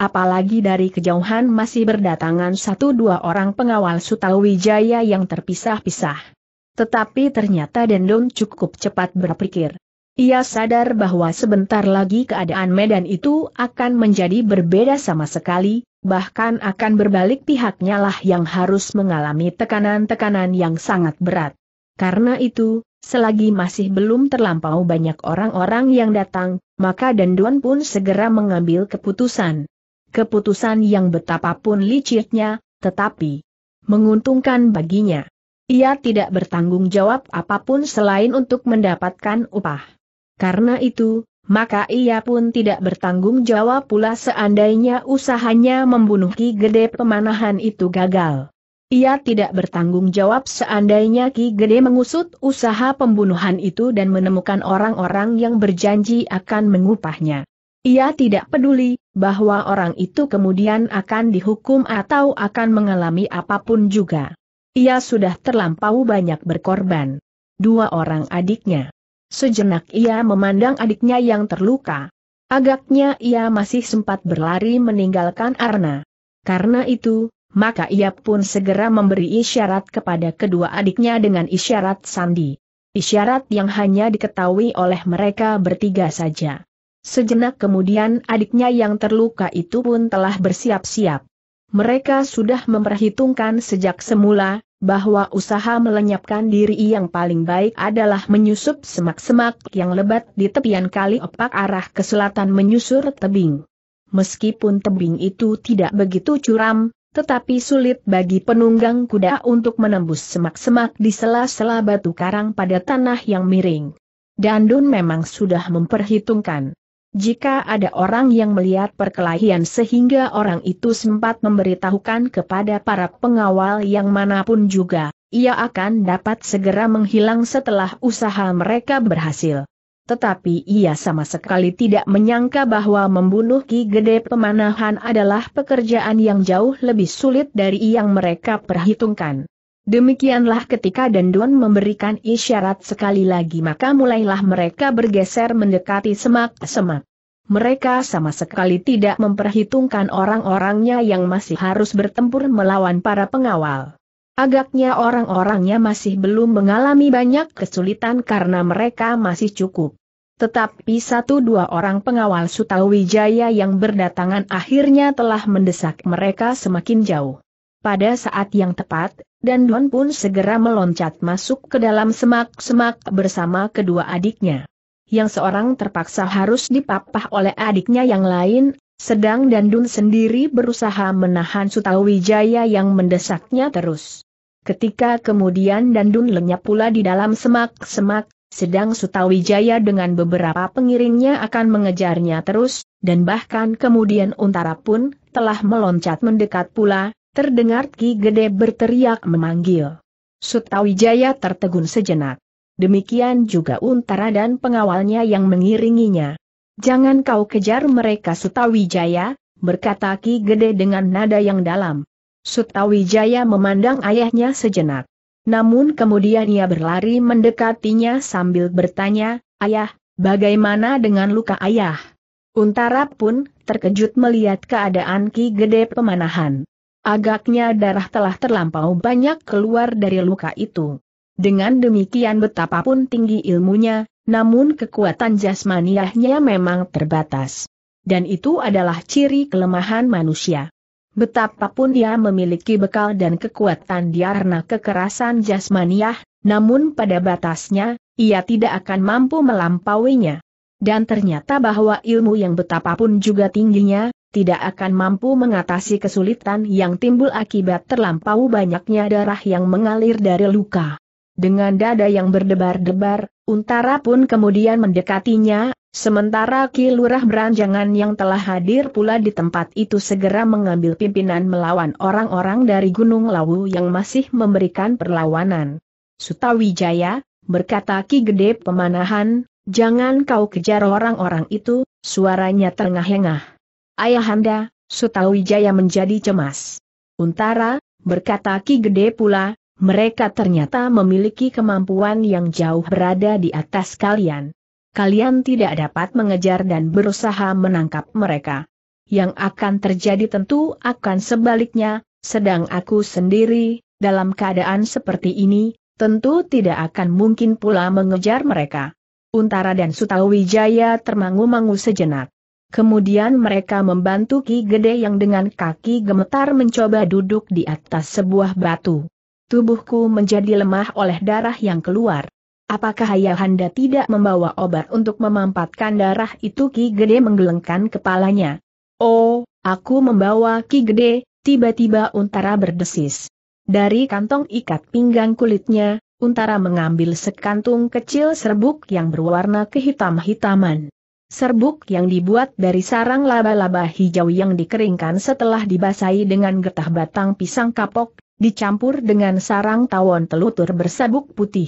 Apalagi dari kejauhan masih berdatangan satu dua orang pengawal Sutawijaya yang terpisah-pisah. Tetapi ternyata Dandun cukup cepat berpikir. Ia sadar bahwa sebentar lagi keadaan medan itu akan menjadi berbeda sama sekali, bahkan akan berbalik pihaknya lah yang harus mengalami tekanan-tekanan yang sangat berat. Karena itu, selagi masih belum terlampau banyak orang-orang yang datang, maka Dandun pun segera mengambil keputusan. Keputusan yang betapapun liciknya, tetapi menguntungkan baginya. Ia tidak bertanggung jawab apapun selain untuk mendapatkan upah. Karena itu, maka ia pun tidak bertanggung jawab pula seandainya usahanya membunuh Ki Gede Pemanahan itu gagal. Ia tidak bertanggung jawab seandainya Ki Gede mengusut usaha pembunuhan itu dan menemukan orang-orang yang berjanji akan mengupahnya. Ia tidak peduli bahwa orang itu kemudian akan dihukum atau akan mengalami apapun juga. Ia sudah terlampau banyak berkorban. Dua orang adiknya. Sejenak ia memandang adiknya yang terluka. Agaknya ia masih sempat berlari meninggalkan Arna. Karena itu, maka ia pun segera memberi isyarat kepada kedua adiknya dengan isyarat sandi. Isyarat yang hanya diketahui oleh mereka bertiga saja. Sejenak kemudian adiknya yang terluka itu pun telah bersiap-siap. Mereka sudah memperhitungkan sejak semula, bahwa usaha melenyapkan diri yang paling baik adalah menyusup semak-semak yang lebat di tepian Kali Opak arah ke selatan menyusur tebing. Meskipun tebing itu tidak begitu curam, tetapi sulit bagi penunggang kuda untuk menembus semak-semak di sela-sela batu karang pada tanah yang miring. Dandun memang sudah memperhitungkan. Jika ada orang yang melihat perkelahian sehingga orang itu sempat memberitahukan kepada para pengawal yang manapun juga, ia akan dapat segera menghilang setelah usaha mereka berhasil. Tetapi ia sama sekali tidak menyangka bahwa membunuh Ki Gede Pemanahan adalah pekerjaan yang jauh lebih sulit dari yang mereka perhitungkan. Demikianlah ketika Dandun memberikan isyarat sekali lagi maka mulailah mereka bergeser mendekati semak-semak. Mereka sama sekali tidak memperhitungkan orang-orangnya yang masih harus bertempur melawan para pengawal. Agaknya orang-orangnya masih belum mengalami banyak kesulitan karena mereka masih cukup. Tetapi satu dua orang pengawal Sutawijaya yang berdatangan akhirnya telah mendesak mereka semakin jauh. Pada saat yang tepat, Dandun pun segera meloncat masuk ke dalam semak-semak bersama kedua adiknya. Yang seorang terpaksa harus dipapah oleh adiknya yang lain, sedang Dandun sendiri berusaha menahan Sutawijaya yang mendesaknya terus. Ketika kemudian Dandun lenyap pula di dalam semak-semak, sedang Sutawijaya dengan beberapa pengiringnya akan mengejarnya terus, dan bahkan kemudian Untara pun telah meloncat mendekat pula, terdengar Ki Gede berteriak memanggil. Sutawijaya tertegun sejenak. Demikian juga Untara dan pengawalnya yang mengiringinya. "Jangan kau kejar mereka Sutawijaya," berkata Ki Gede dengan nada yang dalam. Sutawijaya memandang ayahnya sejenak. Namun kemudian ia berlari mendekatinya sambil bertanya, "Ayah, bagaimana dengan luka ayah?" Untara pun terkejut melihat keadaan Ki Gede Pemanahan. Agaknya darah telah terlampau banyak keluar dari luka itu. Dengan demikian betapapun tinggi ilmunya, namun kekuatan jasmaniahnya memang terbatas. Dan itu adalah ciri kelemahan manusia. Betapapun ia memiliki bekal dan kekuatan di arena kekerasan jasmaniah, namun pada batasnya, ia tidak akan mampu melampauinya. Dan ternyata bahwa ilmu yang betapapun juga tingginya, tidak akan mampu mengatasi kesulitan yang timbul akibat terlampau banyaknya darah yang mengalir dari luka. Dengan dada yang berdebar-debar, Untara pun kemudian mendekatinya, sementara Ki Lurah Beranjangan yang telah hadir pula di tempat itu segera mengambil pimpinan melawan orang-orang dari Gunung Lawu yang masih memberikan perlawanan. "Sutawijaya," berkata Ki Gede Pemanahan, "jangan kau kejar orang-orang itu," suaranya terengah-engah. "Ayahanda," Sutawijaya menjadi cemas. "Untara," berkata Ki Gede pula, "mereka ternyata memiliki kemampuan yang jauh berada di atas kalian. Kalian tidak dapat mengejar dan berusaha menangkap mereka. Yang akan terjadi tentu akan sebaliknya, sedang aku sendiri, dalam keadaan seperti ini, tentu tidak akan mungkin pula mengejar mereka." Untara dan Sutawijaya termangu-mangu sejenak. Kemudian mereka membantu Ki Gede yang dengan kaki gemetar mencoba duduk di atas sebuah batu. "Tubuhku menjadi lemah oleh darah yang keluar. Apakah ayahanda tidak membawa obat untuk memampatkan darah itu?" Ki Gede menggelengkan kepalanya. "Oh, aku membawa Ki Gede," tiba-tiba Untara berdesis. Dari kantong ikat pinggang kulitnya, Untara mengambil sekantung kecil serbuk yang berwarna kehitam-hitaman. Serbuk yang dibuat dari sarang laba-laba hijau yang dikeringkan setelah dibasahi dengan getah batang pisang kapok, dicampur dengan sarang tawon telutur bersabuk putih.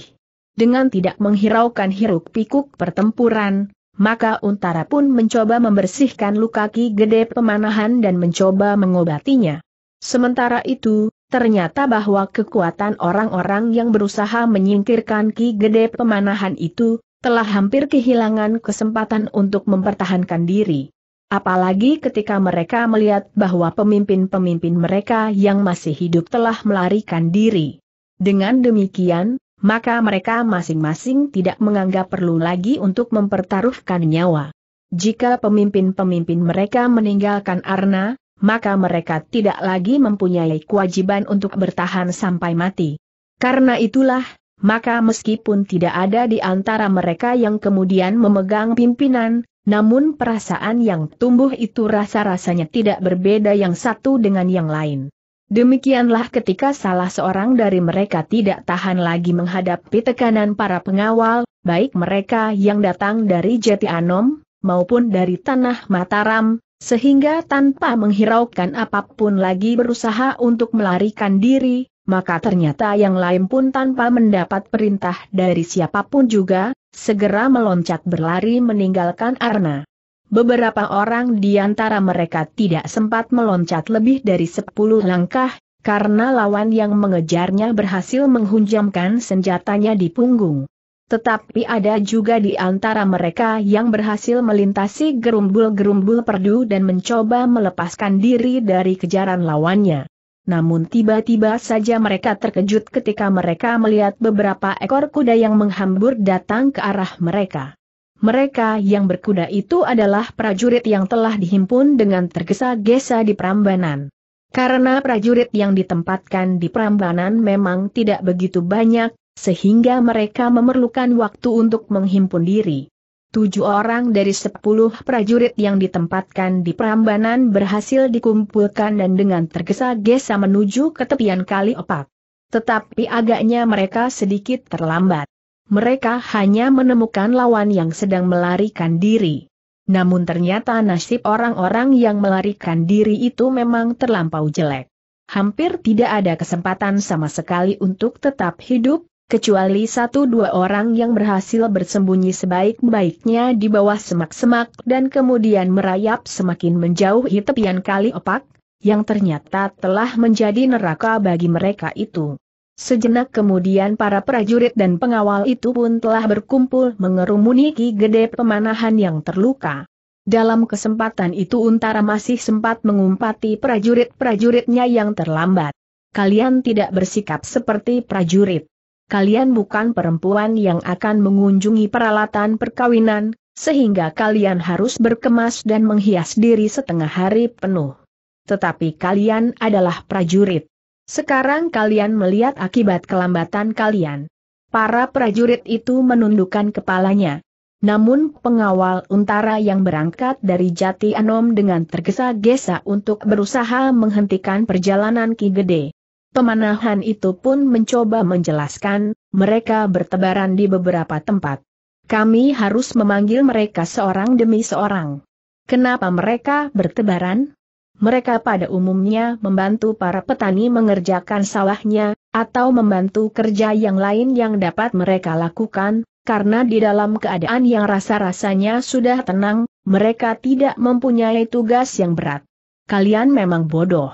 Dengan tidak menghiraukan hiruk-pikuk pertempuran, maka Untara pun mencoba membersihkan luka Ki Gede Pemanahan dan mencoba mengobatinya. Sementara itu, ternyata bahwa kekuatan orang-orang yang berusaha menyingkirkan Ki Gede Pemanahan itu, telah hampir kehilangan kesempatan untuk mempertahankan diri. Apalagi ketika mereka melihat bahwa pemimpin-pemimpin mereka yang masih hidup telah melarikan diri. Dengan demikian, maka mereka masing-masing tidak menganggap perlu lagi untuk mempertaruhkan nyawa. Jika pemimpin-pemimpin mereka meninggalkan arna, maka mereka tidak lagi mempunyai kewajiban untuk bertahan sampai mati. Karena itulah, maka meskipun tidak ada di antara mereka yang kemudian memegang pimpinan, namun perasaan yang tumbuh itu rasa-rasanya tidak berbeda yang satu dengan yang lain. Demikianlah ketika salah seorang dari mereka tidak tahan lagi menghadapi tekanan para pengawal, baik mereka yang datang dari Jati Anom, maupun dari Tanah Mataram, sehingga tanpa menghiraukan apapun lagi berusaha untuk melarikan diri, maka ternyata yang lain pun tanpa mendapat perintah dari siapapun juga, segera meloncat berlari meninggalkan arna. Beberapa orang di antara mereka tidak sempat meloncat lebih dari sepuluh langkah, karena lawan yang mengejarnya berhasil menghunjamkan senjatanya di punggung. Tetapi ada juga di antara mereka yang berhasil melintasi gerumbul-gerumbul perdu dan mencoba melepaskan diri dari kejaran lawannya. Namun tiba-tiba saja mereka terkejut ketika mereka melihat beberapa ekor kuda yang menghambur datang ke arah mereka. Mereka yang berkuda itu adalah prajurit yang telah dihimpun dengan tergesa-gesa di Prambanan. Karena prajurit yang ditempatkan di Prambanan memang tidak begitu banyak, sehingga mereka memerlukan waktu untuk menghimpun diri. Tujuh orang dari sepuluh prajurit yang ditempatkan di Prambanan berhasil dikumpulkan dan dengan tergesa-gesa menuju ke tepian Kali Opak. Tetapi agaknya mereka sedikit terlambat. Mereka hanya menemukan lawan yang sedang melarikan diri. Namun ternyata nasib orang-orang yang melarikan diri itu memang terlampau jelek. Hampir tidak ada kesempatan sama sekali untuk tetap hidup, kecuali satu dua orang yang berhasil bersembunyi sebaik-baiknya di bawah semak-semak dan kemudian merayap semakin menjauhi tepian Kali Opak, yang ternyata telah menjadi neraka bagi mereka itu. Sejenak kemudian para prajurit dan pengawal itu pun telah berkumpul mengerumuni Ki Gede Pemanahan yang terluka. Dalam kesempatan itu Untara masih sempat mengumpati prajurit-prajuritnya yang terlambat. "Kalian tidak bersikap seperti prajurit. Kalian bukan perempuan yang akan mengunjungi peralatan perkawinan, sehingga kalian harus berkemas dan menghias diri setengah hari penuh. Tetapi kalian adalah prajurit. Sekarang kalian melihat akibat kelambatan kalian." Para prajurit itu menundukkan kepalanya. Namun pengawal Untara yang berangkat dari Jati Anom dengan tergesa-gesa untuk berusaha menghentikan perjalanan Ki Gede Pemanahan itu pun mencoba menjelaskan, mereka bertebaran di beberapa tempat. "Kami harus memanggil mereka seorang demi seorang." "Kenapa mereka bertebaran?" "Mereka pada umumnya membantu para petani mengerjakan sawahnya, atau membantu kerja yang lain yang dapat mereka lakukan, karena di dalam keadaan yang rasa-rasanya sudah tenang, mereka tidak mempunyai tugas yang berat." "Kalian memang bodoh.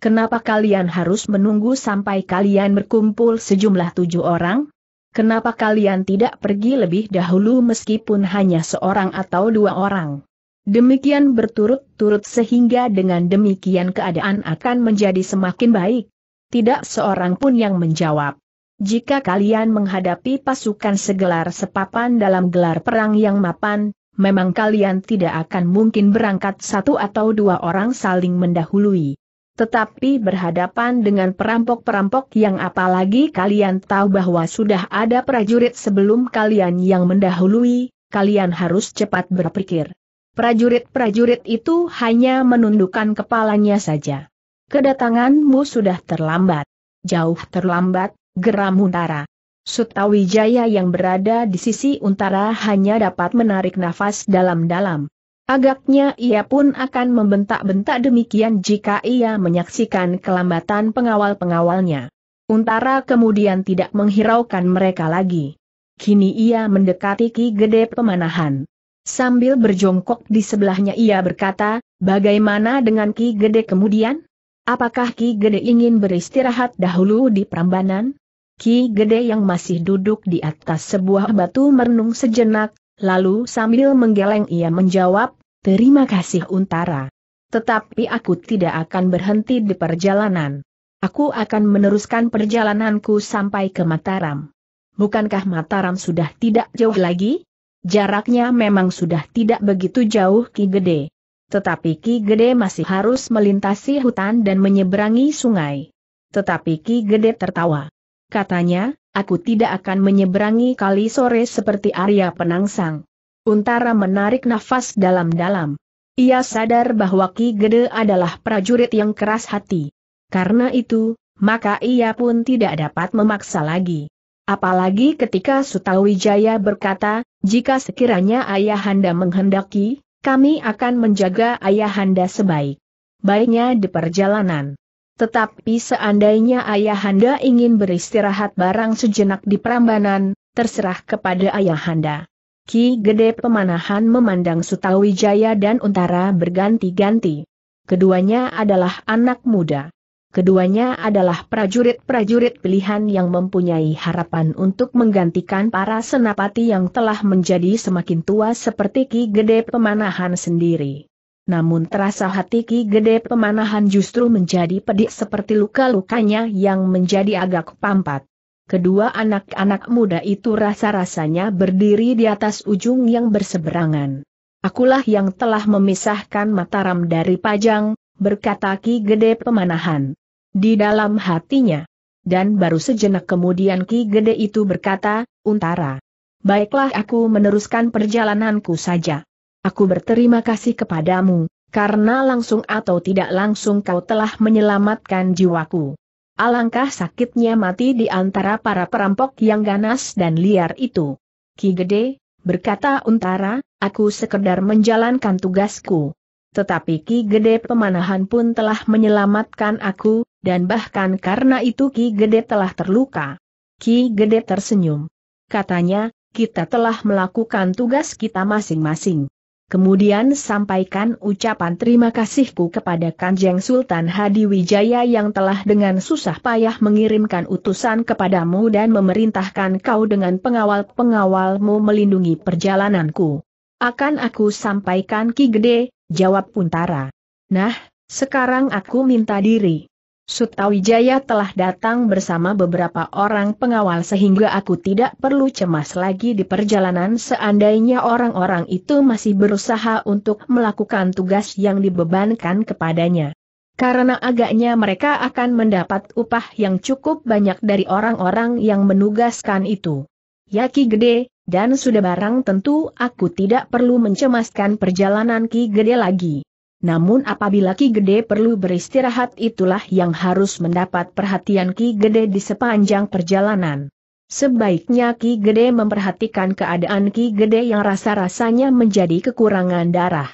Kenapa kalian harus menunggu sampai kalian berkumpul sejumlah tujuh orang? Kenapa kalian tidak pergi lebih dahulu meskipun hanya seorang atau dua orang?" Demikian berturut-turut sehingga dengan demikian keadaan akan menjadi semakin baik. Tidak seorang pun yang menjawab. Jika kalian menghadapi pasukan segelar sepapan dalam gelar perang yang mapan, memang kalian tidak akan mungkin berangkat satu atau dua orang saling mendahului. Tetapi berhadapan dengan perampok-perampok yang apalagi kalian tahu bahwa sudah ada prajurit sebelum kalian yang mendahului, kalian harus cepat berpikir. Prajurit-prajurit itu hanya menundukkan kepalanya saja. "Kedatanganmu sudah terlambat. Jauh terlambat, geram Untara. Sutawijaya yang berada di sisi Untara hanya dapat menarik nafas dalam-dalam. Agaknya ia pun akan membentak-bentak demikian jika ia menyaksikan kelambatan pengawal-pengawalnya. Untara kemudian tidak menghiraukan mereka lagi. Kini ia mendekati Ki Gede Pemanahan. Sambil berjongkok di sebelahnya ia berkata, "Bagaimana dengan Ki Gede kemudian? Apakah Ki Gede ingin beristirahat dahulu di Prambanan?" Ki Gede yang masih duduk di atas sebuah batu merenung sejenak, lalu sambil menggeleng ia menjawab, "Terima kasih Untara. Tetapi aku tidak akan berhenti di perjalanan. Aku akan meneruskan perjalananku sampai ke Mataram." Bukankah Mataram sudah tidak jauh lagi? Jaraknya memang sudah tidak begitu jauh Ki Gede. Tetapi Ki Gede masih harus melintasi hutan dan menyeberangi sungai. Tetapi Ki Gede tertawa. Katanya, "Aku tidak akan menyeberangi kali sore seperti Arya Penangsang." Untara menarik nafas dalam-dalam. Ia sadar bahwa Ki Gede adalah prajurit yang keras hati. Karena itu, maka ia pun tidak dapat memaksa lagi. Apalagi ketika Sutawijaya berkata, "Jika sekiranya ayahanda menghendaki, kami akan menjaga ayahanda sebaik-baiknya di perjalanan. Tetapi seandainya ayahanda ingin beristirahat barang sejenak di Prambanan, terserah kepada ayahanda." Ki Gede Pemanahan memandang Sutawijaya dan Untara berganti-ganti. Keduanya adalah anak muda. Keduanya adalah prajurit-prajurit pilihan yang mempunyai harapan untuk menggantikan para senapati yang telah menjadi semakin tua seperti Ki Gede Pemanahan sendiri. Namun terasa hati Ki Gede Pemanahan justru menjadi pedih seperti luka-lukanya yang menjadi agak pampat. Kedua anak-anak muda itu rasa-rasanya berdiri di atas ujung yang berseberangan. "Akulah yang telah memisahkan Mataram dari Pajang," berkata Ki Gede Pemanahan di dalam hatinya. Dan baru sejenak kemudian Ki Gede itu berkata, "Untara, baiklah aku meneruskan perjalananku saja. Aku berterima kasih kepadamu, karena langsung atau tidak langsung kau telah menyelamatkan jiwaku." Alangkah sakitnya mati di antara para perampok yang ganas dan liar itu. "Ki Gede," berkata Untara, "aku sekedar menjalankan tugasku. Tetapi Ki Gede Pemanahan pun telah menyelamatkan aku, dan bahkan karena itu Ki Gede telah terluka." Ki Gede tersenyum. Katanya, "Kita telah melakukan tugas kita masing-masing. Kemudian sampaikan ucapan terima kasihku kepada Kanjeng Sultan Hadiwijaya yang telah dengan susah payah mengirimkan utusan kepadamu dan memerintahkan kau dengan pengawal-pengawalmu melindungi perjalananku." "Akan aku sampaikan Ki Gede," jawab Untara. "Nah, sekarang aku minta diri. Sutawijaya telah datang bersama beberapa orang pengawal sehingga aku tidak perlu cemas lagi di perjalanan seandainya orang-orang itu masih berusaha untuk melakukan tugas yang dibebankan kepadanya. Karena agaknya mereka akan mendapat upah yang cukup banyak dari orang-orang yang menugaskan itu." "Ya Ki Gede, dan sudah barang tentu aku tidak perlu mencemaskan perjalanan Ki Gede lagi. Namun apabila Ki Gede perlu beristirahat itulah yang harus mendapat perhatian Ki Gede di sepanjang perjalanan. Sebaiknya Ki Gede memperhatikan keadaan Ki Gede yang rasa-rasanya menjadi kekurangan darah."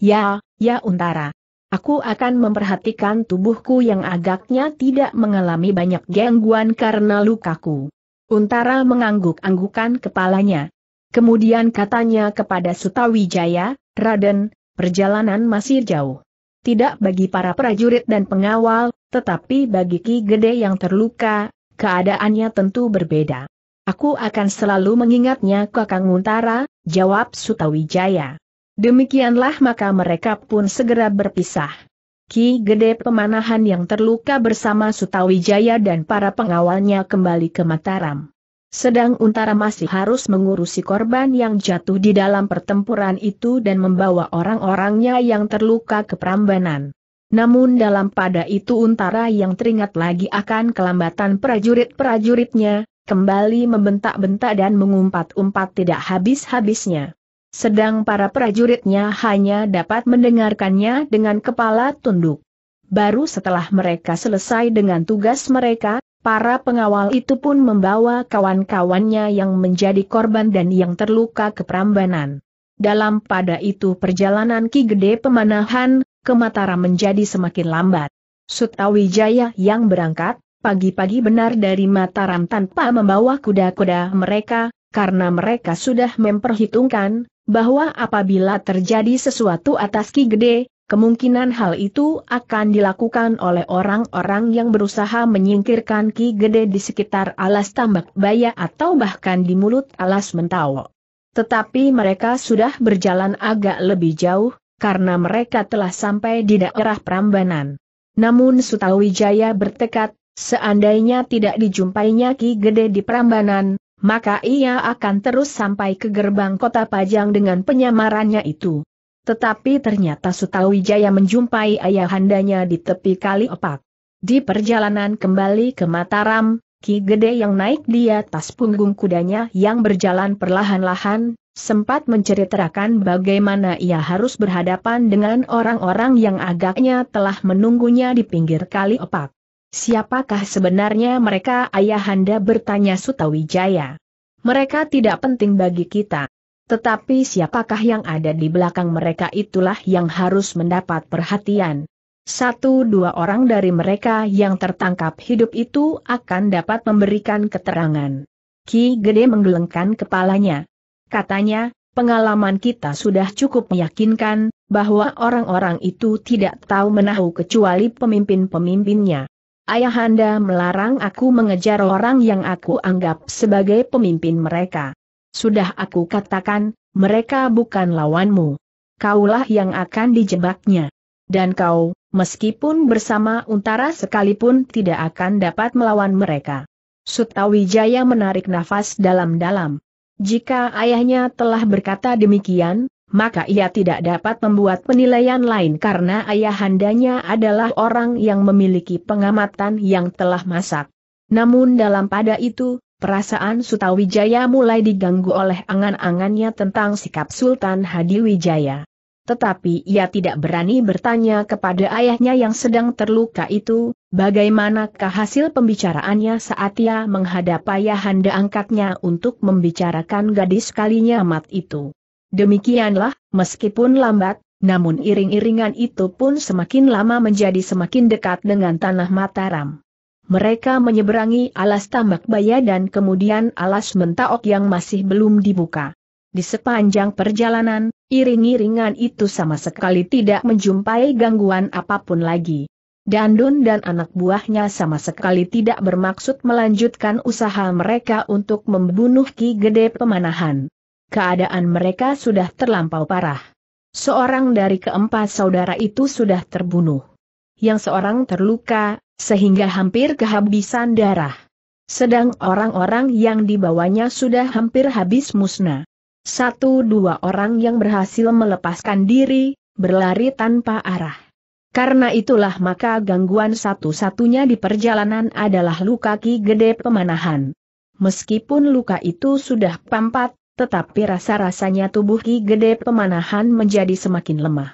"Ya, ya Untara. Aku akan memperhatikan tubuhku yang agaknya tidak mengalami banyak gangguan karena lukaku." Untara mengangguk-anggukan kepalanya. Kemudian katanya kepada Sutawijaya, "Raden, perjalanan masih jauh. Tidak bagi para prajurit dan pengawal, tetapi bagi Ki Gede yang terluka, keadaannya tentu berbeda." "Aku akan selalu mengingatnya Kakang Untara," jawab Sutawijaya. Demikianlah maka mereka pun segera berpisah. Ki Gede Pemanahan yang terluka bersama Sutawijaya dan para pengawalnya kembali ke Mataram. Sedang Untara masih harus mengurusi korban yang jatuh di dalam pertempuran itu dan membawa orang-orangnya yang terluka ke Prambanan. Namun dalam pada itu Untara yang teringat lagi akan kelambatan prajurit-prajuritnya, kembali membentak-bentak dan mengumpat-umpat tidak habis-habisnya. Sedang para prajuritnya hanya dapat mendengarkannya dengan kepala tunduk. Baru setelah mereka selesai dengan tugas mereka, para pengawal itu pun membawa kawan-kawannya yang menjadi korban dan yang terluka ke Prambanan. Dalam pada itu perjalanan Ki Gede Pemanahan ke Mataram menjadi semakin lambat. Sutawijaya yang berangkat pagi-pagi benar dari Mataram tanpa membawa kuda-kuda mereka, karena mereka sudah memperhitungkan bahwa apabila terjadi sesuatu atas Ki Gede, kemungkinan hal itu akan dilakukan oleh orang-orang yang berusaha menyingkirkan Ki Gede di sekitar alas Tambak Baya atau bahkan di mulut alas Mentaok. Tetapi mereka sudah berjalan agak lebih jauh, karena mereka telah sampai di daerah Prambanan. Namun Sutawijaya bertekad, seandainya tidak dijumpainya Ki Gede di Prambanan, maka ia akan terus sampai ke gerbang kota Pajang dengan penyamarannya itu. Tetapi ternyata Sutawijaya menjumpai ayahandanya di tepi Kali Opak. Di perjalanan kembali ke Mataram, Ki Gede yang naik di atas punggung kudanya yang berjalan perlahan-lahan, sempat menceritakan bagaimana ia harus berhadapan dengan orang-orang yang agaknya telah menunggunya di pinggir Kali Opak. Siapakah sebenarnya mereka, ayahanda, bertanya Sutawijaya. Mereka tidak penting bagi kita. Tetapi siapakah yang ada di belakang mereka itulah yang harus mendapat perhatian. Satu dua orang dari mereka yang tertangkap hidup itu akan dapat memberikan keterangan. Ki Gede menggelengkan kepalanya. Katanya, pengalaman kita sudah cukup meyakinkan bahwa orang-orang itu tidak tahu menahu kecuali pemimpin-pemimpinnya. Ayahanda melarang aku mengejar orang yang aku anggap sebagai pemimpin mereka. Sudah aku katakan, mereka bukan lawanmu. Kaulah yang akan dijebaknya. Dan kau, meskipun bersama Untara sekalipun tidak akan dapat melawan mereka. Sutawijaya menarik nafas dalam-dalam. Jika ayahnya telah berkata demikian, maka ia tidak dapat membuat penilaian lain karena ayahandanya adalah orang yang memiliki pengamatan yang telah masak. Namun dalam pada itu, perasaan Sutawijaya mulai diganggu oleh angan-angannya tentang sikap Sultan Hadiwijaya. Tetapi ia tidak berani bertanya kepada ayahnya yang sedang terluka itu, bagaimanakah hasil pembicaraannya saat ia menghadap ayahanda angkatnya untuk membicarakan gadis Kalinyamat itu. Demikianlah, meskipun lambat, namun iring-iringan itu pun semakin lama menjadi semakin dekat dengan tanah Mataram. Mereka menyeberangi alas Tambak Baya dan kemudian alas Mentaok yang masih belum dibuka. Di sepanjang perjalanan, iring-iringan itu sama sekali tidak menjumpai gangguan apapun lagi. Dandun dan anak buahnya sama sekali tidak bermaksud melanjutkan usaha mereka untuk membunuh Ki Gede Pemanahan. Keadaan mereka sudah terlampau parah. Seorang dari keempat saudara itu sudah terbunuh. Yang seorang terluka, sehingga hampir kehabisan darah. Sedang orang-orang yang dibawanya sudah hampir habis musnah. Satu dua orang yang berhasil melepaskan diri, berlari tanpa arah. Karena itulah maka gangguan satu-satunya di perjalanan adalah luka Ki Gede Pemanahan. Meskipun luka itu sudah pampat, tetapi rasa-rasanya tubuh Ki Gede Pemanahan menjadi semakin lemah.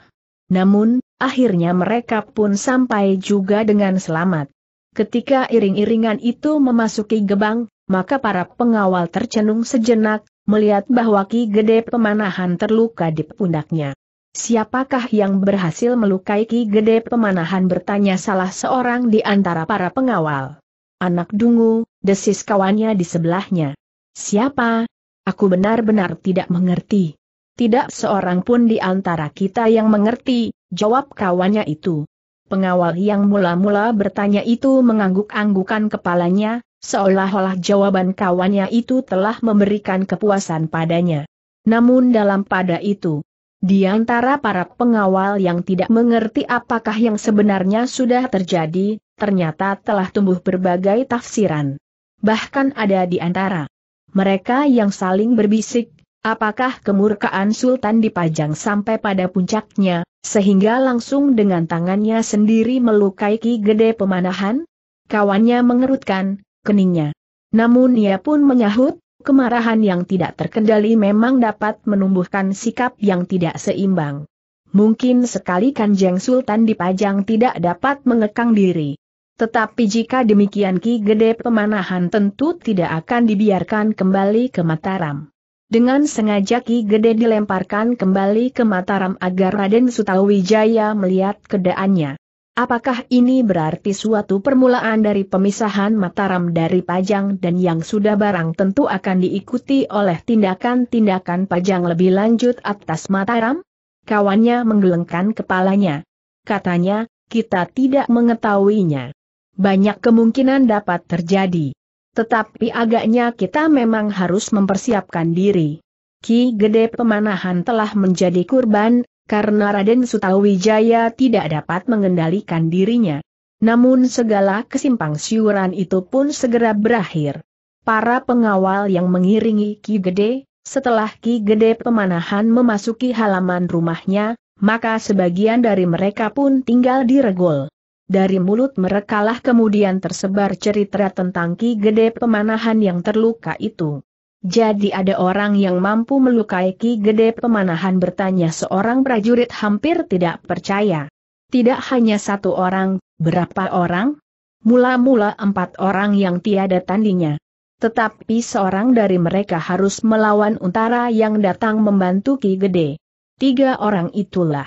Namun, akhirnya mereka pun sampai juga dengan selamat. Ketika iring-iringan itu memasuki gerbang, maka para pengawal tercenung sejenak, melihat bahwa Ki Gede Pemanahan terluka di pundaknya. Siapakah yang berhasil melukai Ki Gede Pemanahan, bertanya salah seorang di antara para pengawal. Anak dungu, desis kawannya di sebelahnya. Siapa? Aku benar-benar tidak mengerti. Tidak seorang pun di antara kita yang mengerti, jawab kawannya itu. Pengawal yang mula-mula bertanya itu mengangguk-anggukan kepalanya, seolah-olah jawaban kawannya itu telah memberikan kepuasan padanya. Namun dalam pada itu, di antara para pengawal yang tidak mengerti apakah yang sebenarnya sudah terjadi, ternyata telah tumbuh berbagai tafsiran. Bahkan ada di antara mereka yang saling berbisik, apakah kemurkaan Sultan dipajang sampai pada puncaknya, sehingga langsung dengan tangannya sendiri melukai Ki Gede Pemanahan? Kawannya mengerutkan keningnya. Namun ia pun menyahut, kemarahan yang tidak terkendali memang dapat menumbuhkan sikap yang tidak seimbang. Mungkin sekali Kanjeng Sultan di Pajang tidak dapat mengekang diri. Tetapi jika demikian Ki Gede Pemanahan tentu tidak akan dibiarkan kembali ke Mataram. Dengan sengaja Ki Gede dilemparkan kembali ke Mataram agar Raden Sutawijaya melihat kedaannya. Apakah ini berarti suatu permulaan dari pemisahan Mataram dari Pajang dan yang sudah barang tentu akan diikuti oleh tindakan-tindakan Pajang lebih lanjut atas Mataram? Kawannya menggelengkan kepalanya. Katanya, kita tidak mengetahuinya. Banyak kemungkinan dapat terjadi. Tetapi agaknya kita memang harus mempersiapkan diri. Ki Gede Pemanahan telah menjadi kurban, karena Raden Sutawijaya tidak dapat mengendalikan dirinya. Namun segala kesimpang siuran itu pun segera berakhir. Para pengawal yang mengiringi Ki Gede, setelah Ki Gede Pemanahan memasuki halaman rumahnya, maka sebagian dari mereka pun tinggal diregol. Dari mulut merekalah kemudian tersebar cerita tentang Ki Gede Pemanahan yang terluka itu. Jadi ada orang yang mampu melukai Ki Gede Pemanahan, bertanya seorang prajurit hampir tidak percaya. Tidak hanya satu orang, berapa orang? Mula-mula empat orang yang tiada tandingnya. Tetapi seorang dari mereka harus melawan Untara yang datang membantu Ki Gede. Tiga orang itulah.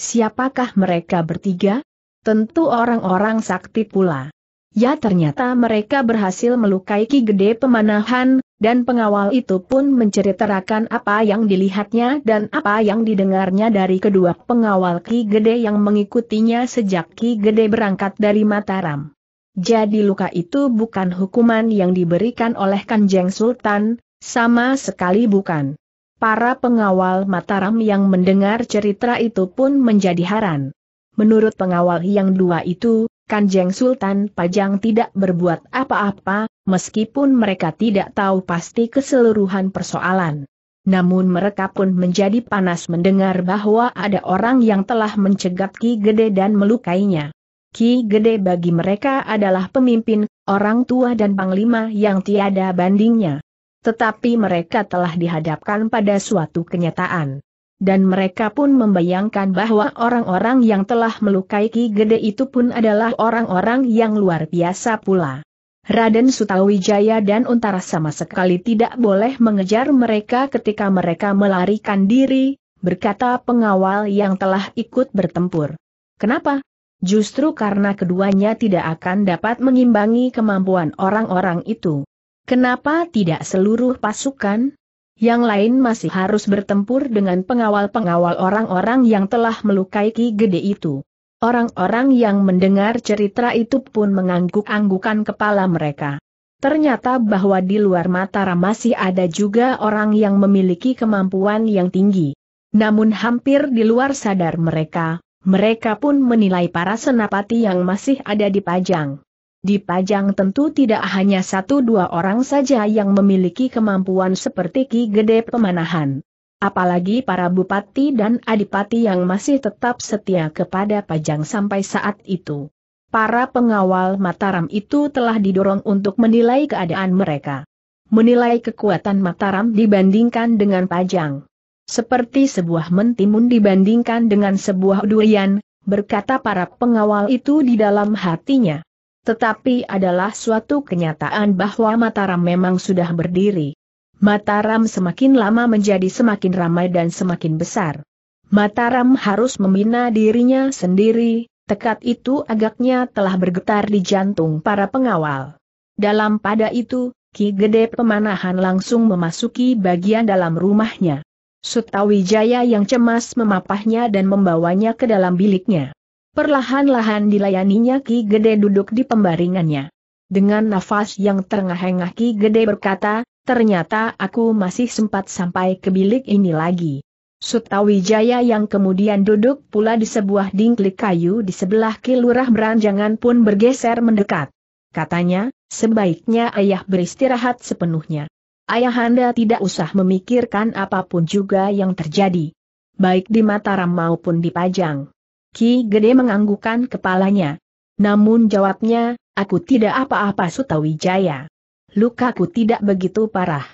Siapakah mereka bertiga? Tentu orang-orang sakti pula. Ya, ternyata mereka berhasil melukai Ki Gede Pemanahan, dan pengawal itu pun menceritakan apa yang dilihatnya dan apa yang didengarnya dari kedua pengawal Ki Gede yang mengikutinya sejak Ki Gede berangkat dari Mataram. Jadi luka itu bukan hukuman yang diberikan oleh Kanjeng Sultan, sama sekali bukan. Para pengawal Mataram yang mendengar cerita itu pun menjadi heran. Menurut pengawal yang dua itu, Kanjeng Sultan Pajang tidak berbuat apa-apa, meskipun mereka tidak tahu pasti keseluruhan persoalan. Namun mereka pun menjadi panas mendengar bahwa ada orang yang telah mencegat Ki Gede dan melukainya. Ki Gede bagi mereka adalah pemimpin, orang tua dan panglima yang tiada bandingnya. Tetapi mereka telah dihadapkan pada suatu kenyataan. Dan mereka pun membayangkan bahwa orang-orang yang telah melukai Ki Gede itu pun adalah orang-orang yang luar biasa pula. Raden Sutawijaya dan Untara sama sekali tidak boleh mengejar mereka ketika mereka melarikan diri, berkata pengawal yang telah ikut bertempur. Kenapa? Justru karena keduanya tidak akan dapat mengimbangi kemampuan orang-orang itu. Kenapa tidak seluruh pasukan? Yang lain masih harus bertempur dengan pengawal-pengawal orang-orang yang telah melukai Ki Gede itu. Orang-orang yang mendengar cerita itu pun mengangguk-anggukan kepala mereka. Ternyata bahwa di luar Mataram masih ada juga orang yang memiliki kemampuan yang tinggi. Namun hampir di luar sadar mereka. Mereka pun menilai para senapati yang masih ada di Pajang. Di Pajang tentu tidak hanya satu dua orang saja yang memiliki kemampuan seperti Ki Gede Pemanahan. Apalagi para bupati dan adipati yang masih tetap setia kepada Pajang sampai saat itu. Para pengawal Mataram itu telah didorong untuk menilai keadaan mereka. Menilai kekuatan Mataram dibandingkan dengan Pajang. Seperti sebuah mentimun dibandingkan dengan sebuah durian, berkata para pengawal itu di dalam hatinya. Tetapi adalah suatu kenyataan bahwa Mataram memang sudah berdiri. Mataram semakin lama menjadi semakin ramai dan semakin besar. Mataram harus membina dirinya sendiri, tekad itu agaknya telah bergetar di jantung para pengawal. Dalam pada itu, Ki Gede Pemanahan langsung memasuki bagian dalam rumahnya. Sutawijaya yang cemas memapahnya dan membawanya ke dalam biliknya. Perlahan-lahan dilayaninya Ki Gede duduk di pembaringannya. Dengan nafas yang terengah-engah Ki Gede berkata, ternyata aku masih sempat sampai ke bilik ini lagi. Sutawijaya yang kemudian duduk pula di sebuah dingklik kayu di sebelah Ki Lurah Beranjangan pun bergeser mendekat. Katanya, sebaiknya ayah beristirahat sepenuhnya. Ayahanda tidak usah memikirkan apapun juga yang terjadi, baik di Mataram maupun di Pajang. Ki Gede menganggukkan kepalanya. Namun jawabnya, aku tidak apa-apa Sutawijaya. Lukaku tidak begitu parah.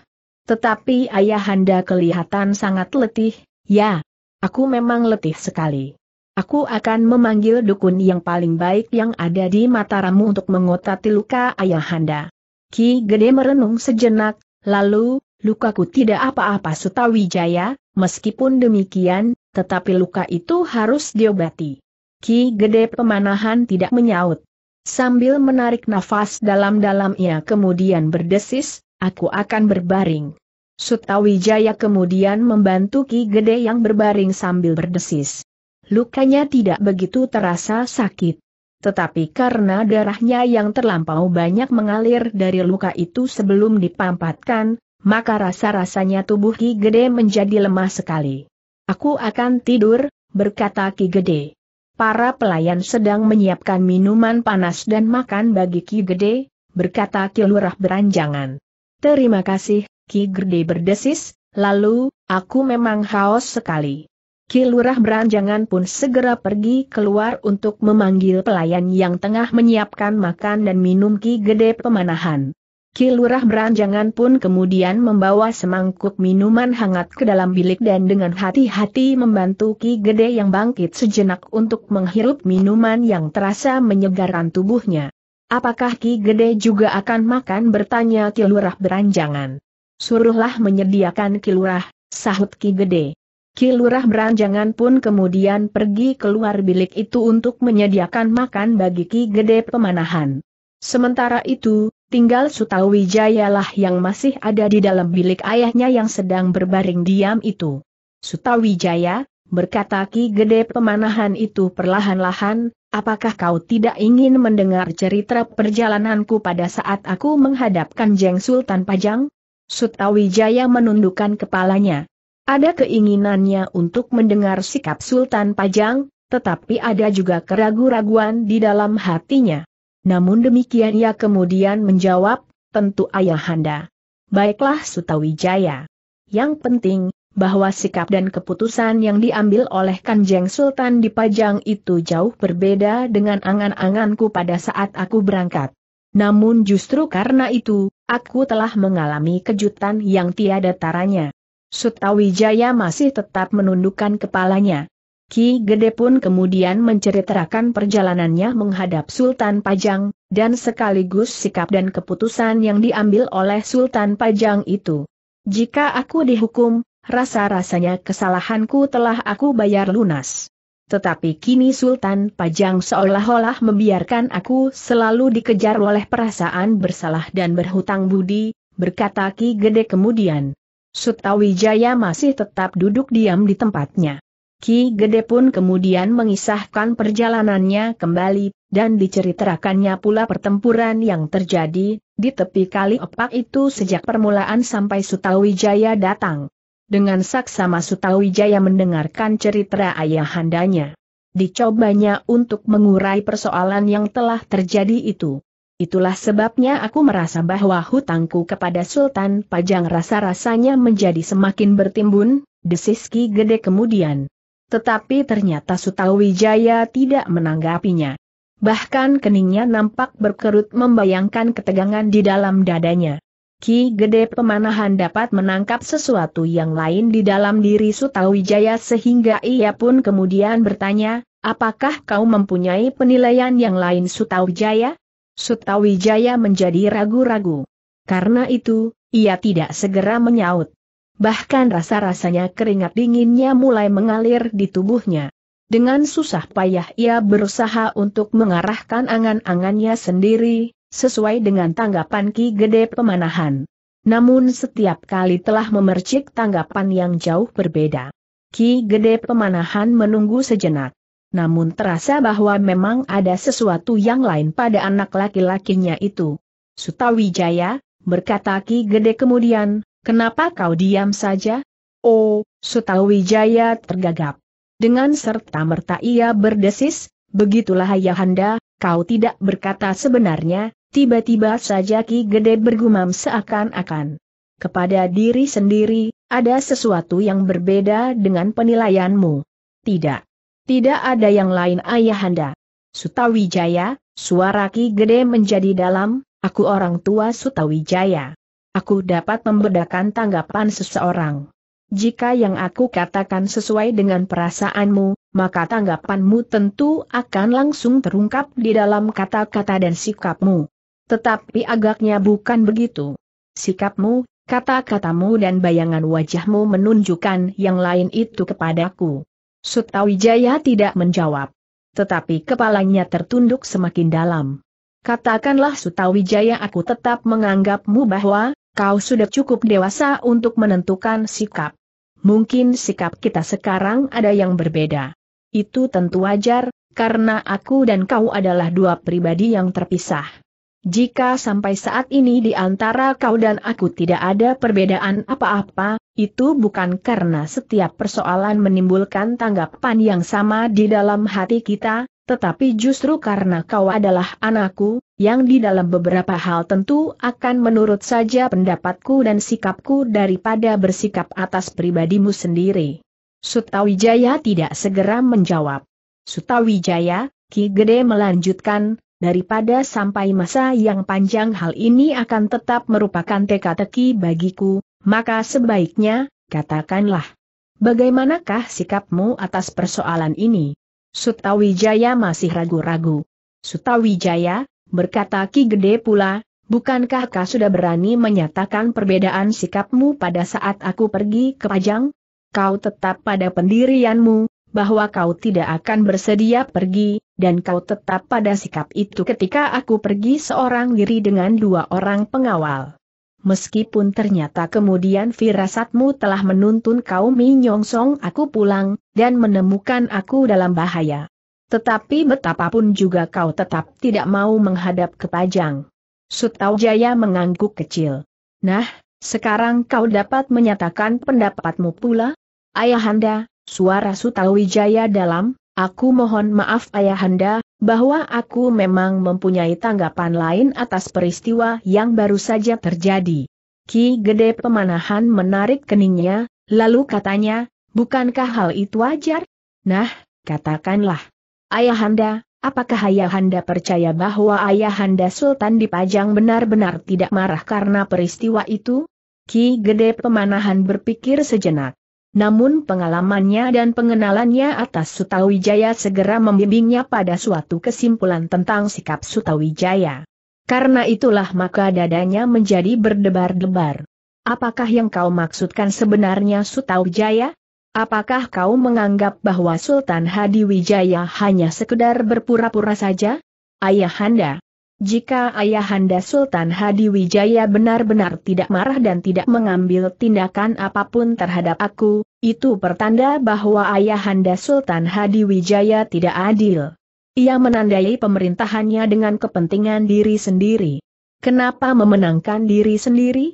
Tetapi ayahanda kelihatan sangat letih, ya. Aku memang letih sekali. Aku akan memanggil dukun yang paling baik yang ada di Mataramu untuk mengotati luka ayahanda. Ki Gede merenung sejenak, lalu, lukaku tidak apa-apa Sutawijaya, meskipun demikian, tetapi luka itu harus diobati. Ki Gede Pemanahan tidak menyaut. Sambil menarik nafas dalam-dalam ia kemudian berdesis, aku akan berbaring. Sutawijaya kemudian membantu Ki Gede yang berbaring sambil berdesis. Lukanya tidak begitu terasa sakit. Tetapi karena darahnya yang terlampau banyak mengalir dari luka itu sebelum dipampatkan, maka rasa-rasanya tubuh Ki Gede menjadi lemah sekali. Aku akan tidur, berkata Ki Gede. Para pelayan sedang menyiapkan minuman panas dan makan bagi Ki Gede, berkata Ki Lurah Beranjangan. Terima kasih, Ki Gede berdesis, lalu, aku memang haus sekali. Ki Lurah Beranjangan pun segera pergi keluar untuk memanggil pelayan yang tengah menyiapkan makan dan minum Ki Gede Pemanahan. Ki Lurah Beranjangan pun kemudian membawa semangkuk minuman hangat ke dalam bilik dan dengan hati-hati membantu Ki Gede yang bangkit sejenak untuk menghirup minuman yang terasa menyegarkan tubuhnya. Apakah Ki Gede juga akan makan? Bertanya Ki Lurah Beranjangan. Suruhlah menyediakan Ki Lurah, sahut Ki Gede. Ki Lurah Beranjangan pun kemudian pergi keluar bilik itu untuk menyediakan makan bagi Ki Gede Pemanahan. Sementara itu, tinggal Sutawijaya lah yang masih ada di dalam bilik ayahnya yang sedang berbaring diam itu. Sutawijaya, berkata Ki Gede Pemanahan itu perlahan-lahan, apakah kau tidak ingin mendengar cerita perjalananku pada saat aku menghadapkan Jeng Sultan Pajang? Sutawijaya menundukkan kepalanya. Ada keinginannya untuk mendengar sikap Sultan Pajang, tetapi ada juga keraguan-raguan di dalam hatinya. Namun demikian ia kemudian menjawab, tentu ayahanda. Baiklah Sutawijaya. Yang penting, bahwa sikap dan keputusan yang diambil oleh Kanjeng Sultan di Pajang itu jauh berbeda dengan angan-anganku pada saat aku berangkat. Namun justru karena itu, aku telah mengalami kejutan yang tiada taranya. Sutawijaya masih tetap menundukkan kepalanya. Ki Gede pun kemudian menceritakan perjalanannya menghadap Sultan Pajang, dan sekaligus sikap dan keputusan yang diambil oleh Sultan Pajang itu. Jika aku dihukum, rasa-rasanya kesalahanku telah aku bayar lunas. Tetapi kini Sultan Pajang seolah-olah membiarkan aku selalu dikejar oleh perasaan bersalah dan berhutang budi, berkata Ki Gede kemudian. Sutawijaya masih tetap duduk diam di tempatnya. Ki Gede pun kemudian mengisahkan perjalanannya kembali, dan diceritakannya pula pertempuran yang terjadi di tepi Kali Opak itu sejak permulaan sampai Sutawijaya datang. Dengan saksama Sutawijaya mendengarkan cerita ayahandanya. Dicobanya untuk mengurai persoalan yang telah terjadi itu. Itulah sebabnya aku merasa bahwa hutangku kepada Sultan Pajang rasa-rasanya menjadi semakin bertimbun, desis Ki Gede kemudian. Tetapi ternyata Sutawijaya tidak menanggapinya. Bahkan keningnya nampak berkerut membayangkan ketegangan di dalam dadanya. Ki Gede Pemanahan dapat menangkap sesuatu yang lain di dalam diri Sutawijaya sehingga ia pun kemudian bertanya, apakah kau mempunyai penilaian yang lain Sutawijaya? Sutawijaya menjadi ragu-ragu. Karena itu, ia tidak segera menyaut. Bahkan rasa-rasanya keringat dinginnya mulai mengalir di tubuhnya. Dengan susah payah ia berusaha untuk mengarahkan angan-angannya sendiri, sesuai dengan tanggapan Ki Gede Pemanahan. Namun setiap kali telah memercik tanggapan yang jauh berbeda. Ki Gede Pemanahan menunggu sejenak. Namun terasa bahwa memang ada sesuatu yang lain pada anak laki-lakinya itu. Sutawijaya, berkata Ki Gede kemudian, kenapa kau diam saja? Oh, Sutawijaya tergagap. Dengan serta-merta ia berdesis, begitulah ayahanda, kau tidak berkata sebenarnya, tiba-tiba saja Ki Gede bergumam seakan-akan. Kepada diri sendiri, ada sesuatu yang berbeda dengan penilaianmu. Tidak. Tidak ada yang lain ayahanda. Sutawijaya, suara Ki Gede menjadi dalam, aku orang tua Sutawijaya. Aku dapat membedakan tanggapan seseorang. Jika yang aku katakan sesuai dengan perasaanmu, maka tanggapanmu tentu akan langsung terungkap di dalam kata-kata dan sikapmu. Tetapi agaknya bukan begitu. Sikapmu, kata-katamu dan bayangan wajahmu menunjukkan yang lain itu kepadaku. Sutawijaya tidak menjawab. Tetapi kepalanya tertunduk semakin dalam. Katakanlah Sutawijaya, aku tetap menganggapmu bahwa kau sudah cukup dewasa untuk menentukan sikap. Mungkin sikap kita sekarang ada yang berbeda. Itu tentu wajar, karena aku dan kau adalah dua pribadi yang terpisah. Jika sampai saat ini di antara kau dan aku tidak ada perbedaan apa-apa, itu bukan karena setiap persoalan menimbulkan tanggapan yang sama di dalam hati kita, tetapi justru karena kau adalah anakku, yang di dalam beberapa hal tentu akan menurut saja pendapatku dan sikapku daripada bersikap atas pribadimu sendiri. Sutawijaya tidak segera menjawab. Sutawijaya, Ki Gede melanjutkan, daripada sampai masa yang panjang hal ini akan tetap merupakan teka-teki bagiku, maka sebaiknya, katakanlah, bagaimanakah sikapmu atas persoalan ini? Sutawijaya masih ragu-ragu. Sutawijaya, berkata Ki Gede pula, bukankah kau sudah berani menyatakan perbedaan sikapmu pada saat aku pergi ke Pajang? Kau tetap pada pendirianmu, bahwa kau tidak akan bersedia pergi, dan kau tetap pada sikap itu ketika aku pergi seorang diri dengan dua orang pengawal. Meskipun ternyata kemudian firasatmu telah menuntun kau menyongsong aku pulang, dan menemukan aku dalam bahaya. Tetapi betapapun juga kau tetap tidak mau menghadap ke Pajang. Sutawijaya mengangguk kecil. Nah, sekarang kau dapat menyatakan pendapatmu pula? Ayahanda, suara Sutawijaya dalam, aku mohon maaf ayahanda, bahwa aku memang mempunyai tanggapan lain atas peristiwa yang baru saja terjadi. Ki Gede Pemanahan menarik keningnya, lalu katanya, bukankah hal itu wajar? Nah, katakanlah. Ayahanda, apakah ayahanda percaya bahwa ayahanda Sultan di Pajang benar-benar tidak marah karena peristiwa itu? Ki Gede Pemanahan berpikir sejenak. Namun pengalamannya dan pengenalannya atas Sutawijaya segera membimbingnya pada suatu kesimpulan tentang sikap Sutawijaya. Karena itulah maka dadanya menjadi berdebar-debar. Apakah yang kau maksudkan sebenarnya Sutawijaya? Apakah kau menganggap bahwa Sultan Hadiwijaya hanya sekedar berpura-pura saja? Ayahanda, jika ayahanda Sultan Hadiwijaya benar-benar tidak marah dan tidak mengambil tindakan apapun terhadap aku, itu pertanda bahwa ayahanda Sultan Hadiwijaya tidak adil. Ia menandai pemerintahannya dengan kepentingan diri sendiri. Kenapa memenangkan diri sendiri?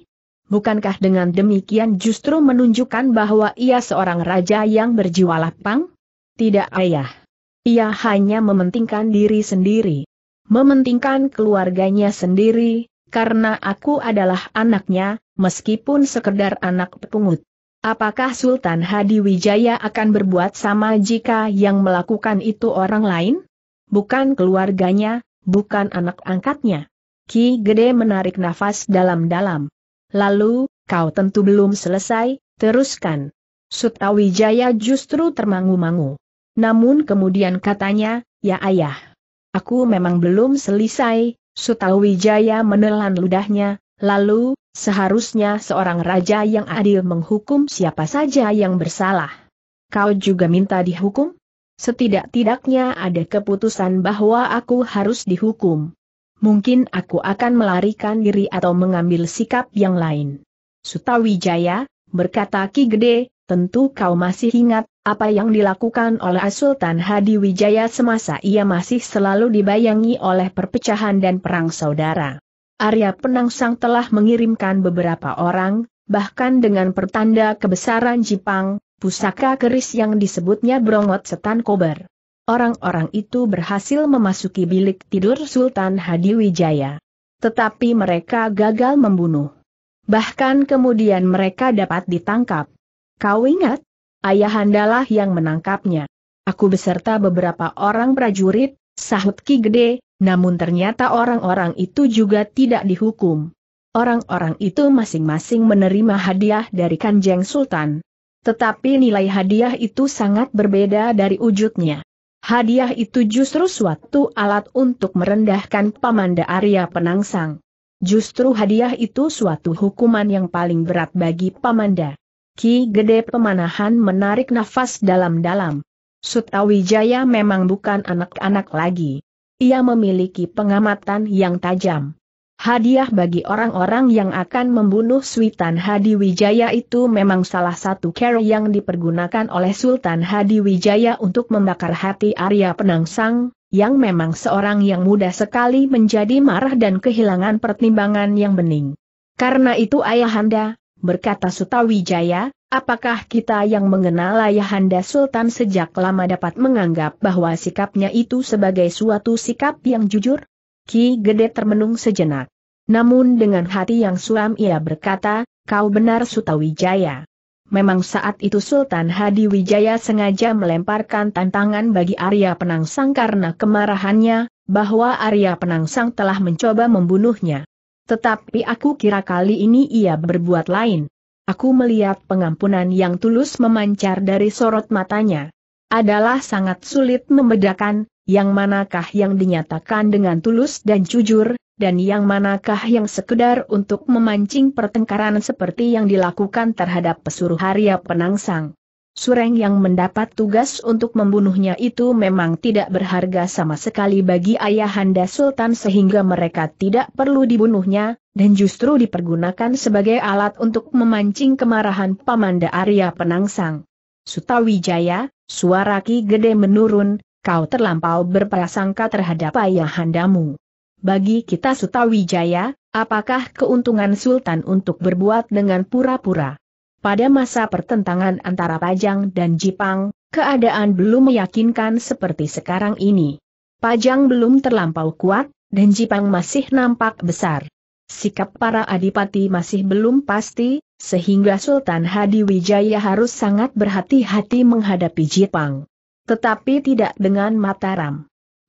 Bukankah dengan demikian justru menunjukkan bahwa ia seorang raja yang berjiwa lapang? Tidak ayah. Ia hanya mementingkan diri sendiri. Mementingkan keluarganya sendiri, karena aku adalah anaknya, meskipun sekedar anak pungut. Apakah Sultan Hadiwijaya akan berbuat sama jika yang melakukan itu orang lain? Bukan keluarganya, bukan anak angkatnya. Ki Gede menarik nafas dalam-dalam. Lalu, kau tentu belum selesai, teruskan. Sutawijaya justru termangu-mangu. Namun kemudian katanya, ya ayah. Aku memang belum selesai, Sutawijaya menelan ludahnya, lalu, seharusnya seorang raja yang adil menghukum siapa saja yang bersalah. Kau juga minta dihukum? Setidak-tidaknya ada keputusan bahwa aku harus dihukum. Mungkin aku akan melarikan diri atau mengambil sikap yang lain. Sutawijaya, berkata Ki Gede, tentu kau masih ingat, apa yang dilakukan oleh Sultan Hadiwijaya semasa ia masih selalu dibayangi oleh perpecahan dan perang saudara. Arya Penangsang telah mengirimkan beberapa orang, bahkan dengan pertanda kebesaran Jipang, pusaka keris yang disebutnya Brongot Setan Kober. Orang-orang itu berhasil memasuki bilik tidur Sultan Hadiwijaya. Tetapi mereka gagal membunuh. Bahkan kemudian mereka dapat ditangkap. Kau ingat? Ayahandalah yang menangkapnya. Aku beserta beberapa orang prajurit, sahut Ki Gede, namun ternyata orang-orang itu juga tidak dihukum. Orang-orang itu masing-masing menerima hadiah dari Kanjeng Sultan. Tetapi nilai hadiah itu sangat berbeda dari wujudnya. Hadiah itu justru suatu alat untuk merendahkan pamanda Arya Penangsang. Justru hadiah itu suatu hukuman yang paling berat bagi pamanda. Ki Gede Pemanahan menarik nafas dalam-dalam. Sutawijaya memang bukan anak-anak lagi. Ia memiliki pengamatan yang tajam. Hadiah bagi orang-orang yang akan membunuh Sultan Hadiwijaya itu memang salah satu cara yang dipergunakan oleh Sultan Hadiwijaya untuk membakar hati Arya Penangsang, yang memang seorang yang mudah sekali menjadi marah dan kehilangan pertimbangan yang bening. Karena itu ayahanda, berkata Sutawijaya, apakah kita yang mengenal ayahanda Sultan sejak lama dapat menganggap bahwa sikapnya itu sebagai suatu sikap yang jujur? Ki Gede termenung sejenak. Namun dengan hati yang suram ia berkata, kau benar Sutawijaya. Memang saat itu Sultan Hadiwijaya sengaja melemparkan tantangan bagi Arya Penangsang karena kemarahannya, bahwa Arya Penangsang telah mencoba membunuhnya. Tetapi aku kira kali ini ia berbuat lain. Aku melihat pengampunan yang tulus memancar dari sorot matanya. Adalah sangat sulit membedakan, yang manakah yang dinyatakan dengan tulus dan jujur, dan yang manakah yang sekedar untuk memancing pertengkaran seperti yang dilakukan terhadap pesuruh Arya Penangsang. Sureng yang mendapat tugas untuk membunuhnya itu memang tidak berharga sama sekali bagi ayahanda Sultan sehingga mereka tidak perlu dibunuhnya, dan justru dipergunakan sebagai alat untuk memancing kemarahan pamanda Arya Penangsang. Sutawijaya, suara Ki Gede menurun, kau terlampau berprasangka terhadap ayahandamu. Bagi kita Sutawijaya, apakah keuntungan Sultan untuk berbuat dengan pura-pura? Pada masa pertentangan antara Pajang dan Jipang, keadaan belum meyakinkan seperti sekarang ini. Pajang belum terlampau kuat, dan Jipang masih nampak besar. Sikap para adipati masih belum pasti, sehingga Sultan Hadiwijaya harus sangat berhati-hati menghadapi Jipang. Tetapi tidak dengan Mataram.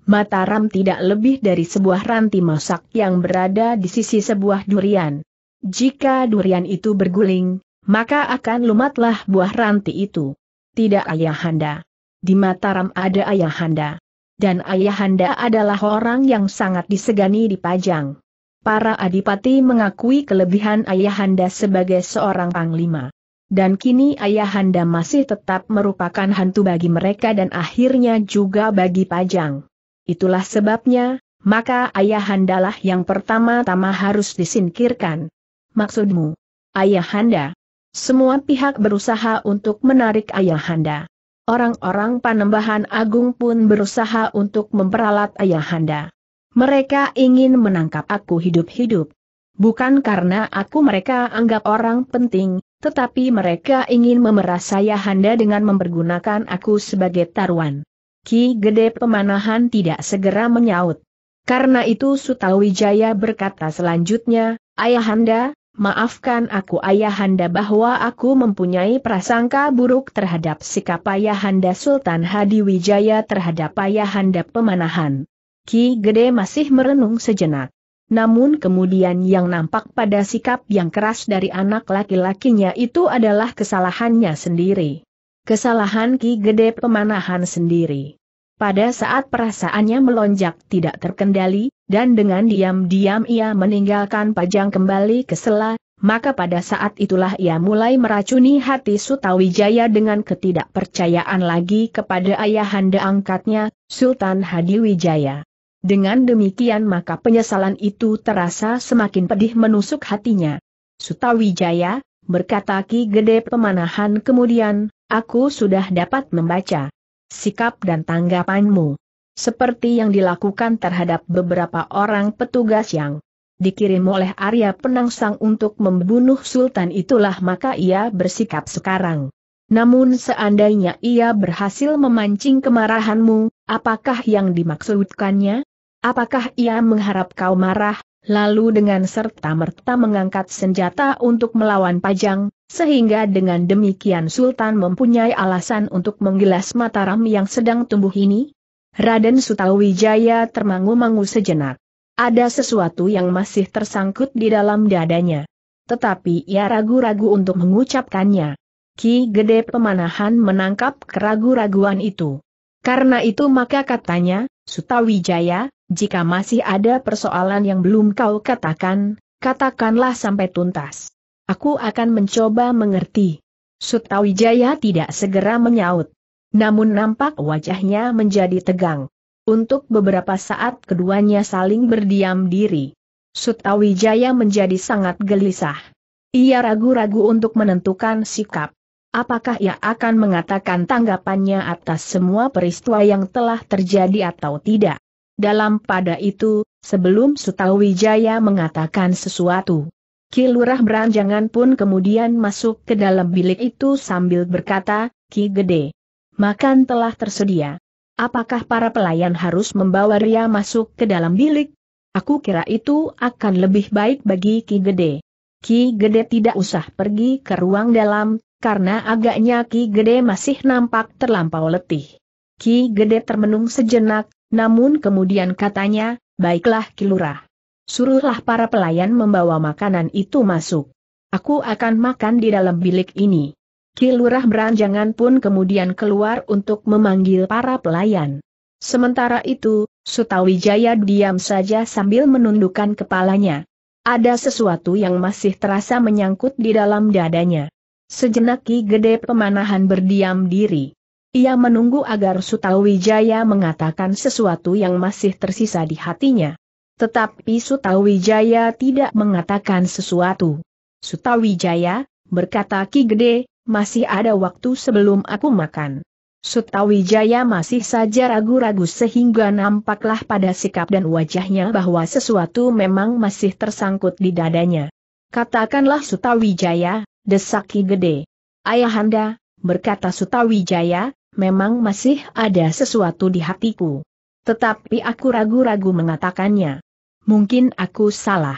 Mataram tidak lebih dari sebuah ranti masak yang berada di sisi sebuah durian. Jika durian itu berguling, maka akan lumatlah buah ranti itu. Tidak ayahanda. Di Mataram ada ayahanda. Dan ayahanda adalah orang yang sangat disegani di Pajang. Para adipati mengakui kelebihan ayahanda sebagai seorang panglima. Dan kini ayahanda masih tetap merupakan hantu bagi mereka dan akhirnya juga bagi Pajang. Itulah sebabnya, maka ayahandalah yang pertama-tama harus disingkirkan. Maksudmu, ayahanda? Semua pihak berusaha untuk menarik ayahanda. Orang-orang Panembahan Agung pun berusaha untuk memperalat ayahanda. Mereka ingin menangkap aku hidup-hidup. Bukan karena aku mereka anggap orang penting, tetapi mereka ingin memeras ayahanda dengan mempergunakan aku sebagai taruhan. Ki Gede Pemanahan tidak segera menyaut. Karena itu Sutawijaya berkata selanjutnya, ayahanda, maafkan aku ayahanda bahwa aku mempunyai prasangka buruk terhadap sikap ayahanda Sultan Hadiwijaya terhadap ayahanda Pemanahan. Ki Gede masih merenung sejenak. Namun kemudian yang nampak pada sikap yang keras dari anak laki-lakinya itu adalah kesalahannya sendiri. Kesalahan Ki Gede Pemanahan sendiri. Pada saat perasaannya melonjak tidak terkendali, dan dengan diam-diam ia meninggalkan Pajang kembali ke Sela, maka pada saat itulah ia mulai meracuni hati Sutawijaya dengan ketidakpercayaan lagi kepada ayahanda angkatnya, Sultan Hadiwijaya. Dengan demikian maka penyesalan itu terasa semakin pedih menusuk hatinya. Sutawijaya, berkata Ki Gede Pemanahan kemudian, aku sudah dapat membaca sikap dan tanggapanmu. Seperti yang dilakukan terhadap beberapa orang petugas yang dikirim oleh Arya Penangsang untuk membunuh Sultan itulah maka ia bersikap sekarang. Namun seandainya ia berhasil memancing kemarahanmu, apakah yang dimaksudkannya? Apakah ia mengharap kau marah, lalu dengan serta-merta mengangkat senjata untuk melawan Pajang? Sehingga dengan demikian Sultan mempunyai alasan untuk menggilas Mataram yang sedang tumbuh ini? Raden Sutawijaya termangu-mangu sejenak. Ada sesuatu yang masih tersangkut di dalam dadanya. Tetapi ia ragu-ragu untuk mengucapkannya. Ki Gede Pemanahan menangkap keraguan-raguan itu. Karena itu maka katanya, Sutawijaya, jika masih ada persoalan yang belum kau katakan, katakanlah sampai tuntas. Aku akan mencoba mengerti. Sutawijaya tidak segera menyaut. Namun nampak wajahnya menjadi tegang. Untuk beberapa saat keduanya saling berdiam diri. Sutawijaya menjadi sangat gelisah. Ia ragu-ragu untuk menentukan sikap. Apakah ia akan mengatakan tanggapannya atas semua peristiwa yang telah terjadi atau tidak? Dalam pada itu, sebelum Sutawijaya mengatakan sesuatu, Ki Lurah Beranjangan pun kemudian masuk ke dalam bilik itu sambil berkata, Ki Gede, makan telah tersedia. Apakah para pelayan harus membawa Ria masuk ke dalam bilik? Aku kira itu akan lebih baik bagi Ki Gede. Ki Gede tidak usah pergi ke ruang dalam, karena agaknya Ki Gede masih nampak terlampau letih. Ki Gede termenung sejenak, namun kemudian katanya, baiklah Ki Lurah. Suruhlah para pelayan membawa makanan itu masuk. Aku akan makan di dalam bilik ini. Ki Lurah Beranjangan pun kemudian keluar untuk memanggil para pelayan. Sementara itu, Sutawijaya diam saja sambil menundukkan kepalanya. Ada sesuatu yang masih terasa menyangkut di dalam dadanya. Sejenak Ki Gede Pemanahan berdiam diri. Ia menunggu agar Sutawijaya mengatakan sesuatu yang masih tersisa di hatinya. Tetapi Sutawijaya tidak mengatakan sesuatu. Sutawijaya, berkata Ki Gede, masih ada waktu sebelum aku makan. Sutawijaya masih saja ragu-ragu sehingga nampaklah pada sikap dan wajahnya bahwa sesuatu memang masih tersangkut di dadanya. Katakanlah Sutawijaya, desak Ki Gede. Ayahanda, berkata Sutawijaya, memang masih ada sesuatu di hatiku. Tetapi aku ragu-ragu mengatakannya. Mungkin aku salah.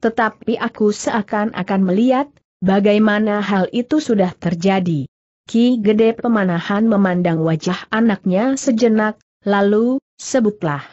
Tetapi aku seakan-akan melihat, bagaimana hal itu sudah terjadi. Ki Gede Pemanahan memandang wajah anaknya sejenak, lalu, sebutlah.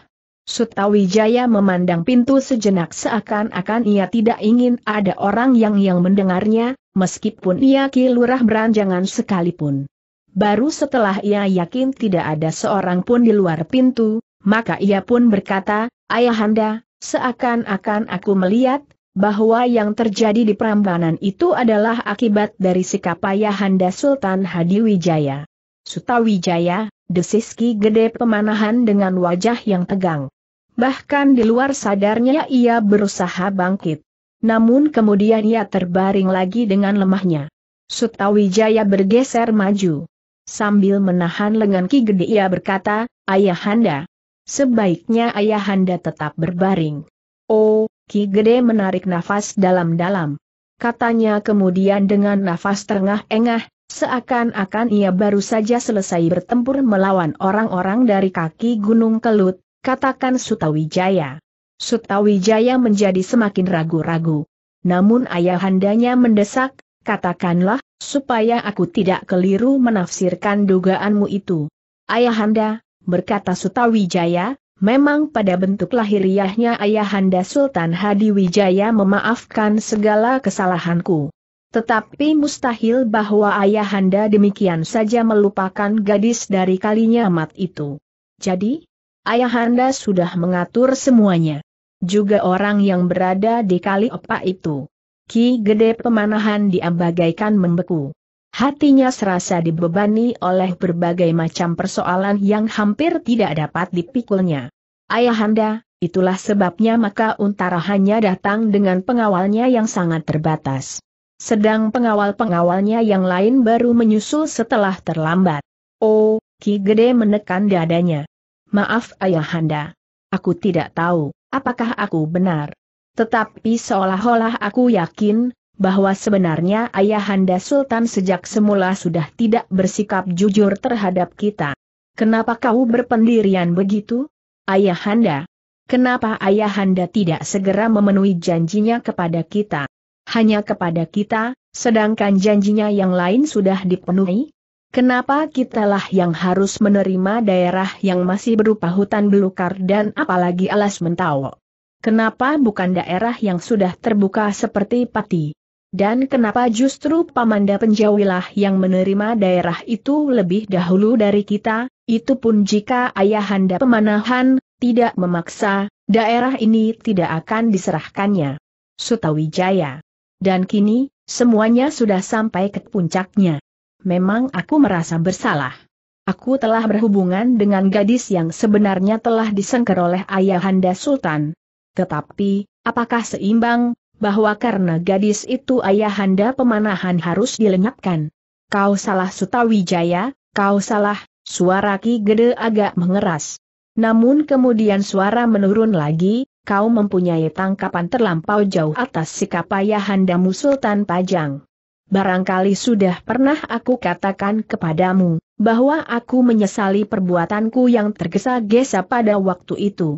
Sutawijaya memandang pintu sejenak seakan-akan ia tidak ingin ada orang yang yang mendengarnya, meskipun ia Ki Lurah Beranjangan sekalipun. Baru setelah ia yakin tidak ada seorang pun di luar pintu, maka ia pun berkata, Ayahanda, seakan-akan aku melihat, bahwa yang terjadi di Prambanan itu adalah akibat dari sikap Ayahanda Sultan Hadiwijaya. Sutawijaya, desis Ki Gede Pemanahan dengan wajah yang tegang. Bahkan di luar sadarnya ia berusaha bangkit. Namun kemudian ia terbaring lagi dengan lemahnya. Sutawijaya bergeser maju. Sambil menahan lengan Ki Gede ia berkata, Ayahanda, sebaiknya Ayahanda tetap berbaring. Oh, Ki Gede menarik nafas dalam-dalam. Katanya kemudian dengan nafas terengah-engah, seakan-akan ia baru saja selesai bertempur melawan orang-orang dari kaki Gunung Kelut, katakan Sutawijaya. Sutawijaya menjadi semakin ragu-ragu. Namun ayahandanya mendesak, katakanlah, supaya aku tidak keliru menafsirkan dugaanmu itu. Ayahanda, berkata Sutawijaya, memang pada bentuk lahiriahnya Ayahanda Sultan Hadiwijaya memaafkan segala kesalahanku. Tetapi mustahil bahwa Ayahanda demikian saja melupakan gadis dari Kalinyamat itu. Jadi, Ayahanda sudah mengatur semuanya. Juga orang yang berada di Kali Opak itu. Ki Gede Pemanahan diam bagaikan membeku. Hatinya serasa dibebani oleh berbagai macam persoalan yang hampir tidak dapat dipikulnya. Ayahanda, itulah sebabnya maka Untara hanya datang dengan pengawalnya yang sangat terbatas. Sedang pengawal-pengawalnya yang lain baru menyusul setelah terlambat. Oh, Ki Gede menekan dadanya. Maaf Ayahanda. Aku tidak tahu, apakah aku benar. Tetapi seolah-olah aku yakin, bahwa sebenarnya Ayahanda Sultan sejak semula sudah tidak bersikap jujur terhadap kita. Kenapa kau berpendirian begitu? Ayahanda, kenapa Ayahanda tidak segera memenuhi janjinya kepada kita? Hanya kepada kita, sedangkan janjinya yang lain sudah dipenuhi? Kenapa kitalah yang harus menerima daerah yang masih berupa hutan belukar dan apalagi Alas Mentaok? Kenapa bukan daerah yang sudah terbuka seperti Pati? Dan kenapa justru Pamanda Penjawilah yang menerima daerah itu lebih dahulu dari kita, itu pun jika Ayahanda Pemanahan tidak memaksa, daerah ini tidak akan diserahkannya. Sutawijaya. Dan kini, semuanya sudah sampai ke puncaknya. Memang aku merasa bersalah. Aku telah berhubungan dengan gadis yang sebenarnya telah disengker oleh Ayahanda Sultan. Tetapi, apakah seimbang, bahwa karena gadis itu Ayahanda Pemanahan harus dilenyapkan? Kau salah Sutawijaya, kau salah, suara Ki Gede agak mengeras. Namun kemudian suara menurun lagi, kau mempunyai tangkapan terlampau jauh atas sikap Ayahandamu Sultan Pajang. Barangkali sudah pernah aku katakan kepadamu, bahwa aku menyesali perbuatanku yang tergesa-gesa pada waktu itu.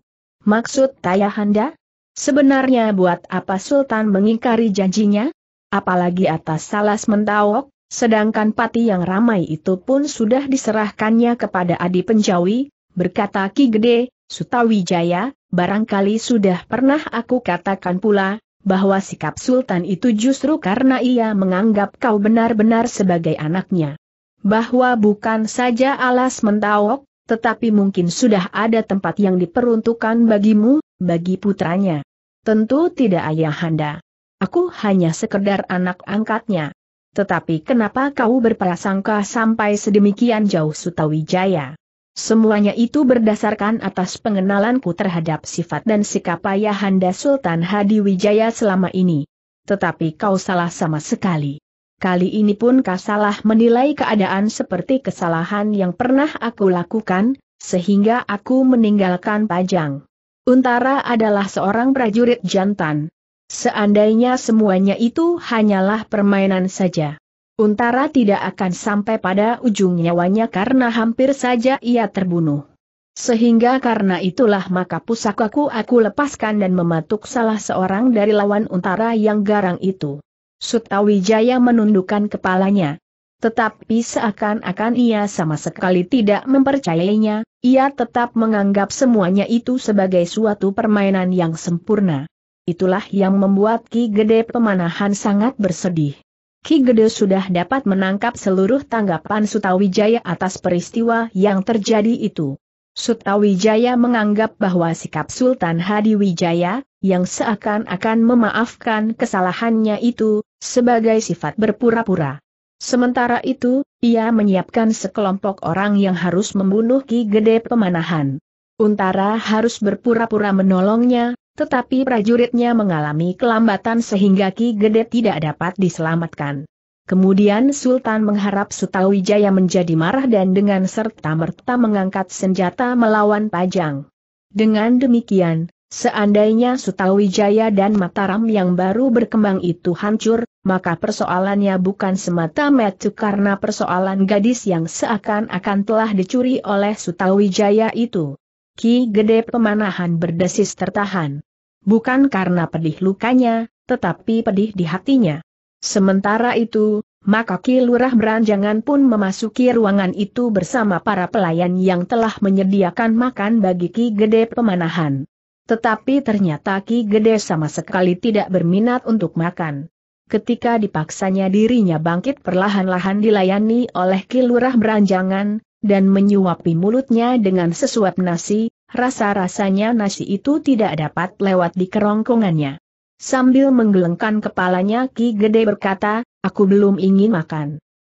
Maksud Ayahanda? Sebenarnya buat apa Sultan mengingkari janjinya? Apalagi atas Alas Mentaok, sedangkan pati yang ramai itu pun sudah diserahkannya kepada Adi Penjawi, berkata Ki Gede, Sutawijaya, barangkali sudah pernah aku katakan pula, bahwa sikap Sultan itu justru karena ia menganggap kau benar-benar sebagai anaknya. Bahwa bukan saja Alas Mentaok, tetapi mungkin sudah ada tempat yang diperuntukkan bagimu, bagi putranya. Tentu tidak Ayahanda. Aku hanya sekedar anak angkatnya. Tetapi kenapa kau berprasangka sampai sedemikian jauh Sutawijaya? Semuanya itu berdasarkan atas pengenalanku terhadap sifat dan sikap Ayahanda Sultan Hadiwijaya selama ini. Tetapi kau salah sama sekali. Kali ini pun kau salah menilai keadaan seperti kesalahan yang pernah aku lakukan, sehingga aku meninggalkan Pajang. Untara adalah seorang prajurit jantan. Seandainya semuanya itu hanyalah permainan saja. Untara tidak akan sampai pada ujung nyawanya karena hampir saja ia terbunuh. Sehingga karena itulah maka pusakaku aku lepaskan dan mematuk salah seorang dari lawan Untara yang garang itu. Sutawijaya menundukkan kepalanya. Tetapi seakan-akan ia sama sekali tidak mempercayainya, ia tetap menganggap semuanya itu sebagai suatu permainan yang sempurna. Itulah yang membuat Ki Gede Pemanahan sangat bersedih. Ki Gede sudah dapat menangkap seluruh tanggapan Sutawijaya atas peristiwa yang terjadi itu. Sutawijaya menganggap bahwa sikap Sultan Hadiwijaya, yang seakan-akan memaafkan kesalahannya itu, sebagai sifat berpura-pura. Sementara itu, ia menyiapkan sekelompok orang yang harus membunuh Ki Gede Pemanahan. Untara harus berpura-pura menolongnya, tetapi prajuritnya mengalami kelambatan sehingga Ki Gede tidak dapat diselamatkan. Kemudian Sultan mengharap Sutawijaya menjadi marah dan dengan serta-merta mengangkat senjata melawan Pajang. Dengan demikian, seandainya Sutawijaya dan Mataram yang baru berkembang itu hancur, maka persoalannya bukan semata-mata karena persoalan gadis yang seakan-akan telah dicuri oleh Sutawijaya itu. Ki Gede Pemanahan berdesis tertahan. Bukan karena pedih lukanya, tetapi pedih di hatinya. Sementara itu, maka Ki Lurah Beranjangan pun memasuki ruangan itu bersama para pelayan yang telah menyediakan makan bagi Ki Gede Pemanahan. Tetapi ternyata Ki Gede sama sekali tidak berminat untuk makan. Ketika dipaksanya dirinya bangkit perlahan-lahan dilayani oleh Ki Lurah Beranjangan, dan menyuapi mulutnya dengan sesuap nasi, rasa-rasanya nasi itu tidak dapat lewat di kerongkongannya. Sambil menggelengkan kepalanya Ki Gede berkata, aku belum ingin makan.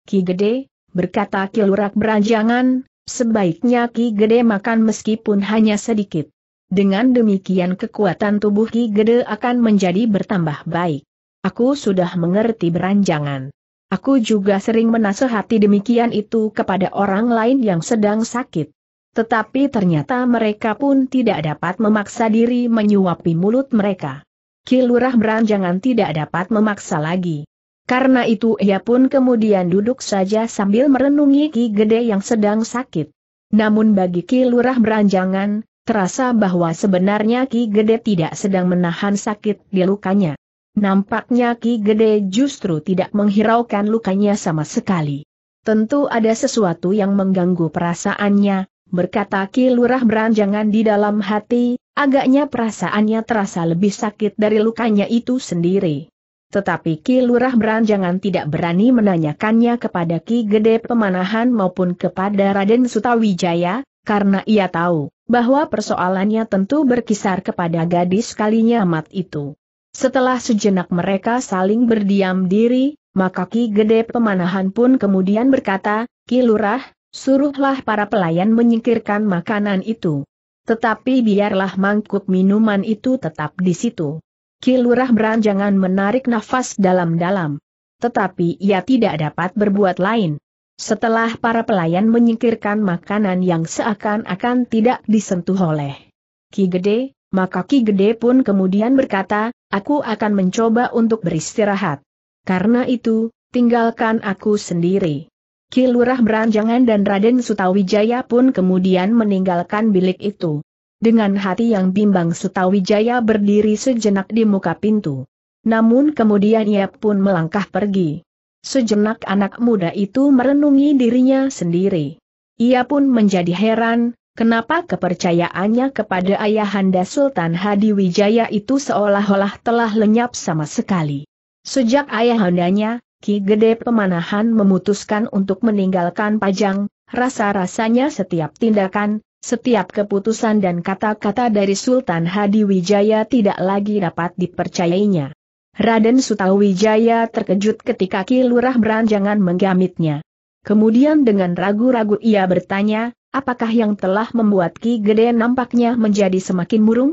Ki Gede, berkata Ki Lurah Beranjangan, sebaiknya Ki Gede makan meskipun hanya sedikit. Dengan demikian kekuatan tubuh Ki Gede akan menjadi bertambah baik. Aku sudah mengerti Beranjangan. Aku juga sering menasehati demikian itu kepada orang lain yang sedang sakit. Tetapi ternyata mereka pun tidak dapat memaksa diri menyuapi mulut mereka. Ki Lurah Beranjangan tidak dapat memaksa lagi. Karena itu ia pun kemudian duduk saja sambil merenungi Ki Gede yang sedang sakit. Namun bagi Ki Lurah Beranjangan, terasa bahwa sebenarnya Ki Gede tidak sedang menahan sakit di lukanya. Nampaknya Ki Gede justru tidak menghiraukan lukanya sama sekali. Tentu ada sesuatu yang mengganggu perasaannya, berkata Ki Lurah Beranjangan di dalam hati, agaknya perasaannya terasa lebih sakit dari lukanya itu sendiri. Tetapi Ki Lurah Beranjangan tidak berani menanyakannya kepada Ki Gede Pemanahan maupun kepada Raden Sutawijaya, karena ia tahu bahwa persoalannya tentu berkisar kepada gadis Kalinyamat itu. Setelah sejenak mereka saling berdiam diri, maka Ki Gede Pemanahan pun kemudian berkata, "Ki Lurah, suruhlah para pelayan menyingkirkan makanan itu. Tetapi biarlah mangkuk minuman itu tetap di situ." Ki Lurah Beranjangan menarik nafas dalam-dalam. Tetapi ia tidak dapat berbuat lain. Setelah para pelayan menyingkirkan makanan yang seakan-akan tidak disentuh oleh Ki Gede, maka Ki Gede pun kemudian berkata, "Aku akan mencoba untuk beristirahat. Karena itu, tinggalkan aku sendiri." Ki Lurah Beranjangan dan Raden Sutawijaya pun kemudian meninggalkan bilik itu. Dengan hati yang bimbang Sutawijaya berdiri sejenak di muka pintu. Namun kemudian ia pun melangkah pergi. Sejenak anak muda itu merenungi dirinya sendiri. Ia pun menjadi heran, kenapa kepercayaannya kepada ayahanda Sultan Hadiwijaya itu seolah-olah telah lenyap sama sekali. Sejak ayahandanya, Ki Gede Pemanahan memutuskan untuk meninggalkan Pajang, rasa-rasanya setiap tindakan, setiap keputusan dan kata-kata dari Sultan Hadiwijaya tidak lagi dapat dipercayainya. Raden Sutawijaya terkejut ketika Ki Lurah Beranjangan menggamitnya. Kemudian dengan ragu-ragu ia bertanya, apakah yang telah membuat Ki Gede nampaknya menjadi semakin murung?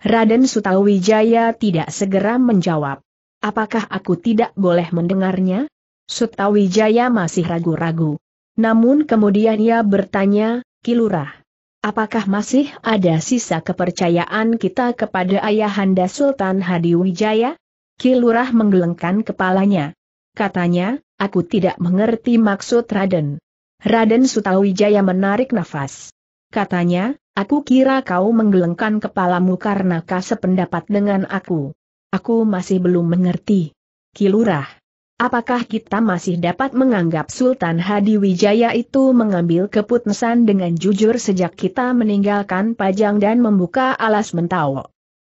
Raden Sutawijaya tidak segera menjawab. Apakah aku tidak boleh mendengarnya? Sutawijaya masih ragu-ragu. Namun kemudian ia bertanya, Ki Lurah, apakah masih ada sisa kepercayaan kita kepada ayahanda Sultan Hadiwijaya? Ki Lurah menggelengkan kepalanya. Katanya, aku tidak mengerti maksud Raden. Raden Sutawijaya menarik nafas. Katanya, aku kira kau menggelengkan kepalamu karena kau sependapat dengan aku. Aku masih belum mengerti. Ki Lurah, apakah kita masih dapat menganggap Sultan Hadiwijaya itu mengambil keputusan dengan jujur sejak kita meninggalkan Pajang dan membuka Alas Mentaok?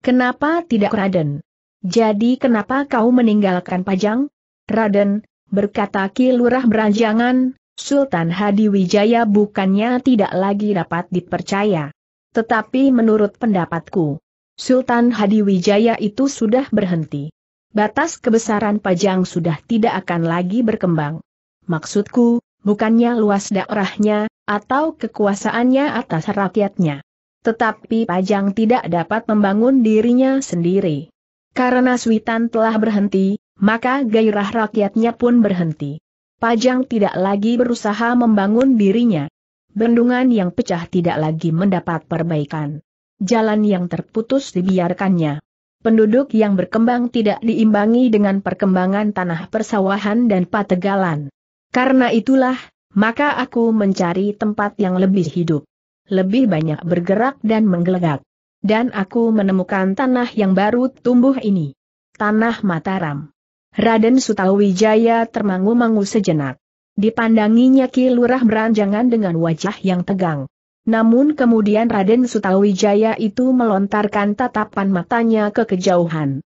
Kenapa tidak Raden? Jadi kenapa kau meninggalkan Pajang? Raden, berkata Ki Lurah Beranjangan, Sultan Hadiwijaya bukannya tidak lagi dapat dipercaya. Tetapi menurut pendapatku, Sultan Hadiwijaya itu sudah berhenti. Batas kebesaran Pajang sudah tidak akan lagi berkembang. Maksudku, bukannya luas daerahnya, atau kekuasaannya atas rakyatnya. Tetapi Pajang tidak dapat membangun dirinya sendiri. Karena Switan telah berhenti, maka gairah rakyatnya pun berhenti. Pajang tidak lagi berusaha membangun dirinya. Bendungan yang pecah tidak lagi mendapat perbaikan. Jalan yang terputus dibiarkannya. Penduduk yang berkembang tidak diimbangi dengan perkembangan tanah persawahan dan pategalan. Karena itulah, maka aku mencari tempat yang lebih hidup. Lebih banyak bergerak dan menggelegak. Dan aku menemukan tanah yang baru tumbuh ini. Tanah Mataram. Raden Sutawijaya termangu-mangu sejenak. Dipandanginya Ki Lurah Beranjangan dengan wajah yang tegang. Namun kemudian Raden Sutawijaya itu melontarkan tatapan matanya ke kejauhan.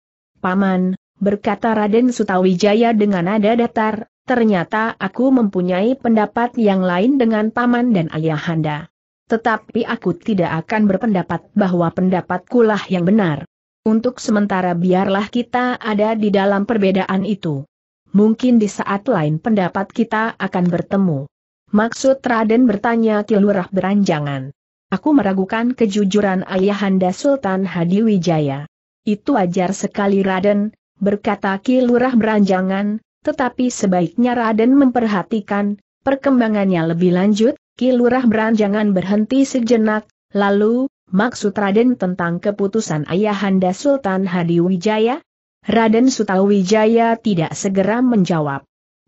Paman, berkata Raden Sutawijaya dengan nada datar, ternyata aku mempunyai pendapat yang lain dengan Paman dan ayahanda. Tetapi aku tidak akan berpendapat bahwa pendapatkulah yang benar. Untuk sementara biarlah kita ada di dalam perbedaan itu. Mungkin di saat lain pendapat kita akan bertemu. Maksud Raden, bertanya Ki Lurah Beranjangan. Aku meragukan kejujuran ayahanda Sultan Hadiwijaya. Itu wajar sekali Raden, berkata Ki Lurah Beranjangan, tetapi sebaiknya Raden memperhatikan perkembangannya lebih lanjut. Ki Lurah Beranjangan berhenti sejenak, lalu, maksud Raden tentang keputusan ayahanda Sultan Hadiwijaya? Raden Sutawijaya tidak segera menjawab.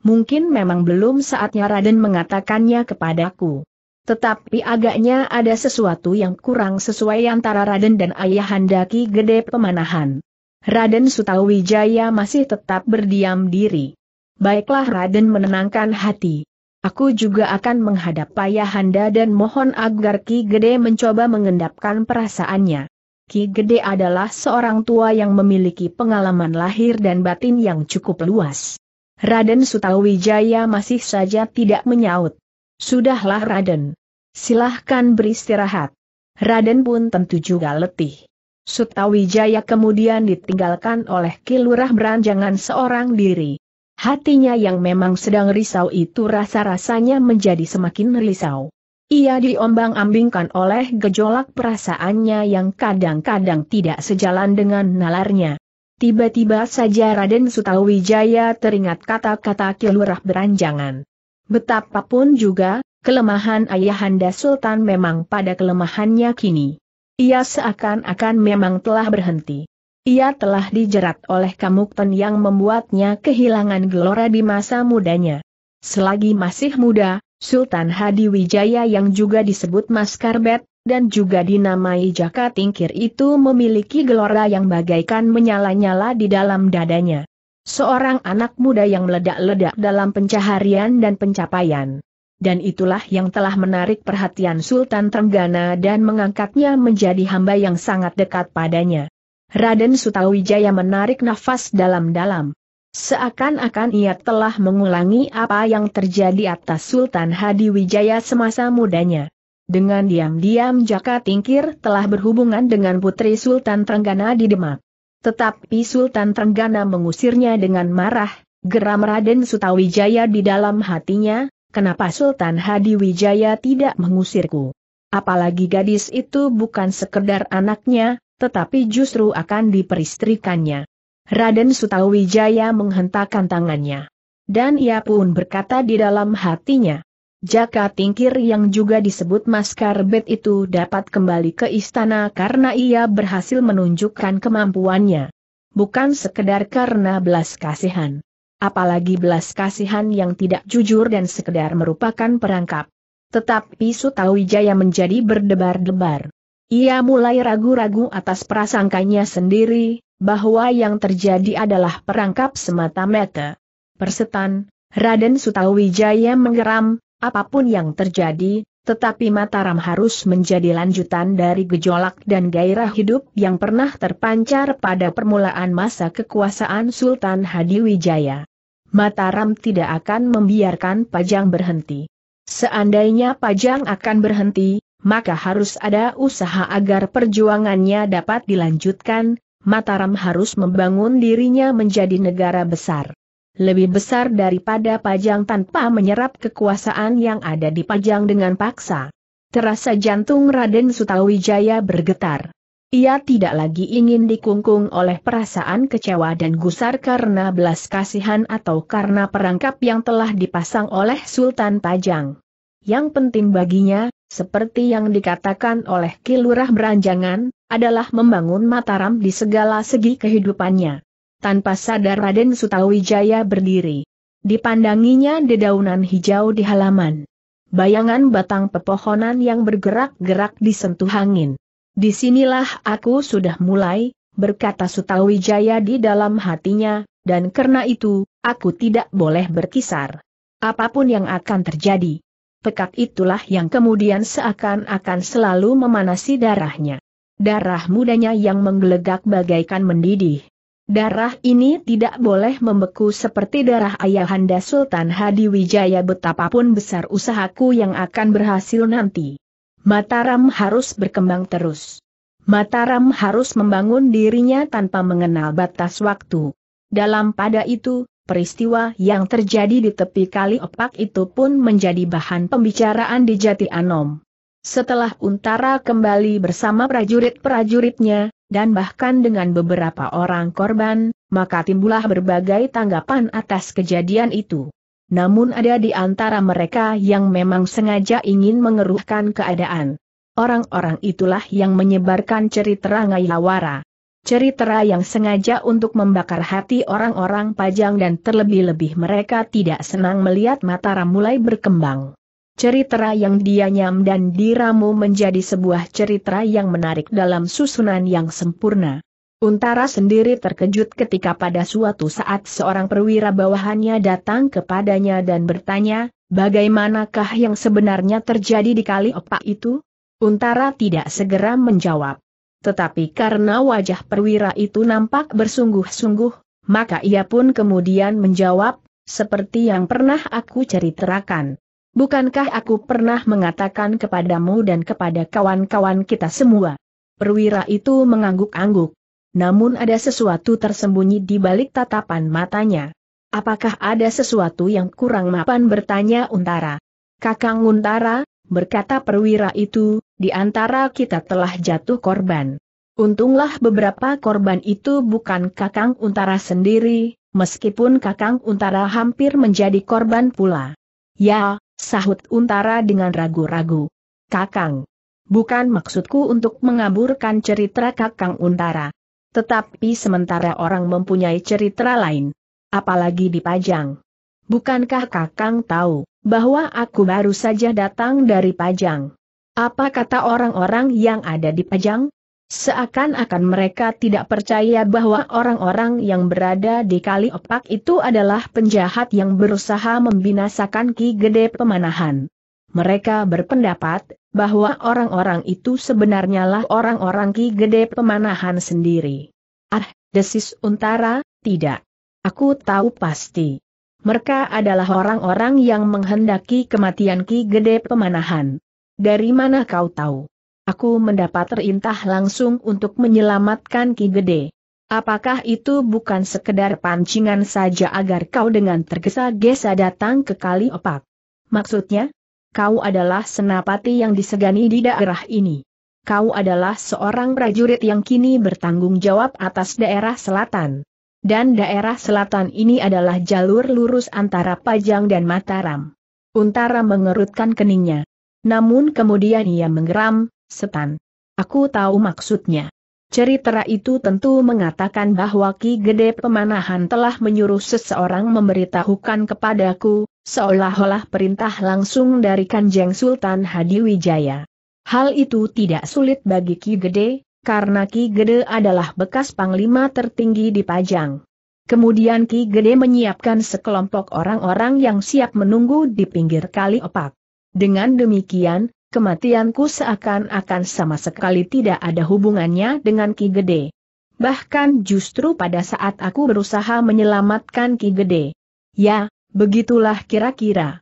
Mungkin memang belum saatnya Raden mengatakannya kepadaku. Tetapi agaknya ada sesuatu yang kurang sesuai antara Raden dan ayahanda Ki Gede Pemanahan. Raden Sutawijaya masih tetap berdiam diri. Baiklah Raden menenangkan hati. Aku juga akan menghadap ayahanda dan mohon agar Ki Gede mencoba mengendapkan perasaannya. Ki Gede adalah seorang tua yang memiliki pengalaman lahir dan batin yang cukup luas. Raden Sutawijaya masih saja tidak menyaut. "Sudahlah Raden. Silahkan beristirahat." Raden pun tentu juga letih. Sutawijaya kemudian ditinggalkan oleh Ki Lurah Beranjangan seorang diri. Hatinya yang memang sedang risau itu rasa-rasanya menjadi semakin risau. Ia diombang-ambingkan oleh gejolak perasaannya yang kadang-kadang tidak sejalan dengan nalarnya. Tiba-tiba saja Raden Sutawijaya teringat kata-kata Ki Lurah Beranjangan. Betapapun juga, kelemahan ayahanda Sultan memang pada kelemahannya kini. Ia seakan-akan memang telah berhenti. Ia telah dijerat oleh kamukten yang membuatnya kehilangan gelora di masa mudanya. Selagi masih muda, Sultan Hadiwijaya yang juga disebut Mas Karèbèt, dan juga dinamai Jaka Tingkir itu memiliki gelora yang bagaikan menyala-nyala di dalam dadanya. Seorang anak muda yang meledak-ledak dalam pencaharian dan pencapaian. Dan itulah yang telah menarik perhatian Sultan Trenggana dan mengangkatnya menjadi hamba yang sangat dekat padanya. Raden Sutawijaya menarik nafas dalam-dalam. Seakan-akan ia telah mengulangi apa yang terjadi atas Sultan Hadiwijaya semasa mudanya. Dengan diam-diam Jaka Tingkir telah berhubungan dengan putri Sultan Trenggana di Demak. Tetapi Sultan Trenggana mengusirnya dengan marah. Geram Raden Sutawijaya di dalam hatinya, "Kenapa Sultan Hadiwijaya tidak mengusirku? Apalagi gadis itu bukan sekedar anaknya, tetapi justru akan diperistrikannya." Raden Sutawijaya menghentakkan tangannya. Dan ia pun berkata di dalam hatinya, "Jaka Tingkir yang juga disebut Mas Karèbèt itu dapat kembali ke istana karena ia berhasil menunjukkan kemampuannya. Bukan sekedar karena belas kasihan. Apalagi belas kasihan yang tidak jujur dan sekedar merupakan perangkap." Tetapi Sutawijaya menjadi berdebar-debar. Ia mulai ragu-ragu atas prasangkanya sendiri, bahwa yang terjadi adalah perangkap semata-mata. "Persetan," Raden Sutawijaya menggeram, "apapun yang terjadi, tetapi Mataram harus menjadi lanjutan dari gejolak dan gairah hidup yang pernah terpancar pada permulaan masa kekuasaan Sultan Hadiwijaya. Mataram tidak akan membiarkan Pajang berhenti. Seandainya Pajang akan berhenti, maka harus ada usaha agar perjuangannya dapat dilanjutkan. Mataram harus membangun dirinya menjadi negara besar. Lebih besar daripada Pajang tanpa menyerap kekuasaan yang ada di Pajang dengan paksa." Terasa jantung Raden Sutawijaya bergetar. Ia tidak lagi ingin dikungkung oleh perasaan kecewa dan gusar karena belas kasihan atau karena perangkap yang telah dipasang oleh Sultan Pajang. Yang penting baginya, seperti yang dikatakan oleh Ki Lurah Beranjangan, adalah membangun Mataram di segala segi kehidupannya. Tanpa sadar Raden Sutawijaya berdiri. Dipandanginya dedaunan hijau di halaman. Bayangan batang pepohonan yang bergerak-gerak disentuh angin. "Disinilah aku sudah mulai," berkata Sutawijaya di dalam hatinya, "dan karena itu, aku tidak boleh berkisar. Apapun yang akan terjadi." Tekad itulah yang kemudian seakan-akan selalu memanasi darahnya. Darah mudanya yang menggelegak bagaikan mendidih. Darah ini tidak boleh membeku seperti darah ayahanda Sultan Hadiwijaya. "Betapapun besar usahaku yang akan berhasil nanti, Mataram harus berkembang terus. Mataram harus membangun dirinya tanpa mengenal batas waktu." Dalam pada itu, peristiwa yang terjadi di tepi Kali Opak itu pun menjadi bahan pembicaraan di Jati Anom. Setelah Untara kembali bersama prajurit-prajuritnya, dan bahkan dengan beberapa orang korban, maka timbullah berbagai tanggapan atas kejadian itu. Namun ada di antara mereka yang memang sengaja ingin mengeruhkan keadaan. Orang-orang itulah yang menyebarkan cerita ngayawara. Cerita yang sengaja untuk membakar hati orang-orang Pajang dan terlebih-lebih mereka tidak senang melihat Mataram mulai berkembang. Cerita yang dianyam dan diramu menjadi sebuah cerita yang menarik dalam susunan yang sempurna. Untara sendiri terkejut ketika pada suatu saat seorang perwira bawahannya datang kepadanya dan bertanya, "Bagaimanakah yang sebenarnya terjadi di Kali Opak itu?" Untara tidak segera menjawab. tetapi karena wajah perwira itu nampak bersungguh-sungguh, maka ia pun kemudian menjawab, seperti yang pernah aku ceritakan. Bukankah aku pernah mengatakan kepadamu dan kepada kawan-kawan kita semua? Perwira itu mengangguk-angguk. Namun ada sesuatu tersembunyi di balik tatapan matanya. Apakah ada sesuatu yang kurang mapan, bertanya Untara. Kakang Untara, berkata perwira itu, di antara kita telah jatuh korban. Untunglah beberapa korban itu bukan Kakang Untara sendiri, meskipun Kakang Untara hampir menjadi korban pula. Ya, sahut Untara dengan ragu-ragu. Kakang. Bukan maksudku untuk mengaburkan cerita Kakang Untara. Tetapi sementara orang mempunyai cerita lain. Apalagi di Pajang. Bukankah Kakang tahu bahwa aku baru saja datang dari Pajang? Apa kata orang-orang yang ada di Pajang? Seakan-akan mereka tidak percaya bahwa orang-orang yang berada di Kali Opak itu adalah penjahat yang berusaha membinasakan Ki Gede Pemanahan. Mereka berpendapat bahwa orang-orang itu sebenarnya lah orang-orang Ki Gede Pemanahan sendiri. Ah, desis Untara, tidak. Aku tahu pasti. Mereka adalah orang-orang yang menghendaki kematian Ki Gede Pemanahan. Dari mana kau tahu? Aku mendapat perintah langsung untuk menyelamatkan Ki Gede. Apakah itu bukan sekedar pancingan saja agar kau dengan tergesa-gesa datang ke Kali Opak? Maksudnya, kau adalah senapati yang disegani di daerah ini. Kau adalah seorang prajurit yang kini bertanggung jawab atas daerah selatan. Dan daerah selatan ini adalah jalur lurus antara Pajang dan Mataram. Untara mengerutkan keningnya. Namun kemudian ia menggeram, setan. Aku tahu maksudnya. Cerita itu tentu mengatakan bahwa Ki Gede Pemanahan telah menyuruh seseorang memberitahukan kepadaku, seolah-olah perintah langsung dari Kanjeng Sultan Hadiwijaya. Hal itu tidak sulit bagi Ki Gede, karena Ki Gede adalah bekas panglima tertinggi di Pajang. Kemudian Ki Gede menyiapkan sekelompok orang-orang yang siap menunggu di pinggir Kali Opak. Dengan demikian, kematianku seakan-akan sama sekali tidak ada hubungannya dengan Ki Gede. Bahkan justru pada saat aku berusaha menyelamatkan Ki Gede. Ya, begitulah kira-kira.